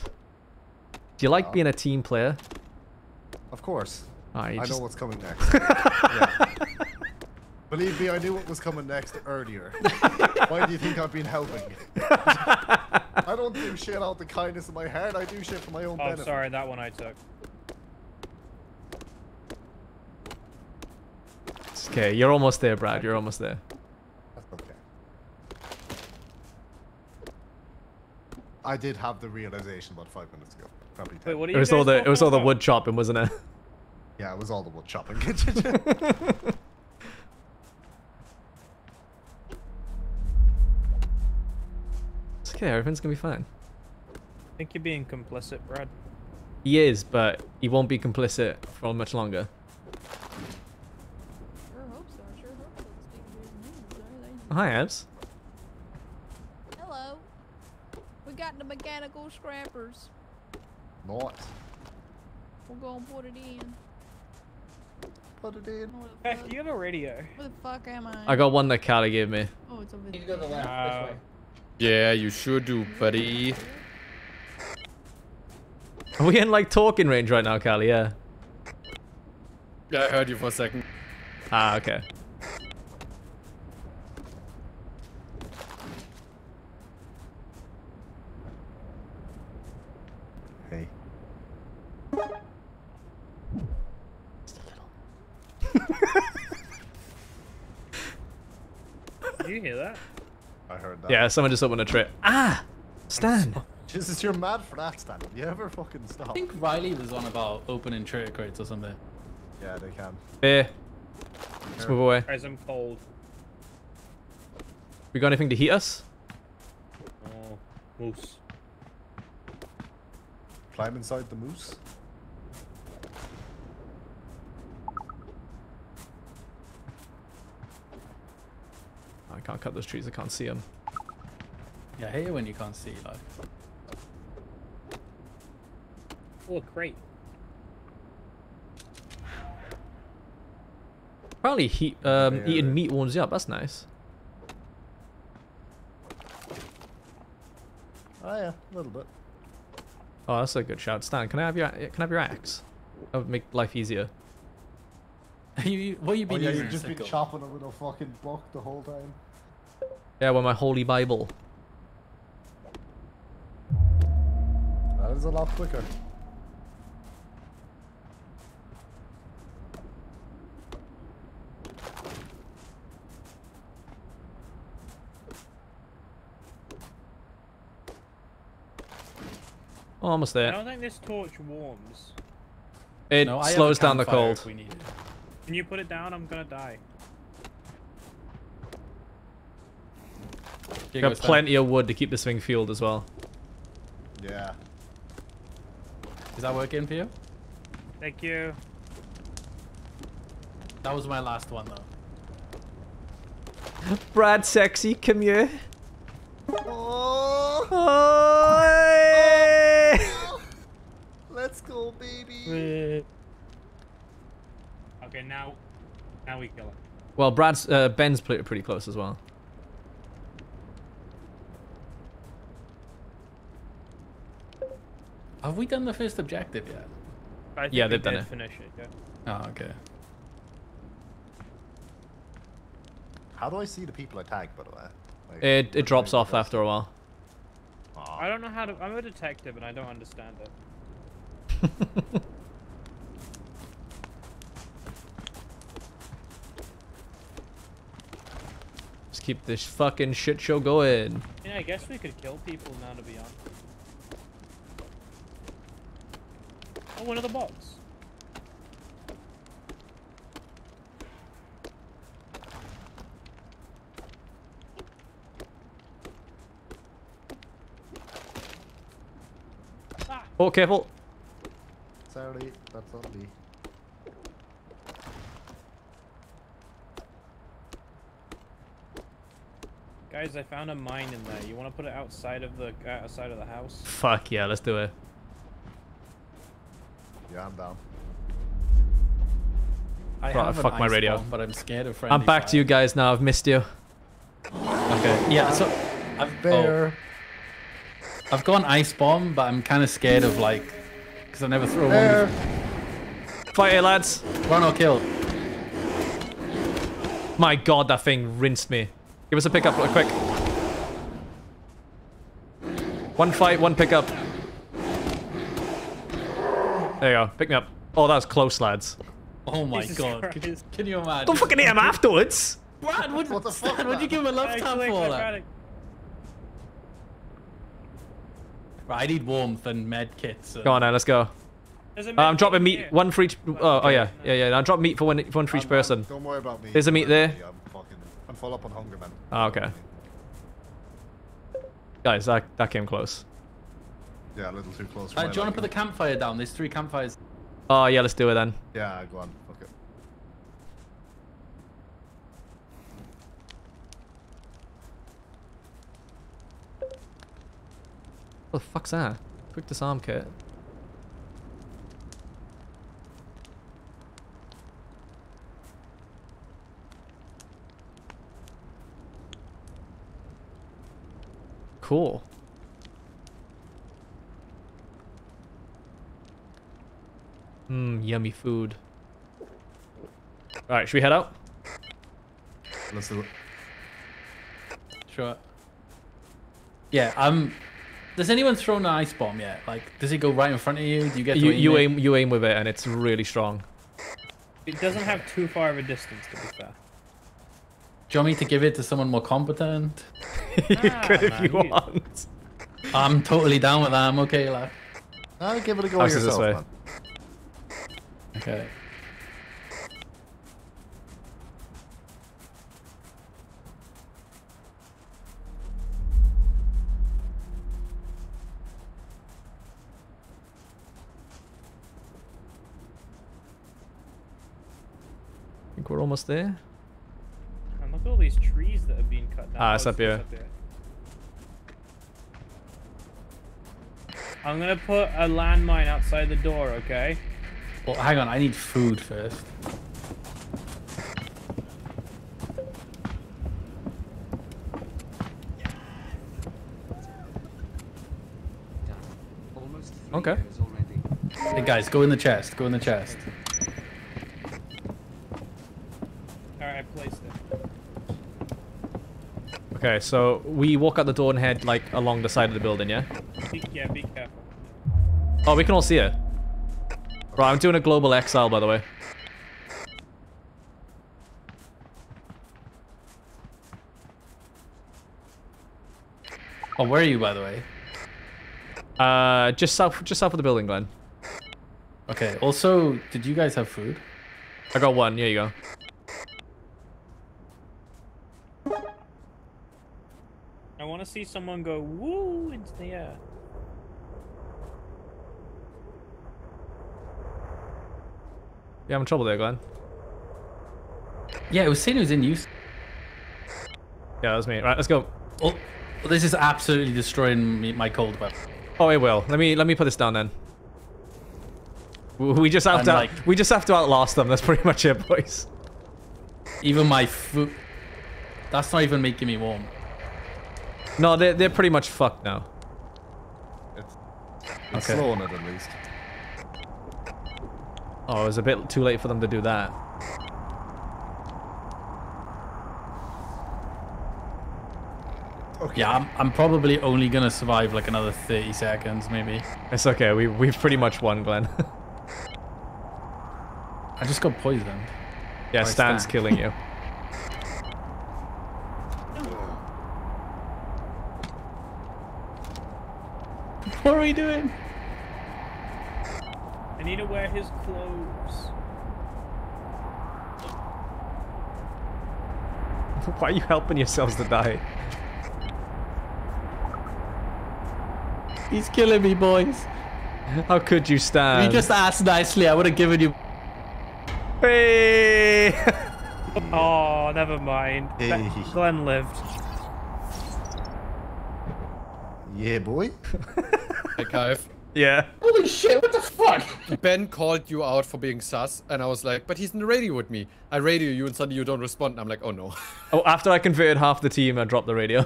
Do you like being a team player? Of course. Right, I know what's coming next. Believe me, I knew what was coming next earlier. Why do you think I've been helping? I don't do shit out the kindness of my heart. I do shit for my own benefit. Oh, sorry, that one I took. It's okay, you're almost there, Brad. You're almost there. That's okay. I did have the realization about 5 minutes ago. Probably 10. Wait, what are you it was all the wood chopping, wasn't it? Yeah, it was all the wood chopping. It's okay, everything's gonna be fine. I think you're being complicit, Brad. He is, but he won't be complicit for much longer. Sure hope so. Sure hope so. Hi, Ebs. Hello. We got the mechanical scrappers. What? We're gonna put it in. Put it in. Kaif, do you have a radio? Where the fuck am I? I got one that Callie gave me. Oh, it's over there. You go to the left. This way. Yeah, you sure do, buddy. Are we in like talking range right now, Callie? Yeah. Yeah, I heard you for a second. Ah, okay. Hey. Just a little. Did you hear that? I heard that. Yeah, someone just opened a trip. Ah! Stan! Jesus, you're mad for that, Stan. You ever fucking stop? I think Riley was on about opening traitor crates or something. Yeah, they can. Hey. Let's move away. Guys, I'm cold. We got anything to heat us? Oh, moose. Climb inside the moose? I can't cut those trees, I can't see them. Yeah, I hate it when you can't see, like. Oh, great. Probably eating meat warms you up, that's nice. Oh yeah, a little bit. Oh, that's a good shout. Stan, can I have your axe? That would make life easier. What you been using? You've just been chopping a little fucking block the whole time. Yeah, with my holy Bible. That is a lot quicker. Oh, almost there. I don't think this torch warms. It slows down the cold. Can you put it down? I'm gonna die. You got plenty of wood to keep this thing fueled as well. Yeah. Is that working for you? Thank you. That was my last one though. Brad, sexy, come here. Oh. Oh, hey. Oh. Let's go, baby. Okay, now we kill it. Well, Ben's pretty close as well. Have we done the first objective yet? I think they've done it. Finish it. Yeah. Oh, okay. How do I see the people I tagged, by the way? Like, it drops off after a while. Aww. I don't know how to... I'm a detective and I don't understand it. Just keep this fucking shit show going. Yeah, I guess we could kill people now, to be honest. Oh, one of the bots. Oh, careful! Sorry, that's not me. Guys, I found a mine in there. You want to put it outside of the house? Fuck yeah, let's do it. Yeah, I'm down. I fuck my radio, but I'm scared of friendly. I'm back to you guys now. I've missed you. Okay. Yeah. So I've been. I've got an ice bomb, but I'm kind of scared of like, because I never throw one. Fight it, lads. Run or kill. My god, that thing rinsed me. Give us a pickup real quick. One fight, one pickup. There you go, pick me up. Oh, that was close, lads. Oh my god, can you imagine? Don't fucking hit him afterwards! Brad, what the fuck, Stan, would you give him a love tap for that? I need warmth and med kits. So. Go on now, let's go. I'm dropping meat, one for each. Oh yeah, yeah. I'm dropping meat for one for each person. Don't worry about me. There's a meat there. Yeah, I'm full up on hunger, man. Oh, okay. Guys, that came close. Yeah, a little too close. Do you want to put the campfire down? There's 3 campfires. Oh yeah, let's do it then. Yeah, go on. Okay. What the fuck's that? Quick disarm kit. Cool. Mmm, yummy food. Alright, should we head out? Let's do it. Sure. Yeah, does anyone throw an ice bomb yet? Like, does it go right in front of you? Do you get to aim? You aim with it, and it's really strong. It doesn't have too far of a distance, to be fair. Do you want me to give it to someone more competent? You could if you want. I'm totally down with that. I'm okay, like. I'll give it a go yourself, man. Okay. We're almost there. And look at all these trees that have been cut down. Ah, it's up here. I'm gonna put a landmine outside the door, okay? Well, hang on, I need food first. Okay. Hey guys, go in the chest. Go in the chest. Okay, so we walk out the door and head like along the side of the building, yeah? Yeah, be careful. Oh, we can all see it. Right, I'm doing a global exile, by the way. Oh, where are you, by the way? Just south of the building, Glenn. Okay. Also, did you guys have food? I got one. Here you go. I want to see someone go woo into the air. Yeah, I'm in trouble there, Glenn. Yeah, it was saying it was in use. Yeah, that was me. Right, let's go. Oh, this is absolutely destroying my cold web. Oh, it will. Let me put this down then. We just have to outlast them. That's pretty much it, boys. Even my food. That's not even making me warm. No, they're pretty much fucked now. It's okay. Slow on it, at least. Oh, it was a bit too late for them to do that. Okay. Yeah, I'm probably only gonna survive like another 30 seconds, maybe. It's okay. We've pretty much won, Glenn. I just got poisoned. Yeah, Stan's killing you. What are we doing? I need to wear his clothes. Why are you helping yourselves to die? He's killing me, boys. How could you, Stan? You just asked nicely. I would have given you. Hey! Oh, never mind. Hey. Glenn lived. Yeah, boy. Hey, Kaif. Yeah. Holy shit, what the fuck? Ben called you out for being sus, and I was like, but he's in the radio with me. I radio you, and suddenly you don't respond, and I'm like, oh no. Oh, after I converted half the team, I dropped the radio.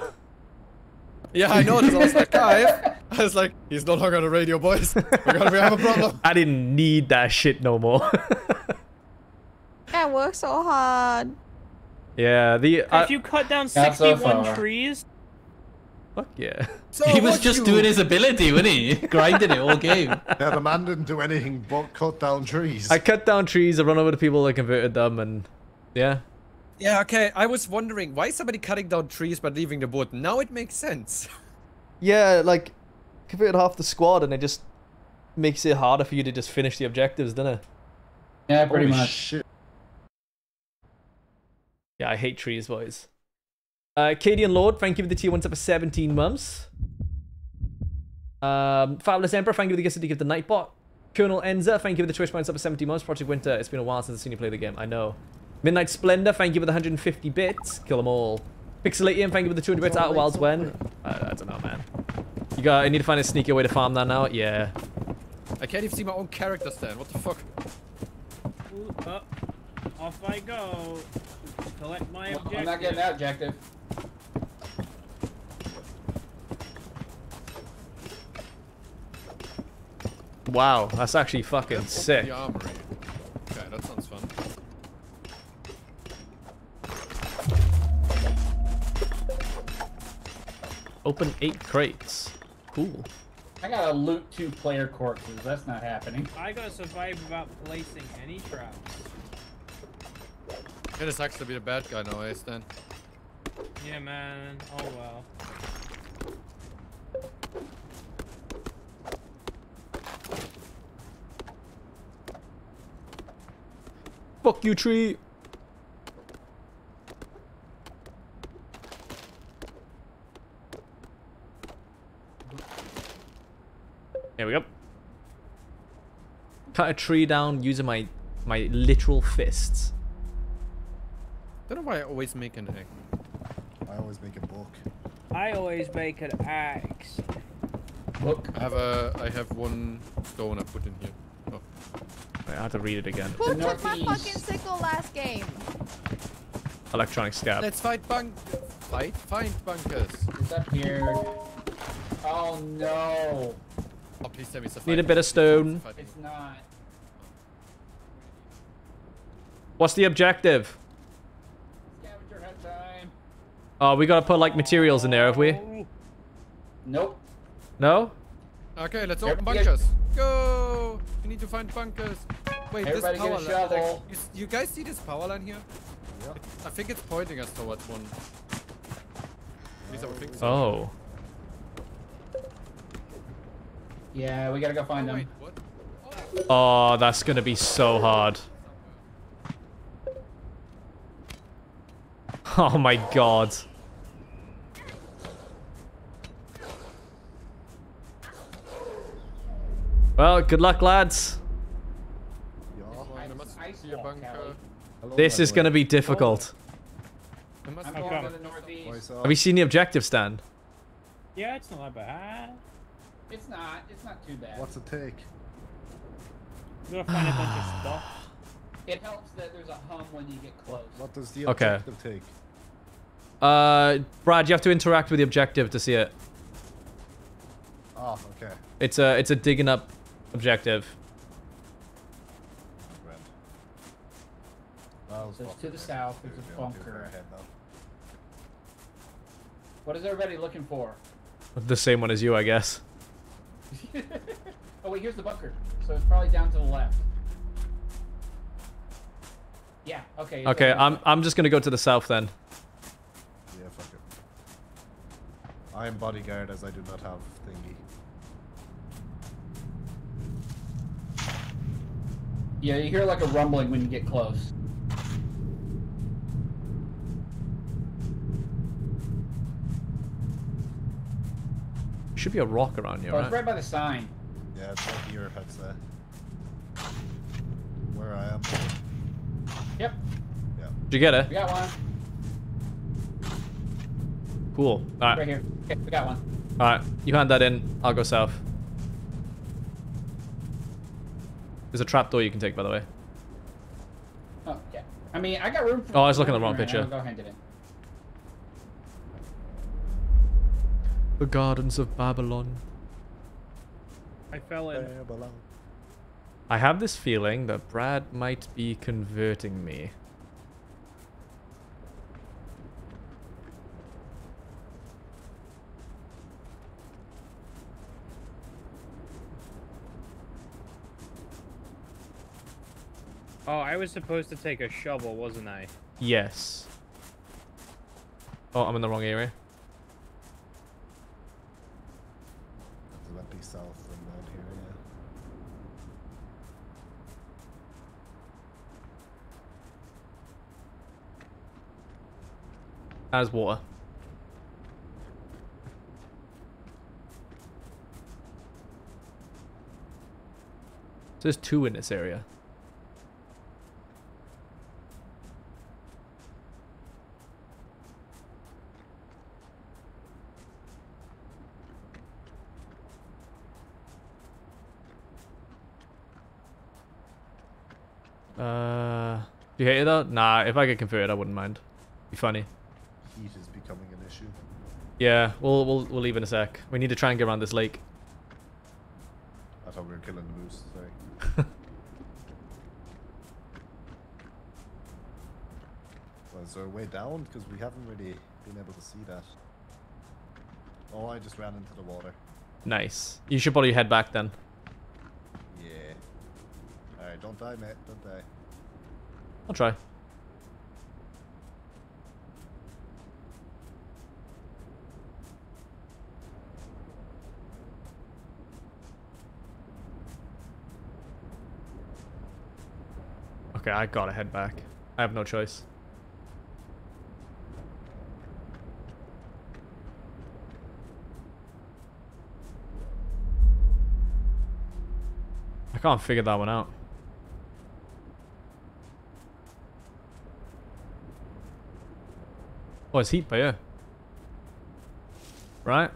Yeah, I noticed. I was like, Kaif. I was like, he's no longer on the radio, boys. We have a problem. I didn't need that shit no more. I work so hard. Yeah, the... if you cut down 61 trees... Fuck yeah. So he was just doing his ability, wasn't he? Grinding it all game. Yeah, the man didn't do anything but cut down trees. I cut down trees, I run over to people, I converted them, and... Yeah. Yeah, okay, I was wondering, why is somebody cutting down trees but leaving the wood? Now it makes sense. Yeah, like, converted half the squad and it just... makes it harder for you to just finish the objectives, doesn't it? Yeah, pretty much. Holy shit. Yeah, I hate trees, boys. Katie and Lord, thank you for the tier 1 sub for 17 months. Fabulous Emperor, thank you for the gift to give the Nightbot. Colonel Enza, thank you for the Twitch points up for 17 months. Project Winter, it's been a while since I've seen you play the game, I know. Midnight Splendor, thank you for the 150 bits. Kill them all. Pixelatium, thank you for the 200 bits. Out of Wilds When? I don't know, man. I need to find a sneaky way to farm that now, yeah. I can't even see my own character, Stan, what the fuck? Ooh, off I go. Collect my objective. I'm not getting that objective. Wow, that's actually fucking sick. The armory. Okay, that sounds fun. Open 8 crates. Cool. I gotta loot 2 player corpses. That's not happening. I gotta survive without placing any traps. It sucks to be a bad guy now, eh, Stan? Yeah, man. Oh, well. Fuck you, tree! There we go. Cut a tree down using my literal fists. I don't know why I always make an egg. I always make a book. I always make an axe. Book. I have one stone I put in here. Oh. Wait, I have to read it again. Who took my fucking sickle last game? Electronic stab. Let's find bunkers. It's up here. Oh no. Oh, please tell me it's a fight. Need a bit of stone. It's not. What's the objective? Oh, we gotta put like materials in there, have we? Nope. No? Okay, let's open bunkers. Go! We need to find bunkers. Wait, everybody this power line. Like, you guys see this power line here? Yeah. I think it's pointing us towards one. At least I would think so. Oh. Yeah, we gotta go find them. Wait, what? Oh. Oh, that's gonna be so hard. Oh my god. Well, good luck, lads. This is gonna be difficult. Have you seen the objective, Stan? Yeah, it's not that bad. It's not too bad. What's it take? We're gonna find a bunch of stuff. It helps that there's a hum when you get close. What does the objective take? Brad, you have to interact with the objective to see it. Oh, okay. It's a digging up objective. So it's to the south. There's a bunker. What is everybody looking for? The same one as you, I guess. Oh wait, here's the bunker. So it's probably down to the left. Yeah, okay. Okay, I'm just gonna go to the south then. Yeah, fuck it. I am bodyguard as I do not have thingy. Yeah, you hear like a rumbling when you get close. Should be a rock around here, right? It's right by the sign. Yeah, it's like your head's there. Where I am. Yep. Yep. Did you get it? We got one. Cool. Alright. Right here. Okay, we got one. Alright, you hand that in. I'll go south. There's a trapdoor you can take, by the way. Oh, yeah. I mean, I got room for... Oh, I was looking at the wrong picture. I'll go hand it in. The gardens of Babylon. I fell in. Babylon. I have this feeling that Brad might be converting me. Oh, I was supposed to take a shovel, wasn't I? Yes. Oh, I'm in the wrong area. South and down here, yeah. As water. So there's two in this area. Do you hate it though? Nah, if I get converted, I wouldn't mind. It'd be funny. Heat is becoming an issue. Yeah, we'll leave in a sec. We need to try and get around this lake. I thought we were killing the moose. Sorry. Well, is there a way down? Because we haven't really been able to see that. Oh, I just ran into the water. Nice. You should probably head back then. Yeah. All right, don't die, mate. Don't die. I'll try. Okay, I gotta head back. I have no choice. I can't figure that one out. Oh, it's heat by you. Right?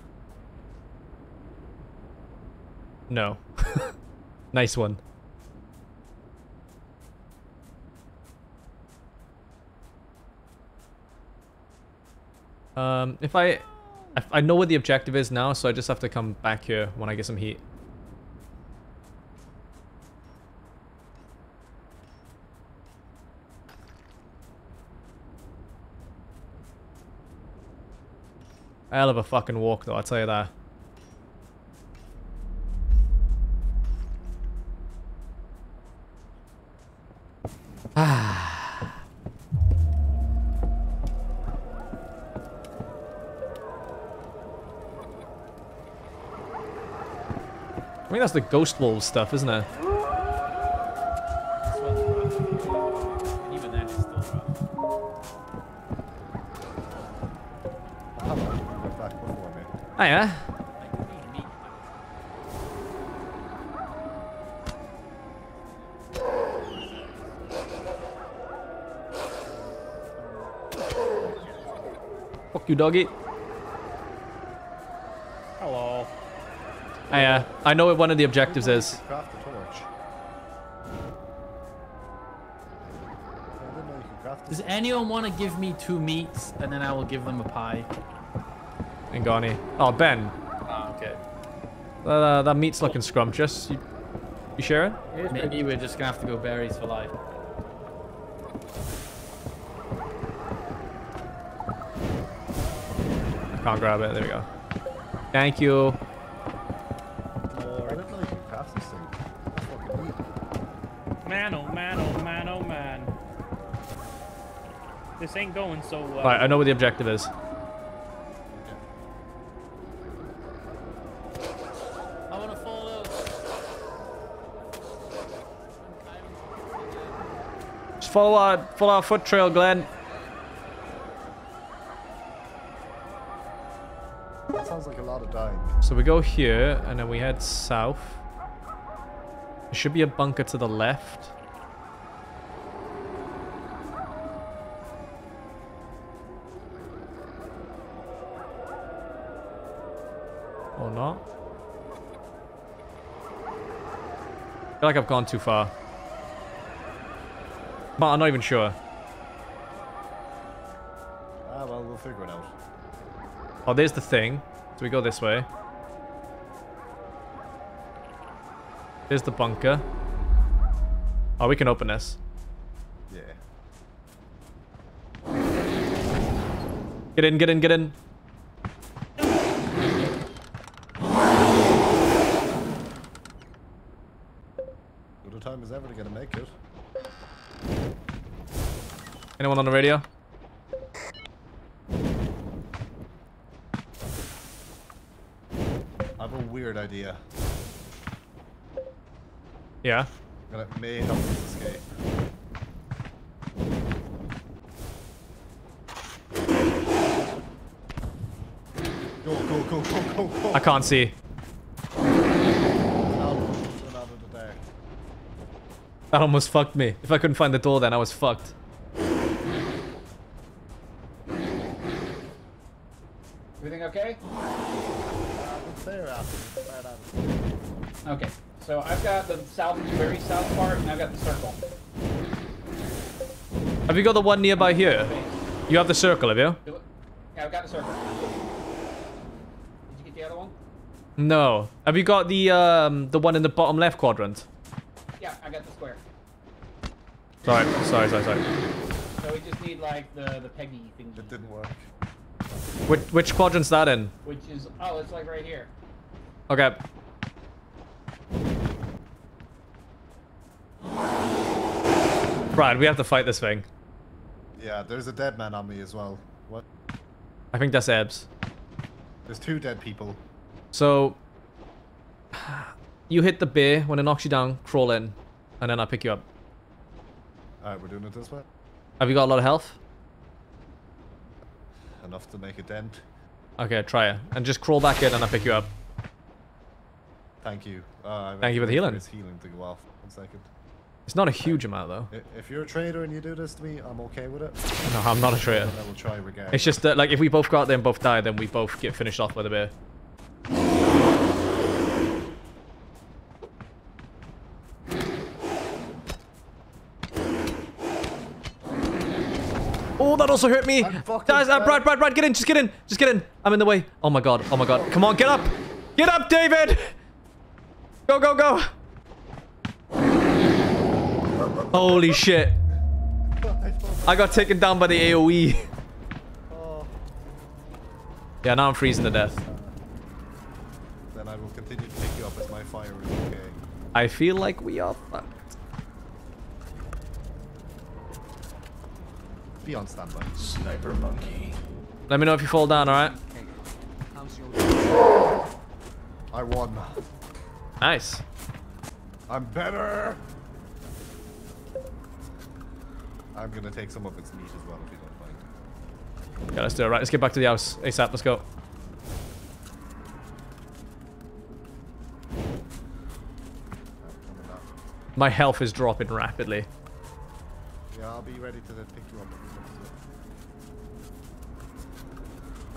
No. Nice one. If I know what the objective is now, so I just have to come back here when I get some heat. Hell of a fucking walk though, I'll tell you that. Ah. I mean, that's the ghost wolves stuff, isn't it? Oh, yeah. Fuck you, doggy. Hello. Oh, yeah. I know what one of the objectives is. Craft the torch. Does anyone want to give me two meats and then I will give them a pie? Ngani. Oh, Ben. Oh, okay. That meat's looking scrumptious. You sharing? Maybe we're just gonna have to go berries for life. I can't grab it. There we go. Thank you. Man, oh man, oh man, oh man. This ain't going so well. Alright, I know what the objective is. I wanna fall out. Just follow our foot trail, Glenn. That sounds like a lot of dying. So we go here and then we head south. There should be a bunker to the left. Or not. I feel like I've gone too far. But I'm not even sure. Ah, well, we'll figure it out. Oh, there's the thing. So we go this way. There's the bunker. Oh, we can open this. Yeah. Get in, get in, get in. Good a time as ever to get a make it. Anyone on the radio? I have a weird idea. Yeah. That may help us escape. Go, go, go, go, go, go. I can't see. That almost fucked me. If I couldn't find the door then I was fucked. Everything okay? Okay. So I've got the south, very south part, and I've got the circle. Have you got the one nearby here? You have the circle, have you? Yeah, I've got the circle. Did you get the other one? No. Have you got the one in the bottom left quadrant? Yeah, I got the square. Sorry. So we just need like the peggy thing. That didn't work. Which quadrant's that in? Which is it's like right here. Okay. Brad, we have to fight this thing. Yeah, there's a dead man on me as well. What? I think that's Ebs. There's two dead people. So, you hit the bear. When it knocks you down, crawl in. And then I'll pick you up. Alright, we're doing it this way. Have you got a lot of health? Enough to make a dent. Okay, try it. And just crawl back in and I'll pick you up. Thank you. Thank you for the healing. It's healing to go off. 1 second. It's not a huge amount, though. If you're a traitor and you do this to me, I'm okay with it. No, I'm not a traitor. I will try regardless. It's just that, like, if we both go out there and both die, then we both get finished off by the bear. Oh, that also hurt me. Guys, Brad, get in. Just get in. Just get in. I'm in the way. Oh, my God. Oh, my God. Come on, get up. Get up, David. Go, go, go. Holy shit. I got taken down by the AoE. Yeah, now I'm freezing to death. Then I will continue to pick you up as my fire is okay. I feel like we are fucked. Be on standby. Sniper monkey. Let me know if you fall down, alright? I won. Nice. I'm better. I'm gonna take some of its meat as well if you don't mind. Yeah, let's do it. Right, let's get back to the house ASAP. Let's go. My health is dropping rapidly. Yeah, I'll be ready to pick you up.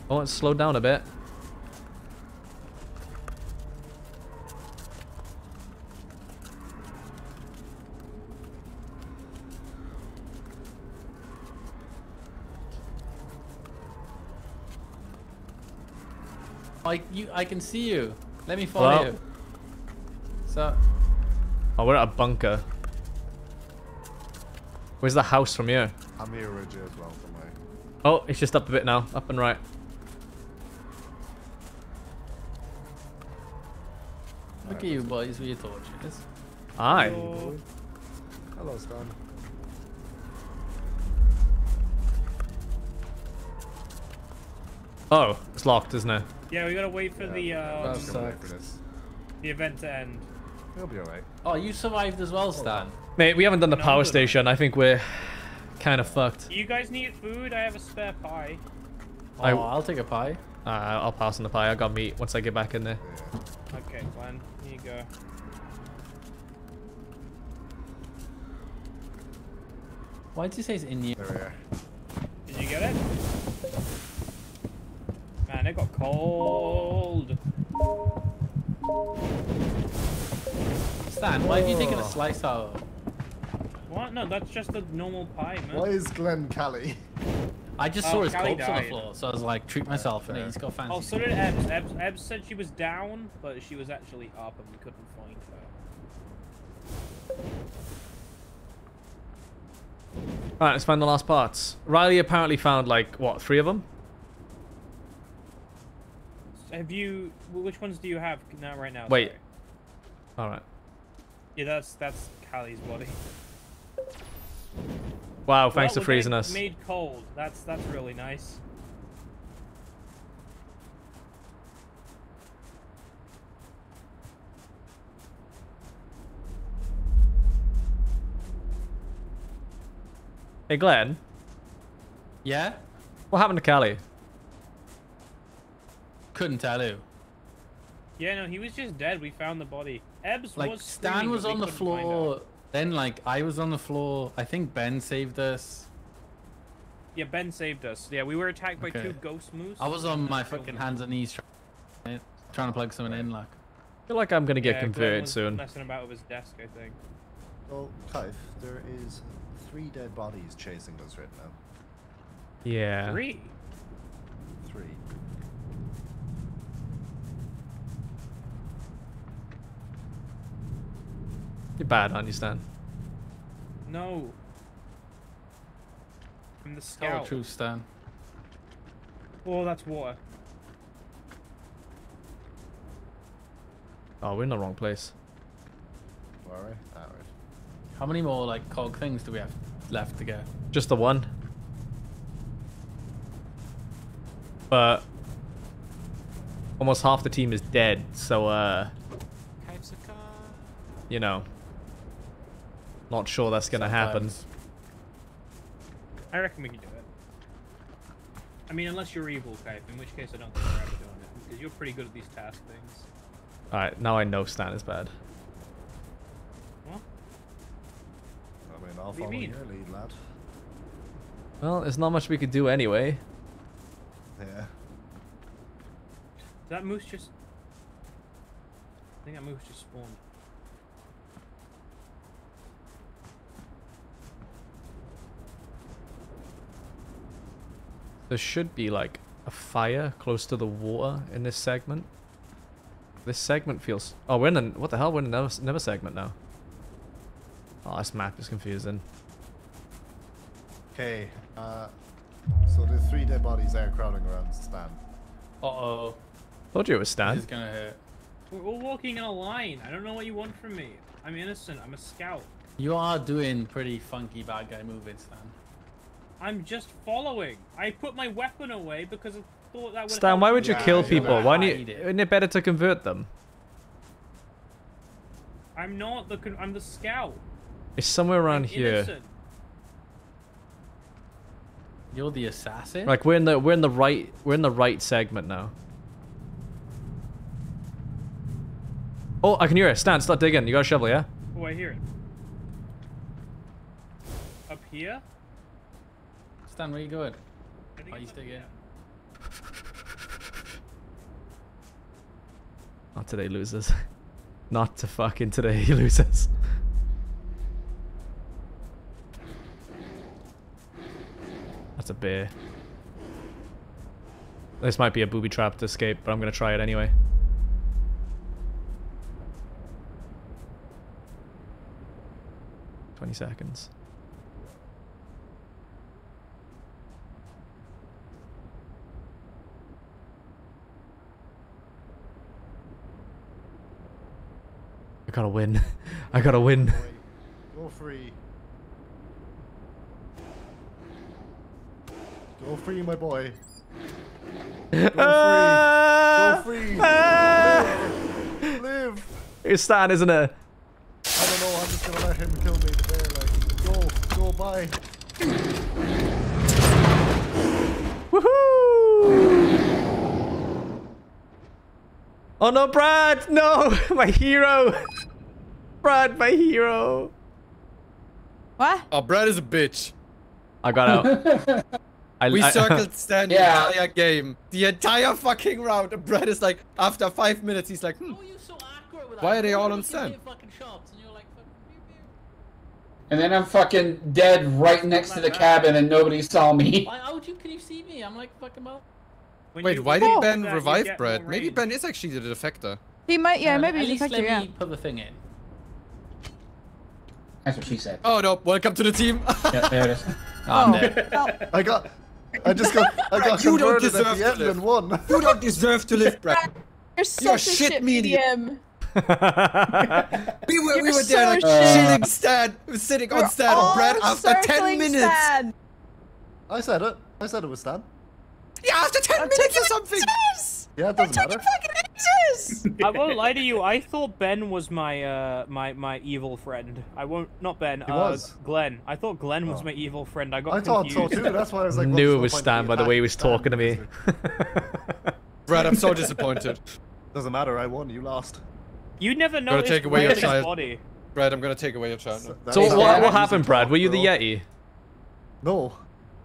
Oh, it's slowed down a bit. I can see you. Let me follow you. So. Oh, we're at a bunker. Where's the house from here? I'm here as well somewhere. Oh, it's just up a bit now, up and right. Look at you, boys, with your torches. Aye. Hello, Stan. Oh, it's locked, isn't it? Yeah, we gotta wait for the event to end. It'll be alright. Oh, you survived as well, Stan. Mate, we haven't done the power station. I think we're kind of fucked. You guys need food? I have a spare pie. Oh, I'll take a pie. I'll pass on the pie. I got meat once I get back in there. Yeah. Okay, Glenn. Here you go. Why did you say it's in you? There we are. Did you get it? Man, it got cold. Stan, why have you taken a slice out? What? No, that's just a normal pie, man. Why is Glenn Callie? I just saw his corpse on the floor, so I was like, treat myself, and he's got fancy. Oh, so did Ebs. Ebs said she was down, but she was actually up, and we couldn't find her. Alright, let's find the last parts. Riley apparently found, like, what, 3 of them? Have you... Which ones do you have now, right now? Wait. Alright. Yeah, that's Callie's body. Wow, thanks for freezing us. Made cold. That's really nice. Hey, Glenn. Yeah? What happened to Callie? Couldn't tell you. Yeah, no, he was just dead. We found the body. Ebs was Stan was on the floor. Then, like, I was on the floor. I think Ben saved us. Yeah, Ben saved us. Yeah, we were attacked by 2 ghost moose. I was on my fucking hands and knees trying to plug someone in, like. I feel like I'm going to get converted soon. Messing about with his desk, I think. Well, Kaif, there is 3 dead bodies chasing us right now. Yeah. 3? 3. You're bad, aren't you, Stan? No. I'm the scout. Tell the truth, Stan. Oh, that's water. Oh, we're in the wrong place. Where are we? That way. How many more, like, cog things do we have left to go? Just the one. But... almost half the team is dead, so, you know... Not sure that's gonna happen. I reckon we can do it. I mean, unless you're evil, Kaif, in which case I don't think we're ever doing it, because you're pretty good at these task things. Alright, now I know Stan is bad. What? I mean, I'll follow your lead, lad. Well, there's not much we could do anyway. Yeah. Did that moose just... I think that moose just spawned. There should be, like, a fire close to the water in this segment. This segment feels... Oh, we're in the... What the hell? We're in another segment now. Oh, this map is confusing. Okay, so there's 3 dead bodies there crowding around Stan. Uh-oh. Told you it was Stan. This is gonna hurt. We're all walking in a line. I don't know what you want from me. I'm innocent. I'm a scout. You are doing pretty funky bad guy moving, Stan. I'm just following. I put my weapon away because I thought that would Stan, why would you kill people? Why don't you, isn't it better to convert them? I'm not the... I'm the scout. It's somewhere around here. You're the assassin? Like, we're in the right segment now. Oh, I can hear it. Stan, start digging. You got a shovel, yeah? Oh, I hear it. Up here? Stan, where are you going? Oh, you still here? Not today, losers. Not to fucking today, losers. That's a bear. This might be a booby trap to escape, but I'm gonna try it anyway. Twenty seconds. gotta win. I gotta win. Go free. Go free, my boy. Go free. Go free. Live. Live. It's Stan, isn't it? I don't know. I'm just gonna let him kill me there. Like, go, go, bye. Woohoo! Oh no, Brad! No, my hero. Brad, my hero. What? Oh, Brad is a bitch. I got out. We circled Stan the entire game. The entire fucking round. And Brad is like, after 5 minutes, he's like, hmm, why are they all on Stan? And then I'm fucking dead right next to the cabin and nobody saw me. Why, how can you see me? I'm like fucking well. Wait, why did Ben revive Brad? Maybe Ben is actually the defector. He might, yeah, maybe he's the defector, yeah. Let me put the thing in. That's what she said. Oh no, welcome to the team. Yeah, there it is. I'm dead. Oh. I just got you don't deserve to live. One. You don't deserve to live, Brad. You're such a shit medium. we were so there like chilling Stan, sitting on Stan and Brad after 10 minutes. Stan. I said it was Stan. Yeah, after 10 minutes or something. Ages. Yeah, it doesn't matter. I won't lie to you. I thought Ben was my my evil friend. I won't, not Ben. He was Glenn. I thought Glenn was my evil friend. I got confused. I thought so too. That's why I was like. Knew it was Stan by the way he was talking to me. Brad, I'm so disappointed. Doesn't matter. I won. You lost. You never know. Gonna take away your child. Body. Brad, I'm gonna take away your child. So what happened, Brad? Were you the Yeti? No.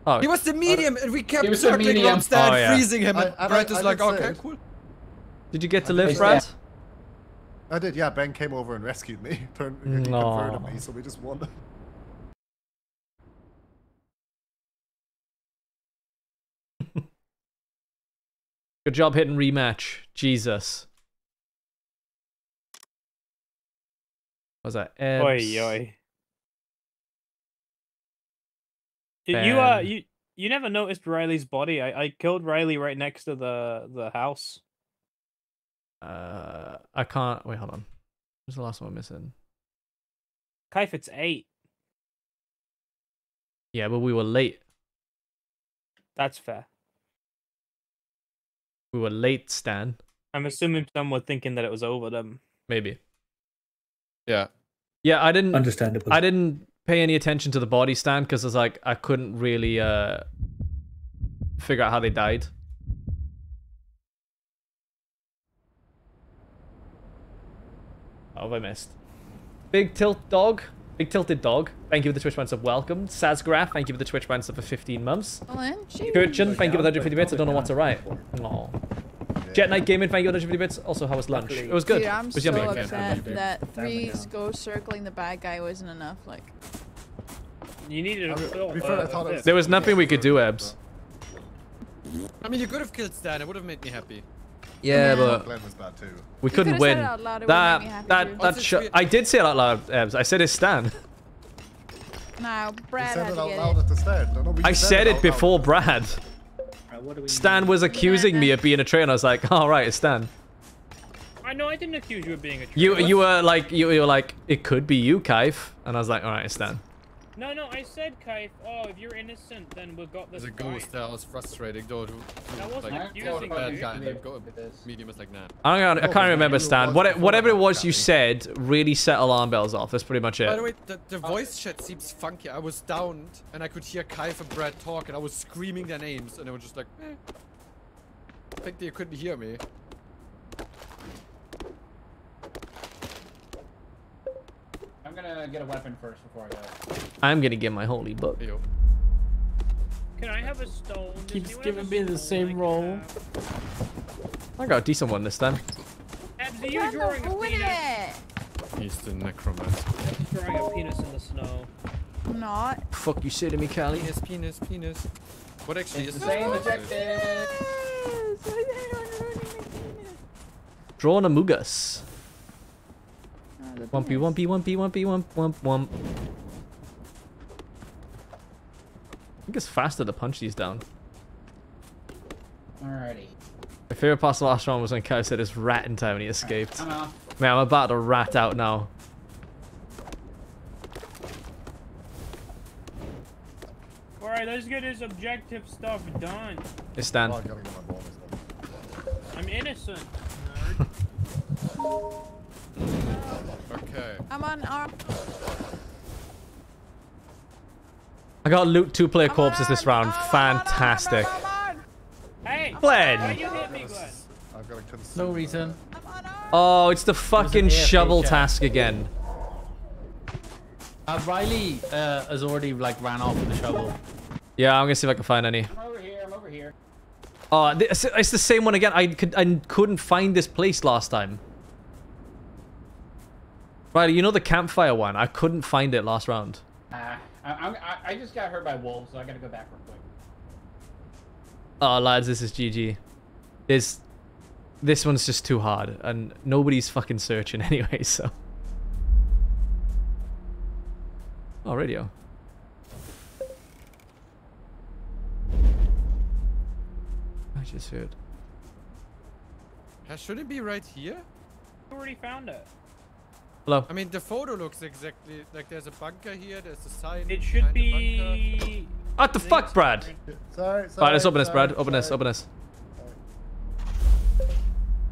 Oh. He was the medium, and we kept circling on Stan, freezing him, and Brad is like, okay, cool. Did you get to live, Brad? I did, yeah. Ben came over and rescued me. Turned me, so we just won. Good job hitting rematch. Jesus. What was that? Ebs. Oi, oi. You never noticed Riley's body. I killed Riley right next to the house. I can't wait. Hold on. What's the last one I'm missing? Kaif, it's 8. Yeah, but we were late. That's fair. We were late, Stan. I'm assuming some were thinking that it was over them. Maybe. Yeah. Yeah, I didn't. Understandable. I didn't pay any attention to the body, Stan, because I was like, I couldn't really figure out how they died. Oh, I missed. Big Tilt Dog. Big Tilted Dog. Thank you for the Twitch bands of welcome. Sazgraph, thank you for the Twitch bands for 15 months. Kirchen, thank you for 150 bits. I don't know what to write. Oh. Jet Knight Gaming, thank you for 150 bits. Also, how was lunch? It was good. Dude, I'm so upset that 3 ghosts circling the bad guy wasn't enough. Like, you needed a there was nothing we could do, Ebs. I mean, you could have killed Stan. It would have made me happy. Yeah, but we couldn't win. That I did say it out loud, Ebs. I said it's Stan. No, Brad said it out loud at the stand. I said it before Brad. Stan was accusing me of being a traitor. I was like, all right, it's Stan. I know I didn't accuse you of being a traitor. You were like, it could be you, Kaif, and I was like, all right, it's Stan. No, I said, Kaif, oh, if you're innocent, then we've got this. There's a ghost that was frustrating, though. That wasn't accusing you. I can't remember, Stan. Whatever it was you said really set alarm bells off. That's pretty much it. By the way, the voice chat seems funky. I was downed, and I could hear Kaif and Brad talk, and I was screaming their names, and they were just like, eh. I think they couldn't hear me. I'm gonna get a weapon first before I go. I'm gonna get my holy book. Ew. Can I have a stone? Keeps giving me the same roll. I got a decent one this time. Ebs, are you drawing a penis? He's the necromancer. Ebs drawing a penis in the snow. I'm not. Fuck you say to me, Callie. Penis, penis, penis. What actually is the same objective? Drawing a mugus. Wumpy, wumpy, wumpy, wumpy, wump, wump, wump. I think it's faster to punch these down. Alrighty. My favorite part of the last round was when Kai said it's rat in time and he escaped. Right, I'm off. Man, I'm about to rat out now. Alright, let's get this objective stuff done. It's Stan. I'm innocent. Nerd. Okay. I'm on arm. I got loot 2 player corpses this round. Fantastic. Hey, Glenn. Why you hit me, Glenn? I've got a concern. No reason. Oh, it's the fucking shovel task again. Riley has already like ran off with the shovel. Yeah, I'm gonna see if I can find any. I'm over here. I'm over here. Oh, it's the same one again. I couldn't find this place last time. Riley, you know the campfire one. I couldn't find it last round. I just got hurt by wolves, so I gotta go back real quick. Oh, lads, this is GG. This one's just too hard, and nobody's fucking searching anyway. So. Oh, radio. I just heard. Should it be right here? You already found it. Hello. I mean, the photo looks exactly like there's a bunker here. There's a sign. It should be. What the fuck, Brad? Sorry. Alright, let's open this, Brad. Open this. Open this.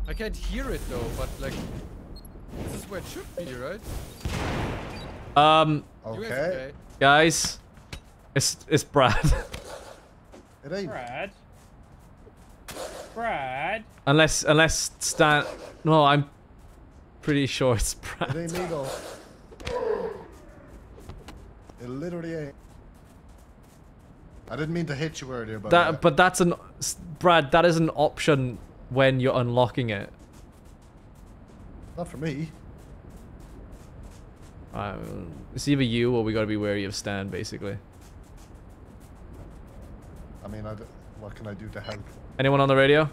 I can't hear it though, but like, this is where it should be, right? Okay. Guys, it's Brad. It ain't Brad. Brad. Unless Stan. No, I'm pretty sure it's Brad. It ain't legal. It literally ain't. I didn't mean to hit you earlier, but that. But that's an Brad. That is an option when you're unlocking it. Not for me. It's either you or we gotta be wary of Stan, basically. I mean, what can I do to help? Anyone on the radio?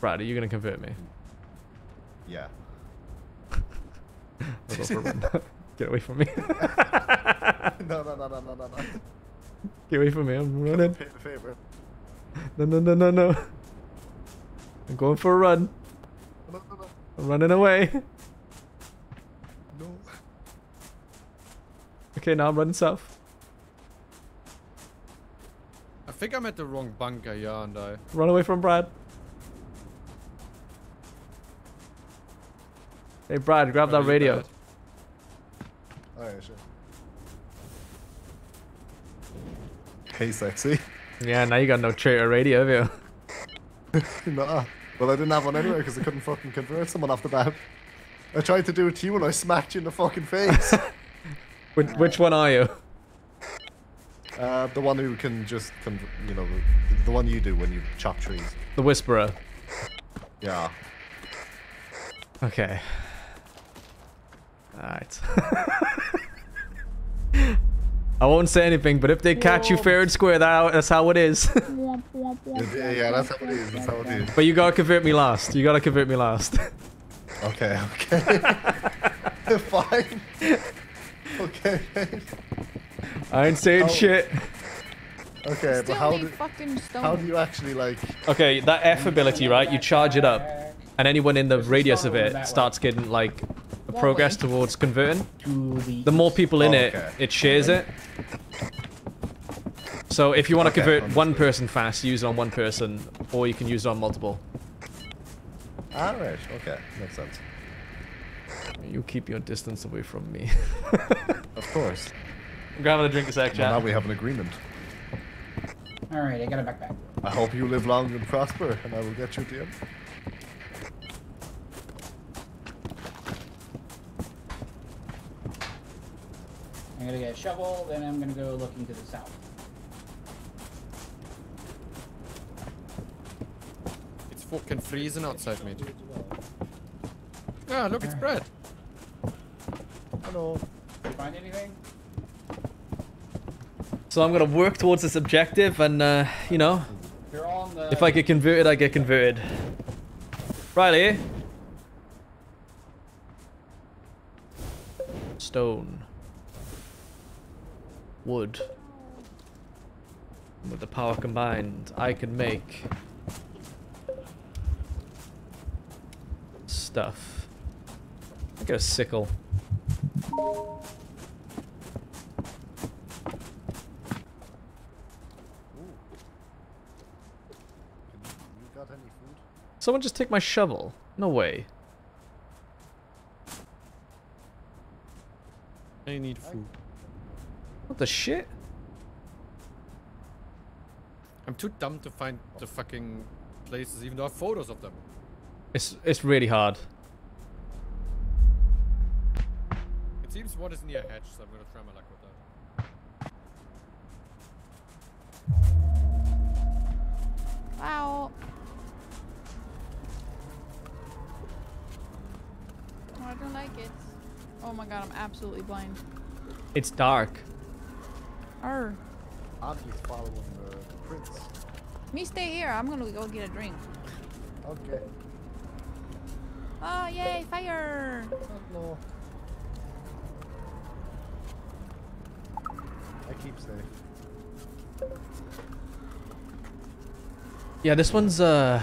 Brad, are you gonna convert me? Yeah. Get away from me. No. Get away from me, I'm running. No. I'm going for a run. No. I'm running away. No. Okay, now I'm running south. I think I'm at the wrong bunker, yeah, aren't I? Run away from Brad. Hey, Brad, grab that radio. Alright, sure. Hey, sexy. Yeah, now you got no traitor radio, have you? Nah. Well, I didn't have one anyway because I couldn't fucking convert someone off the bat. I tried to do it to you and I smacked you in the fucking face. Which one are you? The one who can just, you know, the one you do when you chop trees. The whisperer. Yeah. Okay. Alright. I won't say anything, but if they catch you fair and square, that's how it is. Yeah, that's how it is. That's how it is. But you gotta convert me last. You gotta convert me last. Okay. Fine. Okay. I ain't saying shit. Okay, but how do you actually like? Okay, that F ability, right? You charge it up, and anyone in the radius of it starts getting like a progress towards converting. The more people in it shares it. So if you want to convert one person fast, use it on one person, or you can use it on multiple. Alright, okay, makes sense. You keep your distance away from me. Of course. I'm grabbing a drink a sec, chat. Well, now we have an agreement. Alright, I got a backpack. I hope you live long and prosper, and I will get you to him. I'm gonna get a shovel, then I'm gonna go looking to the south. It's fucking freezing outside, mate. Ah, look, it's Brad. Hello. Did you find anything? So I'm gonna work towards this objective, and you know, if I get converted, I get converted. Riley. Stone. Wood. With the power combined, I can make stuff. I'll get a sickle. Someone just take my shovel. No way. I need food. What the shit? I'm too dumb to find the fucking places, even though I have photos of them. It's really hard. It seems one is near a hedge, so I'm gonna try my luck with that. Wow. Oh, I don't like it. Oh my god, I'm absolutely blind. It's dark. Arr. Archie's following the prince. Me stay here. I'm gonna go get a drink. Okay. Oh yay, fire! Hello. I keep safe. Yeah, this one's kind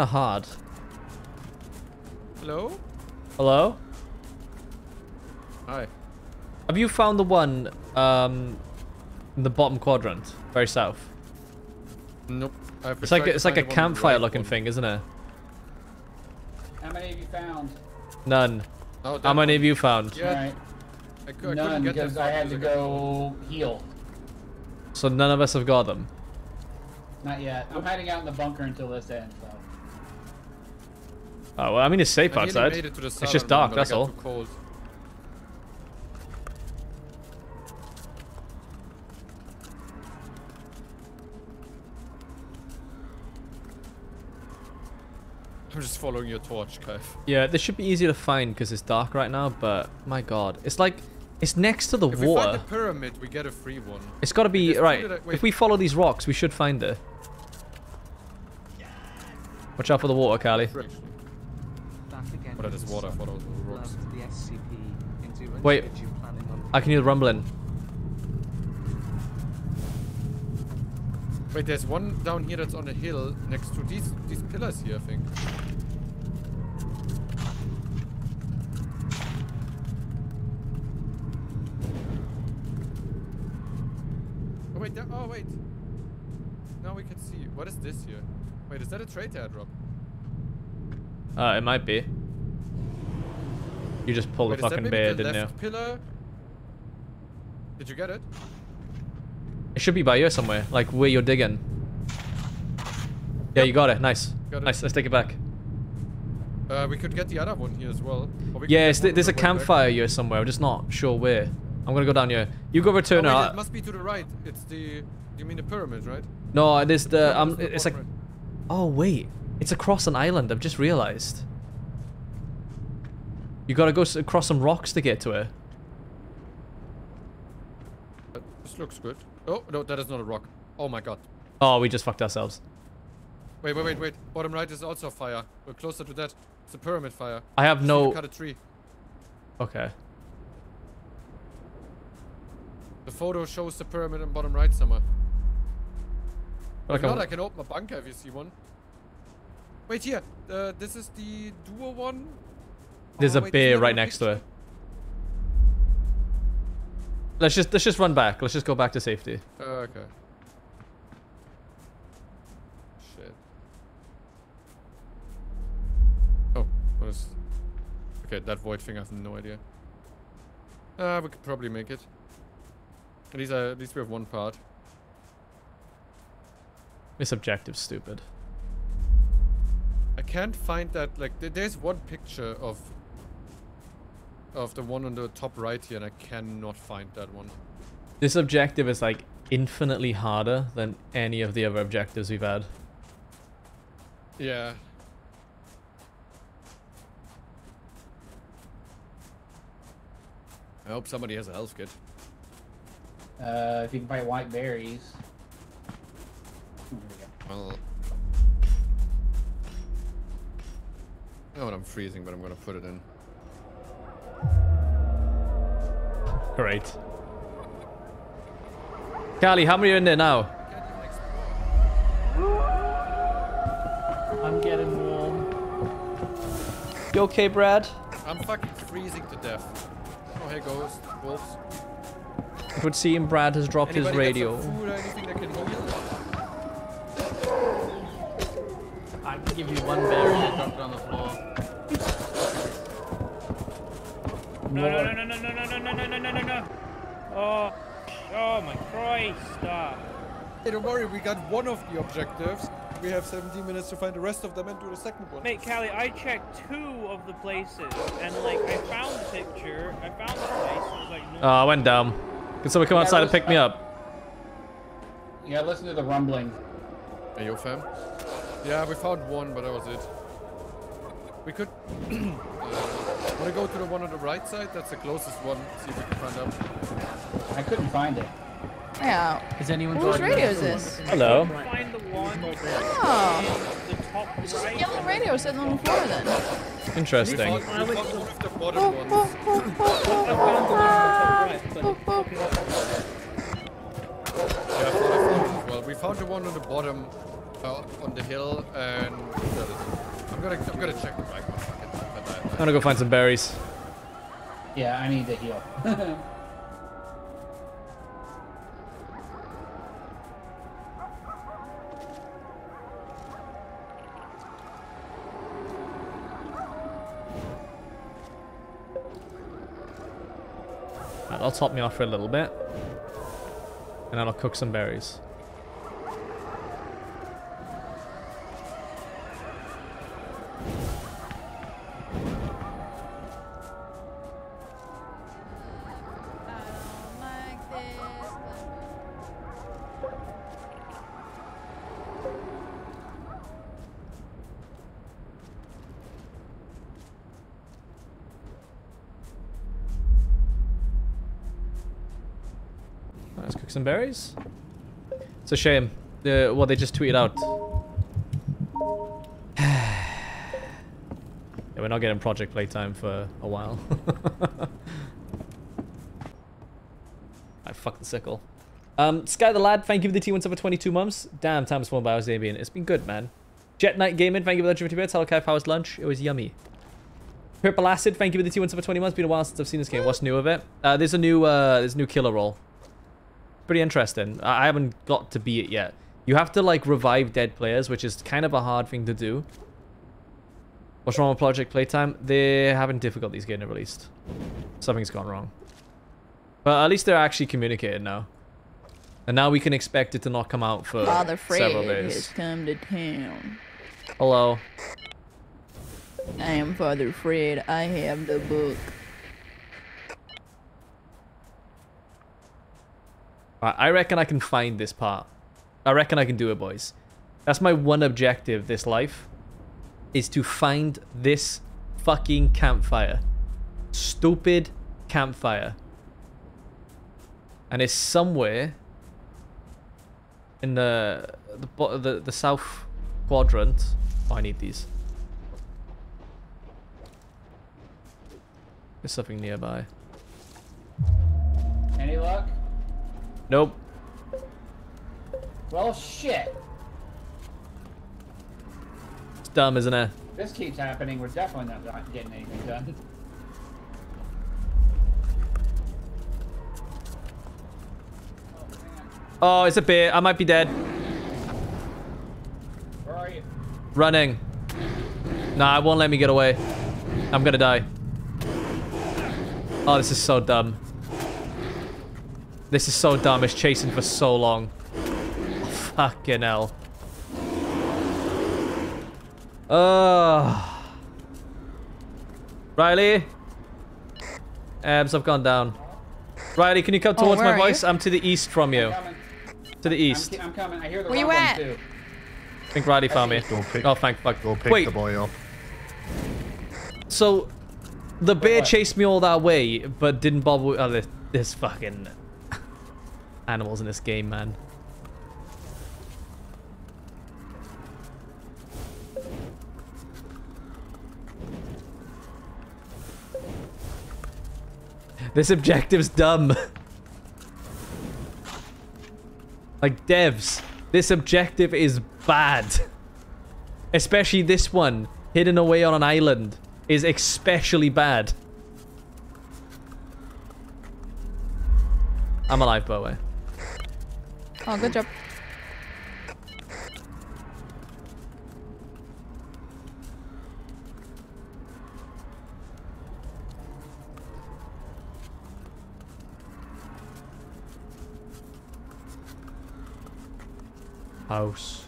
of hard. Hello? Hello? Hi. Have you found the one in the bottom quadrant, very south? Nope. It's like a campfire looking thing, isn't it? How many have you found? None. Oh, how many have you found? Yeah. Right. None, because I had to go heal. So none of us have got them? Not yet. I'm hiding out in the bunker until this ends, though. Oh, well, I mean, it's safe outside. It's just dark, that's all. I'm just following your torch, Kaif. Yeah, this should be easier to find because it's dark right now, but my god. It's like, it's next to the water. If we find the pyramid, we get a free one. It's gotta be, right, if we follow these rocks, we should find it. Yes. Watch out for the water, Callie. What are this water? I thought it was the rocks. Wait, I can hear the rumbling. Wait, there's one down here that's on a hill next to these pillars here, I think. Oh wait, there, oh wait. Now we can see. What is this here? Wait, is that a traitor airdrop? It might be. You just pulled the fucking bear, didn't you? Pillar? Did you get it? It should be by you somewhere, like where you're digging. Yeah, you got it. Nice. Got it. Nice, let's take it back. We could get the other one here as well. Yeah, there's a campfire here somewhere. I'm just not sure where. I'm gonna go down here. You go return out. It must be to the right. It's the... You mean the pyramid, right? No, it is the... it's like... Right. Oh, wait. It's across an island. I've just realized. You gotta go across some rocks to get to it. This looks good. Oh, no, that is not a rock. Oh my god. Oh, we just fucked ourselves. Wait, wait, wait, wait. Bottom right is also fire. We're closer to that. It's a pyramid fire. I have no... Cut a tree. Okay. The photo shows the pyramid on bottom right somewhere. If not, I can open a bunker if you see one. Wait, here. This is the duo one. There's a bear right next to it. Let's just run back. Let's just go back to safety. Okay. Shit. Oh, what is... Okay, that void thing, I have no idea. We could probably make it. At least we have one part. This objective's stupid. I can't find that, like, there's one picture of... the one on the top right here, and I cannot find that one. This objective is like infinitely harder than any of the other objectives we've had. Yeah. I hope somebody has a health kit. If you can buy white berries. There we go. Well. Oh, and I'm freezing, but I'm gonna put it in. Great. Callie, how many are in there now? I'm getting warm. You okay, Brad? I'm fucking freezing to death. Oh, here goes. Wolves. You could see him. Brad has dropped his radio. Food or anything that can heal? I can give you one berry and drop it on the floor. No. Oh. Oh my Christ. Hey, don't worry, we got one of the objectives. We have 17 minutes to find the rest of them and do the second one. Mate, Callie, I checked two of the places, and like, I found the picture, I found the place, and it was like, no. Oh, I went down. Can someone come outside and pick me up? Yeah, listen to the rumbling. Hey, yo, fam. Yeah, we found one, but that was it. We could... wanna go to the one on the right side? That's the closest one. See if we can find out. I couldn't find it. Yeah. Is anyone whose radio is this? Hello. Find the one. Oh. It's just a yellow radio sitting on the floor then. Interesting. Well, we found the one on the bottom, on the hill, and I'm gonna check the right one. I'm gonna go find some berries. Yeah, I need to heal. I'll top me off for a little bit, and then I'll cook some berries. Some berries? It's a shame. Well, they just tweeted out. Yeah, we're not getting Project Playtime for a while. I fucked the sickle. Sky the Lad, thank you for the T1 over 22 months. Damn, time's flown by. How's day been? It's been good, man. Jet Knight Gaming, thank you for the 150 bits. Hello, Kaif, how was lunch? It was yummy. Purple Acid, thank you for the T1 over 20 months. Been a while since I've seen this game. What's new of it? There's a new killer roll. Pretty interesting. I haven't got to beat it yet. You have to like revive dead players, which is kind of a hard thing to do. What's wrong with Project Playtime? They're having difficulties getting it released. Something's gone wrong. But at least they're actually communicating now. And now we can expect it to not come out for several days. Father Fred has come to town. Hello. I am Father Fred. I have the book. I reckon I can find this part. I reckon I can do it, boys. That's my one objective this life, is to find this fucking campfire. Stupid campfire. And it's somewhere in the south quadrant. Oh, I need these. There's something nearby. Any luck? Nope. Well, shit. It's dumb, isn't it? This keeps happening. We're definitely not getting anything done. Oh, it's a bear. I might be dead. Where are you? Running. Nah, it won't let me get away. I'm gonna die. Oh, this is so dumb. This is so dumb, it's chasing for so long. Oh, fucking hell. Oh. Riley? Ebs, I've gone down. Riley, can you come towards my voice? I'm to the east from you. To the east. I'm coming. I hear the wrong one too. I think Riley found me. Oh, thank fuck. Go pick the boy up. So, the bear chased me all that way, but didn't bother... This fucking animals in this game, man. This objective's dumb. Like devs, this objective is bad. Especially this one, hidden away on an island, is especially bad. I'm alive, by the way. Oh, good job. House.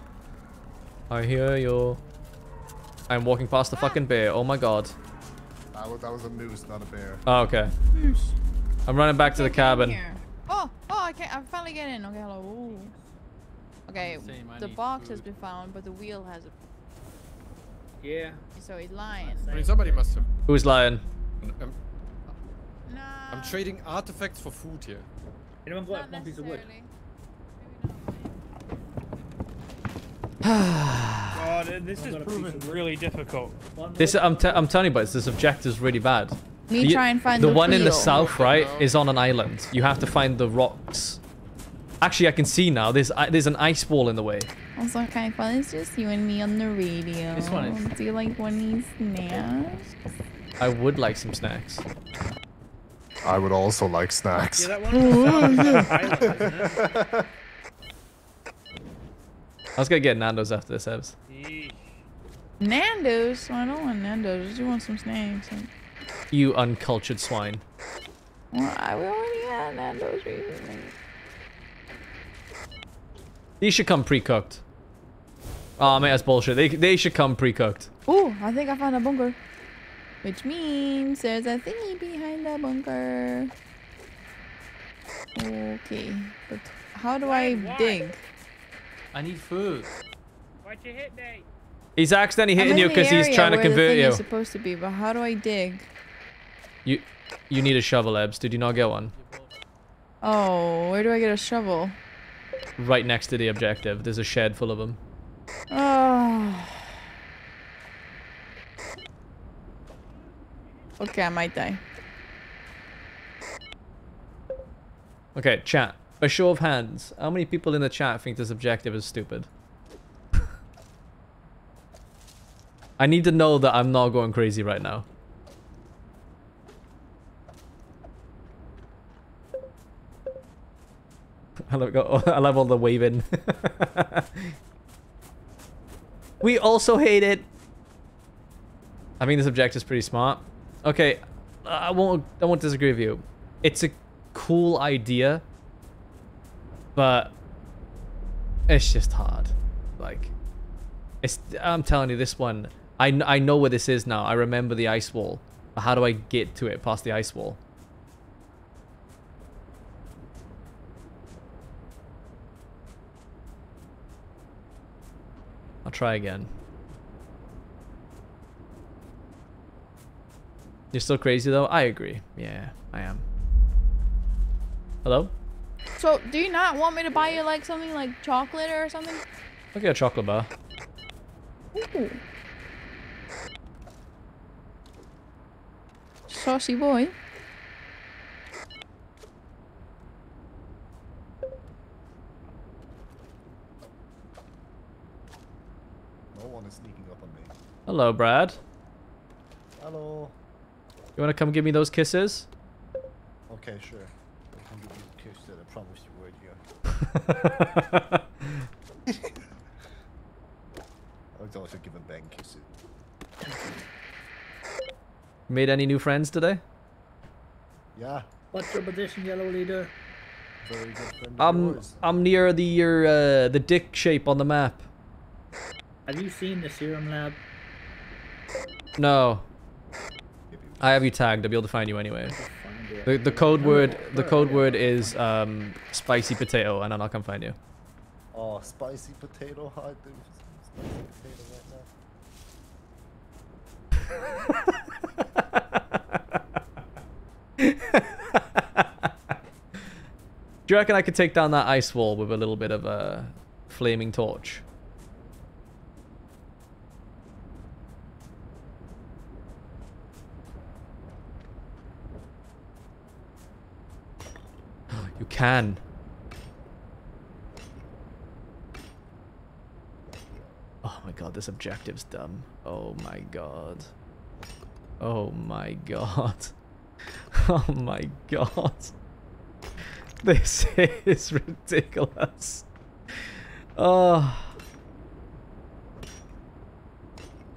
I hear you. I'm walking past the fucking bear. Oh my god. That was a moose, not a bear. Oh, okay. Moose. I'm running back to the cabin. Oh, oh, okay. I'm finally getting in. Okay, hello. Ooh. Okay, the box has been found, but the wheel hasn't. Yeah. So he's lying. I mean, somebody must have. Who's lying? No. I'm trading artifacts for food here. Anyone bought one piece of wood? God, this is proving really difficult. This, I'm telling you, but this objective's really bad. You try and find the one in the south, right, is on an island. You have to find the rocks. Actually, I can see now. There's an ice wall in the way. Also, Kaif, it's just you and me on the radio. This one is. Do you like one of these snacks? I would like some snacks. I would also like snacks. Yeah, that one is. I was gonna get Nando's after this, Ebs. Nando's? Oh, I don't want Nando's. I just want some snacks. You uncultured swine. Well, we already had Nando's recently. These should come pre-cooked. Oh, man, that's bullshit. They should come pre-cooked. Ooh, I think I found a bunker. Which means there's a thingy behind the bunker. Okay, but how do I dig? I need food. Why'd you hit me? He's accidentally hitting you because he's trying to convert you. Supposed to be, but how do I dig? You need a shovel, Ebs. Did you not get one? Oh, where do I get a shovel? Right next to the objective. There's a shed full of them. Oh. Okay, I might die. Okay, chat. A show of hands. How many people in the chat think this objective is stupid? I need to know that I'm not going crazy right now. I love all the waving. We also hate it. I mean, this objective is pretty smart. Okay, I won't disagree with you. It's a cool idea. But it's just hard. Like, it's. I'm telling you, this one. I know where this is now. I remember the ice wall. But how do I get to it past the ice wall? I'll try again. You're still crazy though? I agree. Yeah, I am. Hello? So, do you not want me to buy you, like, something like chocolate or something? I'll get a chocolate bar. Ooh. Saucy boy. No one is sneaking up on me. Hello, Brad. Hello. You want to come give me those kisses? Okay, sure. I promised you would, yeah. I was also giving Ben kisses. Made any new friends today? Yeah. What's your position, yellow leader? Very good friend. I'm near the dick shape on the map. Have you seen the serum lab? No. I have you tagged. I'll be able to find you anyway. The code word is spicy potato, and then I'll come find you. Oh, spicy potato! I do spicy potato right now. Do you reckon I could take down that ice wall with a little bit of a flaming torch? You can. Oh my god, this objective's dumb. Oh my god. Oh my god. Oh my god. This is ridiculous. Oh.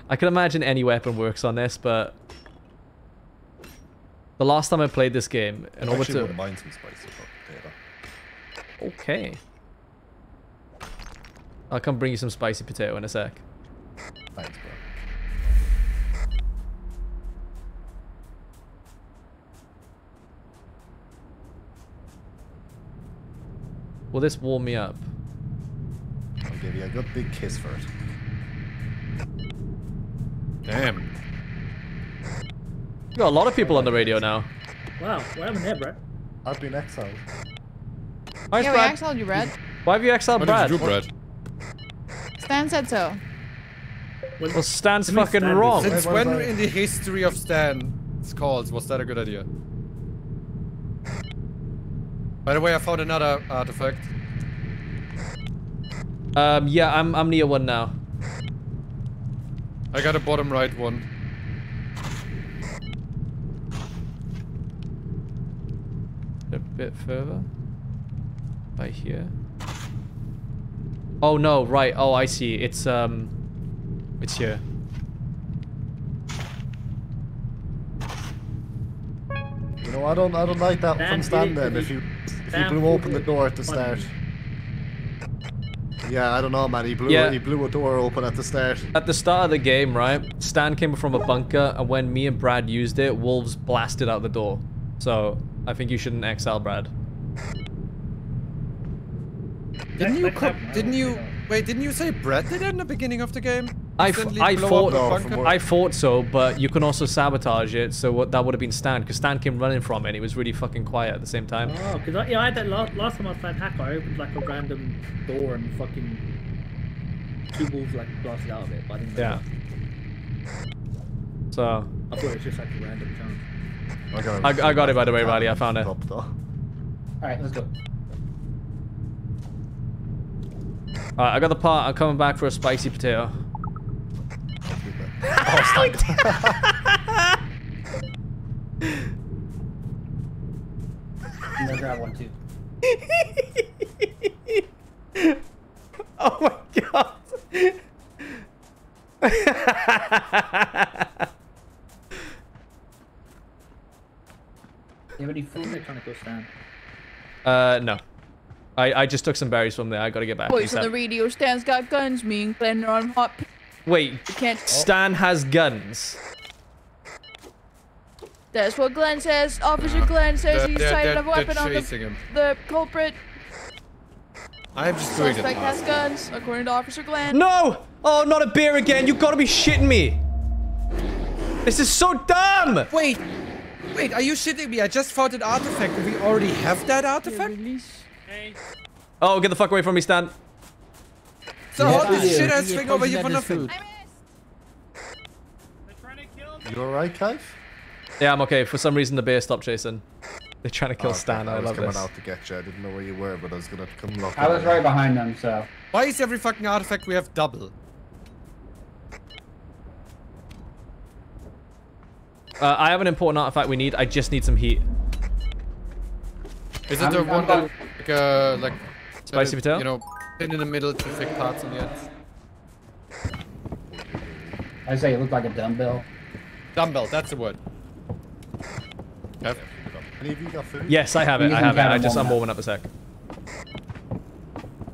I can imagine any weapon works on this, but the last time I played this game, in order to mine some spice potato. Okay. I'll come bring you some spicy potato in a sec. Thanks, bro. Will this warm me up? I'll give you a good big kiss for it. Damn. We've got a lot of people on the radio now. Wow, what happened there, Brad? I've been exiled. Hi, yeah, Brad. We exiled you, Brad. Why have you exiled Brad? Stan said so. Well, Stan's fucking wrong. Since when in the history of Stan's calls was that a good idea? By the way, I found another artifact. Yeah, I'm near one now. I got a bottom right one. A bit further. Right here. Oh no, right. Oh, I see. It's here. You know, I don't like that from Stan then, if you blew open the door at the start. Yeah, I don't know, man. He blew a door open at the start. At the start of the game, right? Stan came from a bunker, and when me and Brad used it, wolves blasted out the door. So I think you shouldn't exile Brad. Didn't you say Brad did it in the beginning of the game? I thought so, but you can also sabotage it, so that would have been Stan, because Stan came running from it and it was really fucking quiet at the same time. Oh, because I had that last time I was playing Hacker, I opened like a random door and fucking two wolves like blasted out of it, but I didn't know. Yeah. That. So. I thought it was just like a random chance. I got it by the way, Riley, I found it. Alright, let's go. Alright, I got the part, I'm coming back for a spicy potato. Oh, I'm gonna grab one too. Oh my god. You have any food electronics, Stan? No. I just took some berries from there. I gotta get back. Boys on the radio, Stan's got guns. Me and Glenn are on hot. Wait, Stan has guns. That's what Glenn says. Officer Glenn says he's sighted a weapon on the culprit. I'm just doing it. Suspect has guns, according to Officer Glenn. No! Oh, not a beer again. You gotta be shitting me. This is so dumb. Wait, are you shitting me? I just found an artifact. Do we already have that artifact? Oh, get the fuck away from me, Stan. So how did this shit-ass thing over here for nothing? I missed! They're trying to kill me. You alright, Kaif? Yeah, I'm okay. For some reason, the bear stopped chasing. They're trying to kill Stan. I love this. I was coming out to get you. I didn't know where you were, but I was gonna come look. I was right behind them, so... Why is every fucking artifact we have double? I have an important artifact we need. I just need some heat. Isn't there one that... like spicy potato? You know, in the middle to thick parts on the ends. I say it looked like a dumbbell. Dumbbell, that's the word. Yep. Any of you got food? Yes, I have it. I'm warming up a sec.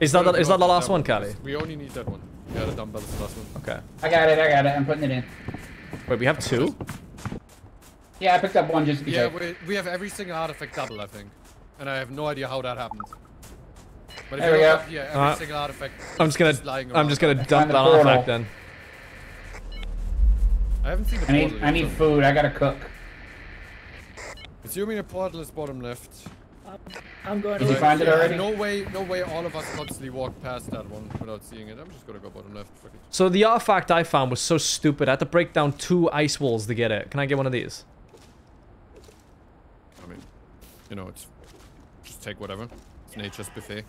Is that the last one, Callie? We only need that one. Yeah, the dumbbell is the last one. Okay. I got it. I'm putting it in. Wait, we have two? Yeah, I picked up one just because. Yeah, we have every single artifact double, I think. And I have no idea how that happens. But if there we go. Up, yeah, every single artifact I'm just gonna dump that artifact then. I haven't seen the portal. I need food. I gotta cook. Assuming the portal is bottom left. I'm going. Did you find it already? No way. All of us constantly walk past that one without seeing it. I'm just gonna go bottom left. So the artifact I found was so stupid. I had to break down 2 ice walls to get it. Can I get one of these? I mean, you know, it's just take whatever. It's nature's buffet.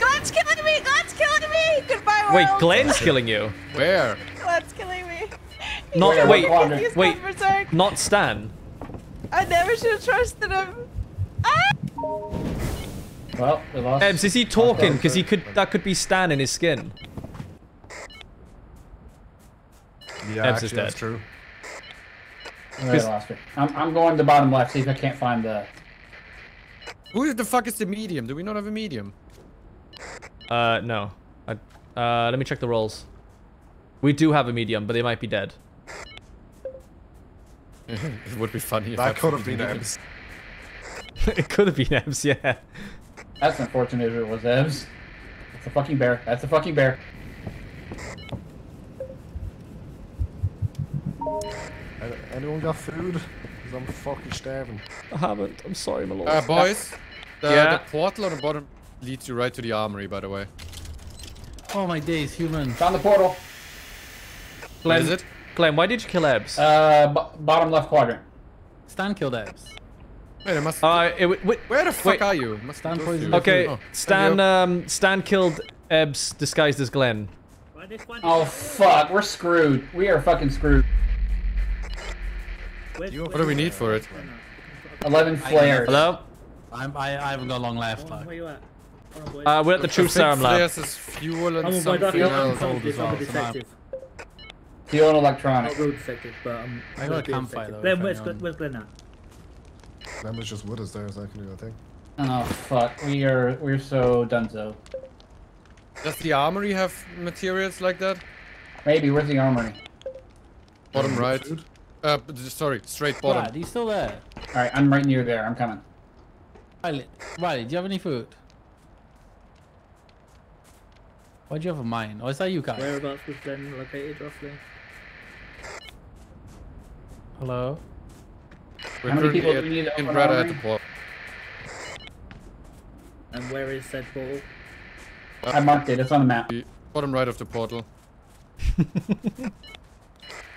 Glenn's killing me! Glenn's killing me! Goodbye, world. Wait, Glenn's killing you? Where? Glenn's killing me. Not, wait, wait, not Stan. I never should have trusted him. Ah! Well, we lost. Ebs, is he talking? Because he could, that could be Stan in his skin. Yeah, Ebs actually, is dead. That's true. Really lost it. I'm going to bottom left, see if I can't find the... Who the fuck is the medium? Do we not have a medium? No. Let me check the rolls. We do have a medium, but they might be dead. It would be funny if that could have been Ebs. It could have been Ebs, yeah. That's unfortunate if it was Ebs. It's a fucking bear. That's a fucking bear. Anyone got food? Because I'm fucking starving. I haven't. I'm sorry, my lord. Boys. The portal on the bottom leads you right to the armory, by the way. Oh my days, human. Found the portal. Glenn, is it? Glenn, why did you kill Ebs? Bottom left quadrant. Stan killed Ebs. Wait, I must... where the fuck are you? Stan poisoned. Okay, oh. Stan killed Ebs disguised as Glenn. Oh fuck, we're screwed. We are fucking screwed. What do we need for it? 11 flares. Hello? I haven't got long left. Where you at? We're at the truth serum lab. Flares is fuel and something else. Fuel and electronics. I got a campfire though. Glenn, where's Glenn at? Glenn was just with us there, so I can do that thing. Oh fuck, we're so donezo. Does the armory have materials like that? Maybe, where's the armory? Bottom right. Sorry, straight bottom. Brad, he's still there. Alright, I'm right near there. I'm coming. Riley, do you have any food? Why do you have a mine? Or is that you guys? Whereabouts was Ben located, roughly? Hello? How many people do we need to open armory? And where is said portal? I marked it. It's on the map. Bottom right of the portal.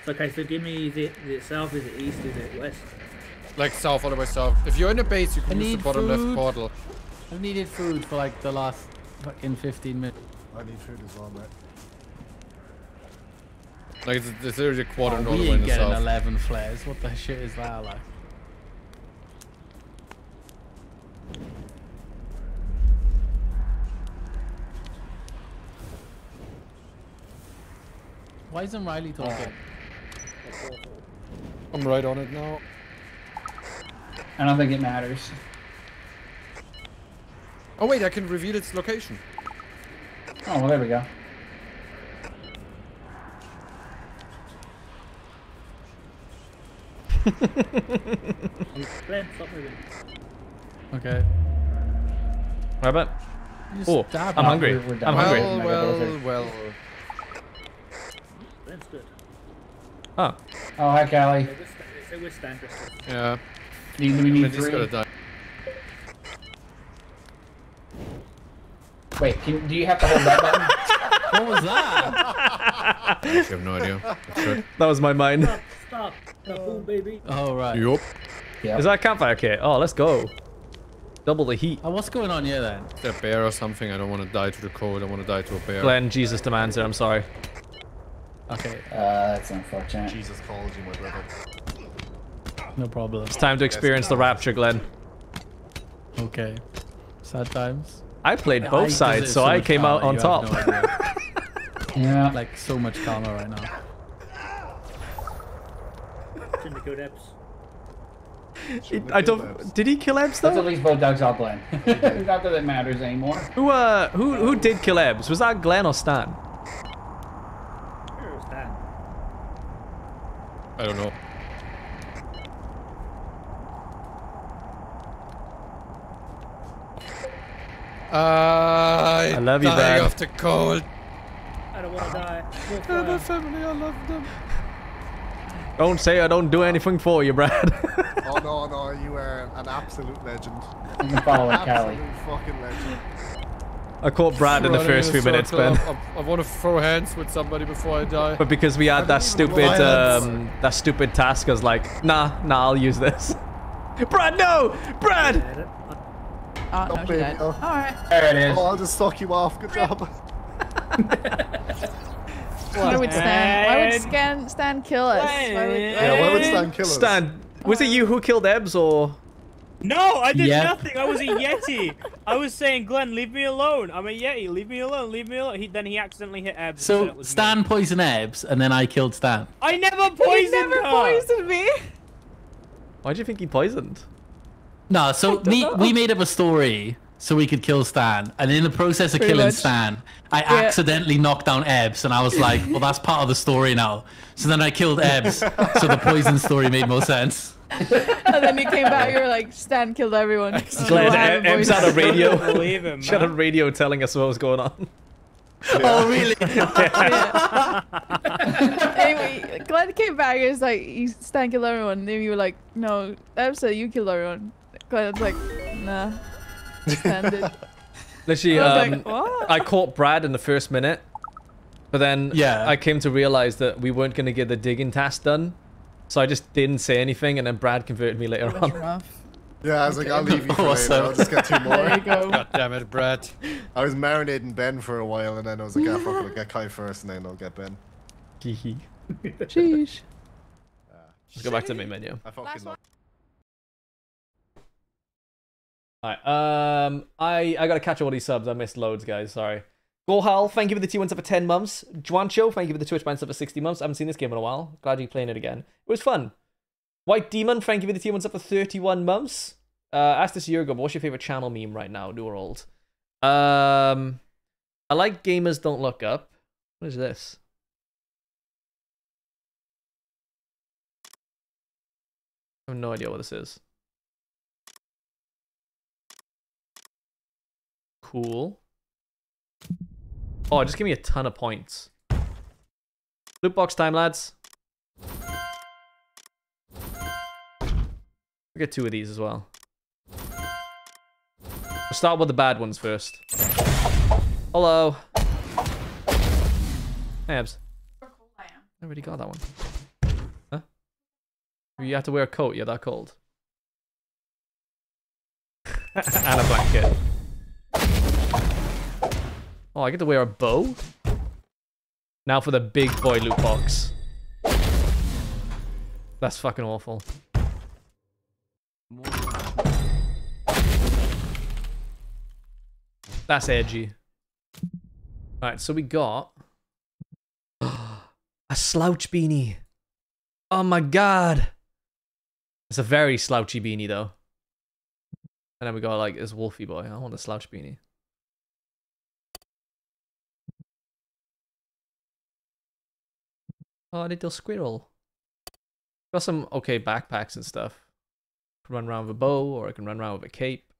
Okay, so give me, is it south, is it east, is it west? Like south, all the way south. If you're in a base, you can use the bottom left portal. I've needed food for like the last fucking 15 minutes. I need food as well, mate. Like, it's literally a quadrant all the way in the south. We ain't getting 11 flares. What the shit is that like? Why isn't Riley talking? I'm right on it now. I don't think it matters. Oh wait, I can reveal its location. Oh, well, there we go. Stop moving. Okay. How about? Oh, I'm hungry. I'm hungry. Well. That's good. Oh. Oh, hi, Callie. Yeah. We need three. Wait, do you have to hold that button? What was that? I actually have no idea. That was my mind. Stop. Oh, baby. Oh, right. Yup. Yep. Is that a campfire kit? Oh, let's go. Double the heat. Oh, what's going on here then? Is there a bear or something? I don't want to die to the cold. I want to die to a bear. Glenn, Jesus demands it. I'm sorry. Okay. That's unfortunate. Jesus calls you, my brother. No problem. It's time to experience the rapture, Glenn. Okay. Sad times. I played both sides, so I came out on top. Yeah. Like, so much karma right now. Shouldn't have killed Ebs. I don't... Did he kill Ebs, though? That's at least both dogs are Glenn. Not that it matters anymore. Who did kill Ebs? Was that Glenn or Stan? I don't know. I love you, Brad. Dying of the cold. I don't want to die. And my family, I love them. Don't say I don't do anything for you, Brad. Oh no, no, you are an absolute legend. You can follow it, Callie. Fucking legend. I caught Brad in the first few minutes, Ben. I want to throw hands with somebody before I die. But because we had that stupid task, I was like, nah, I'll use this. Brad, no! Brad! Oh, no, she died. All right. There it is. Oh, I'll just knock you off. Good job. Why would Stan kill us? Why would Stan kill us? Stan, was it you who killed Ebs or? No, I did nothing. I was a Yeti. I was saying, Glenn, leave me alone. I'm a Yeti. Leave me alone. Leave me alone. Then he accidentally hit Ebs. So Stan poisoned Ebs, and then I killed Stan. I never poisoned her. He never poisoned me. Why do you think he poisoned? No, so we made up a story so we could kill Stan, and in the process of killing Stan, I accidentally knocked down Ebs, and I was like, well, that's part of the story now. So then I killed Ebs, so the poison story made more sense. And then you came back, you were like, Stan killed everyone. Ebs had a radio. Believe him, she had a radio telling us what was going on. Yeah. Oh, really? Anyway, Glenn came back and was like, Stan killed everyone. And then you were like, no, Ebs, you killed everyone. Glenn was like, nah. Stan did. Literally, I caught Brad in the first minute. But then I came to realize that we weren't going to get the digging task done. So I just didn't say anything. And then Brad converted me later on. Rough. Yeah, I was like, I'll leave you for it. I'll just get two more. There you go. God damn it, Brad. I was marinating Ben for a while, and then I was like, I'm going to get Kai first, and then I'll get Ben. Geehee. Sheesh. Let's go back to the main menu. I fucking love it. Alright, I got to catch all these subs. I missed loads, guys. Sorry. Gohal, thank you for the T1 sub for 10 months. Juancho, thank you for the Twitch ban sub for 60 months. I haven't seen this game in a while. Glad you're playing it again. It was fun. White Demon, thank you for the T1's up for 31 months. Asked this a year ago, but what's your favorite channel meme right now, new or old? I like Gamers Don't Look Up. What is this? I have no idea what this is. Cool. Oh, just give me a ton of points. Loot box time, lads. We get two of these as well. We'll start with the bad ones first. Hello. Hey, Ebs. I already got that one. Huh? You have to wear a coat. You're that cold. And a blanket. Oh, I get to wear a bow? Now for the big boy loot box. That's fucking awful. That's edgy. Alright, so we got a slouch beanie. Oh my god. It's a very slouchy beanie though. And then we got like this wolfy boy. I want a slouch beanie. Oh, little squirrel. Got some okay backpacks and stuff. Can run around with a bow, or I can run around with a cape.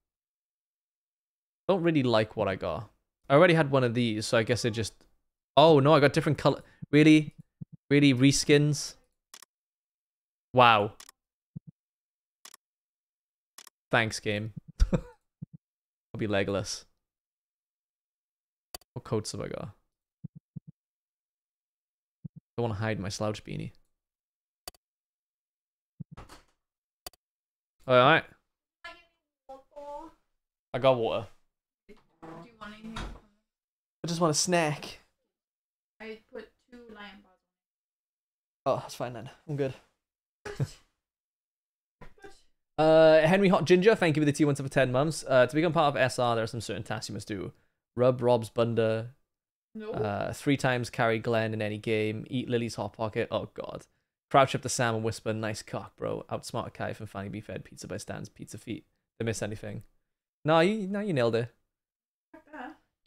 Don't really like what I got. I already had one of these, so I guess it just... Oh no, I got different color. Really? Really? Reskins? Wow. Thanks, game. I'll be legless. What coats have I got? I don't want to hide my slouch beanie. Alright. I got water. Do you want anything? I just want a snack. I put 2 lion bars. Oh, that's fine then. I'm good. Henry Hot Ginger, thank you for the T1 for 10 months. To become part of SR, there are some certain tasks you must do. Rub Rob's Bunda. No. 3 times carry Glenn in any game. Eat Lily's Hot Pocket. Oh, God. Crouch up to Sam and whisper, nice cock, bro. Outsmart Kaif and finally be fed pizza by Stan's pizza feet. Did I miss anything? No, you nailed it.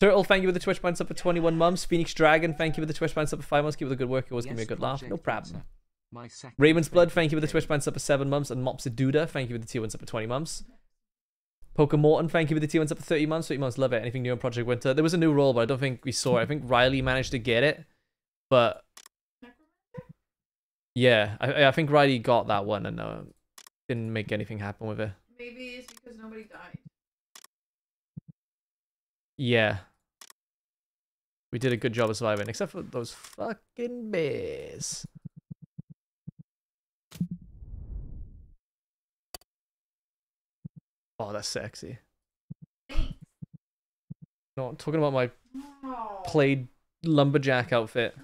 Turtle, thank you with the Twitch ban sub for 21 months. Phoenix Dragon, thank you with the Twitch ban sub for 5 months. Keep with the good work. You always give me a good laugh. No problem. Raymond's Blood, thank you with the Twitch ban sub for 7 months. And Mopsaduda, thank you with the T1 sub for 20 months. Poker Morton, thank you with the T1 sub for 30 months. 30 months, love it. Anything new on Project Winter? There was a new role, but I don't think we saw it. I think Riley managed to get it, but... Yeah, I think Riley got that one and didn't make anything happen with it. Maybe it's because nobody died. Yeah. We did a good job of surviving, except for those fucking bears. Oh, that's sexy. No, I'm talking about my plaid lumberjack outfit.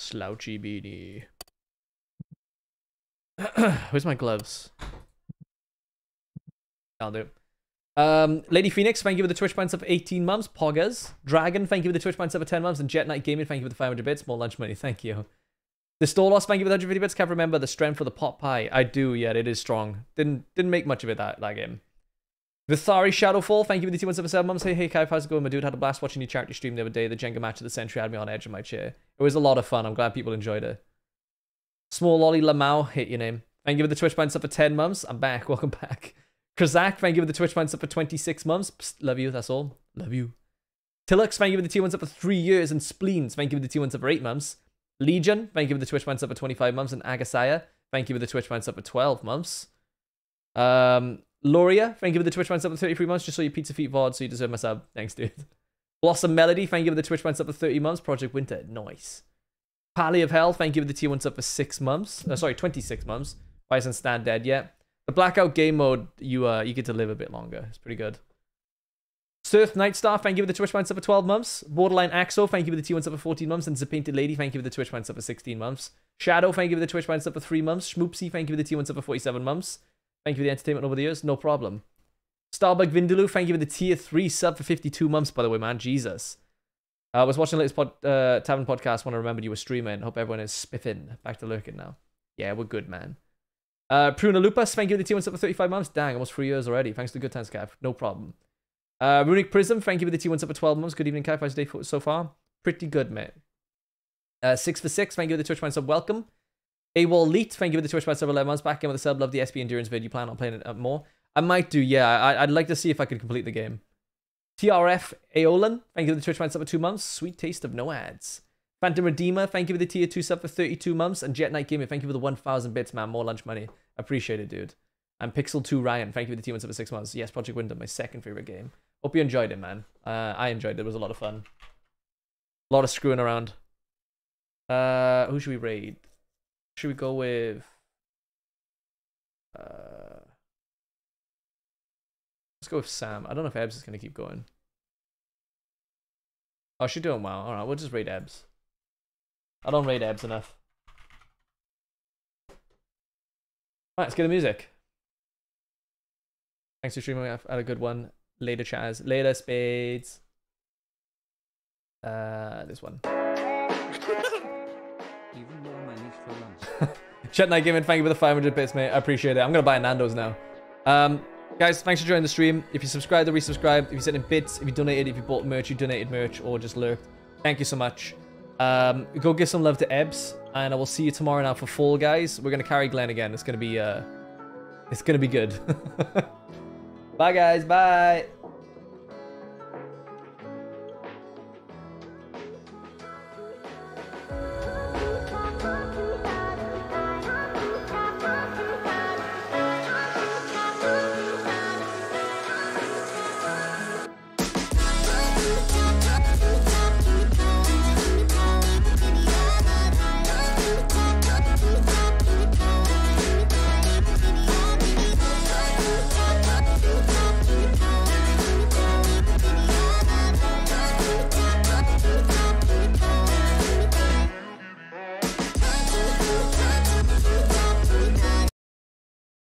Slouchy beanie. Where's my gloves? I'll do it. Lady Phoenix, thank you for the Twitch Prime sub for 18 months. Poggers. Dragon, thank you for the Twitch Prime sub for 10 months. And Jet Knight Gaming, thank you for the 500 bits. More lunch money, thank you. The Stolos, thank you for the 150 bits. Can't remember the strength for the pot pie. I do, yeah, it is strong. Didn't make much of it that game. Vithari Shadowfall, thank you for the 2 months for 7 months. Hey Kaif, how's it going? My dude had a blast watching your charity stream the other day. The Jenga match of the century had me on edge of my chair. It was a lot of fun. I'm glad people enjoyed it. Small Lolly Lamau, hit your name. Thank you for the Twitch Prime sub for 10 months. I'm back. Welcome back. Krazak, thank you for the Twitch Prime sub for 26 months. Psst, love you, that's all. Love you. Tillux, thank you for the T1 sub for 3 years. And Spleens, thank you for the T1 sub for 8 months. Legion, thank you for the Twitch Prime sub for 25 months. And Agasaya, thank you for the Twitch Prime sub for 12 months. Loria, thank you for the Twitch Prime sub for 33 months. Just saw your Pizza Feet VOD, so you deserve my sub. Thanks, dude. Blossom Melody, thank you for the Twitch Prime sub for 30 months. Project Winter, nice. Pally of Hell, thank you for the T1 sub for 26 months. Why isn't Stan dead yet? The Blackout game mode, you get to live a bit longer. It's pretty good. Surf Nightstar, thank you for the Twitch Prime sub for 12 months. Borderline Axel, thank you for the T1 sub for 14 months. And Zapainted Lady, thank you for the Twitch Prime sub for 16 months. Shadow, thank you for the Twitch Prime sub for 3 months. Schmoopsy, thank you for the T1 sub for 47 months. Thank you for the entertainment over the years, no problem. Starbug Vindaloo, thank you for the Tier 3 sub for 52 months, by the way, man. Jesus. I was watching the latest Tavern podcast when I remembered you were streaming. Hope everyone is spiffing. Back to lurking now. Yeah, we're good, man. Pruna Lupus, thank you for the T1 sub for 35 months. Dang, almost 3 years already. Thanks to the good times, Kaif. No problem. Runic Prism, thank you for the T1 sub for 12 months. Good evening, Kaif. How's your day so far? Pretty good, mate. 6 for 6, thank you for the Twitch Prime sub. Welcome. AWOL Leet, thank you for the Twitch Prime sub for 11 months. Back in with the sub. Love the SP Endurance vid. You plan on playing it up more? I might do, yeah. I'd like to see if I could complete the game. TRF Aolan, thank you for the Twitch Prime sub for 2 months. Sweet taste of no ads. Phantom Redeemer, thank you for the Tier 2 sub for 32 months. And Jet Knight Gaming, thank you for the 1,000 bits, man. More lunch money. Appreciate it, dude. And Pixel 2 Ryan, thank you for the Tier 1 sub for 6 months. Yes, Project Winter, my second favorite game. Hope you enjoyed it, man. I enjoyed it. It was a lot of fun. A lot of screwing around. Who should we raid? Should we go with... let's go with Sam. I don't know if Ebs is going to keep going. Oh, she's doing well. Alright, we'll just raid Ebs. I don't rate Ebs enough. Alright, let's get the music. Thanks for streaming. I've had a good one. Later, Chaz. Later, Spades. This one. Even more money for lunch. Chet Night Gaming, thank you for the 500 bits, mate. I appreciate it. I'm going to buy Nando's now. Guys, thanks for joining the stream. If you subscribed or resubscribed, if you sent in bits, if you donated, if you bought merch, you donated merch, or just lurked, thank you so much. Go give some love to Ebs, and I will see you tomorrow now for Fall Guys. We're gonna carry Glenn again. It's gonna be good. Bye guys, bye.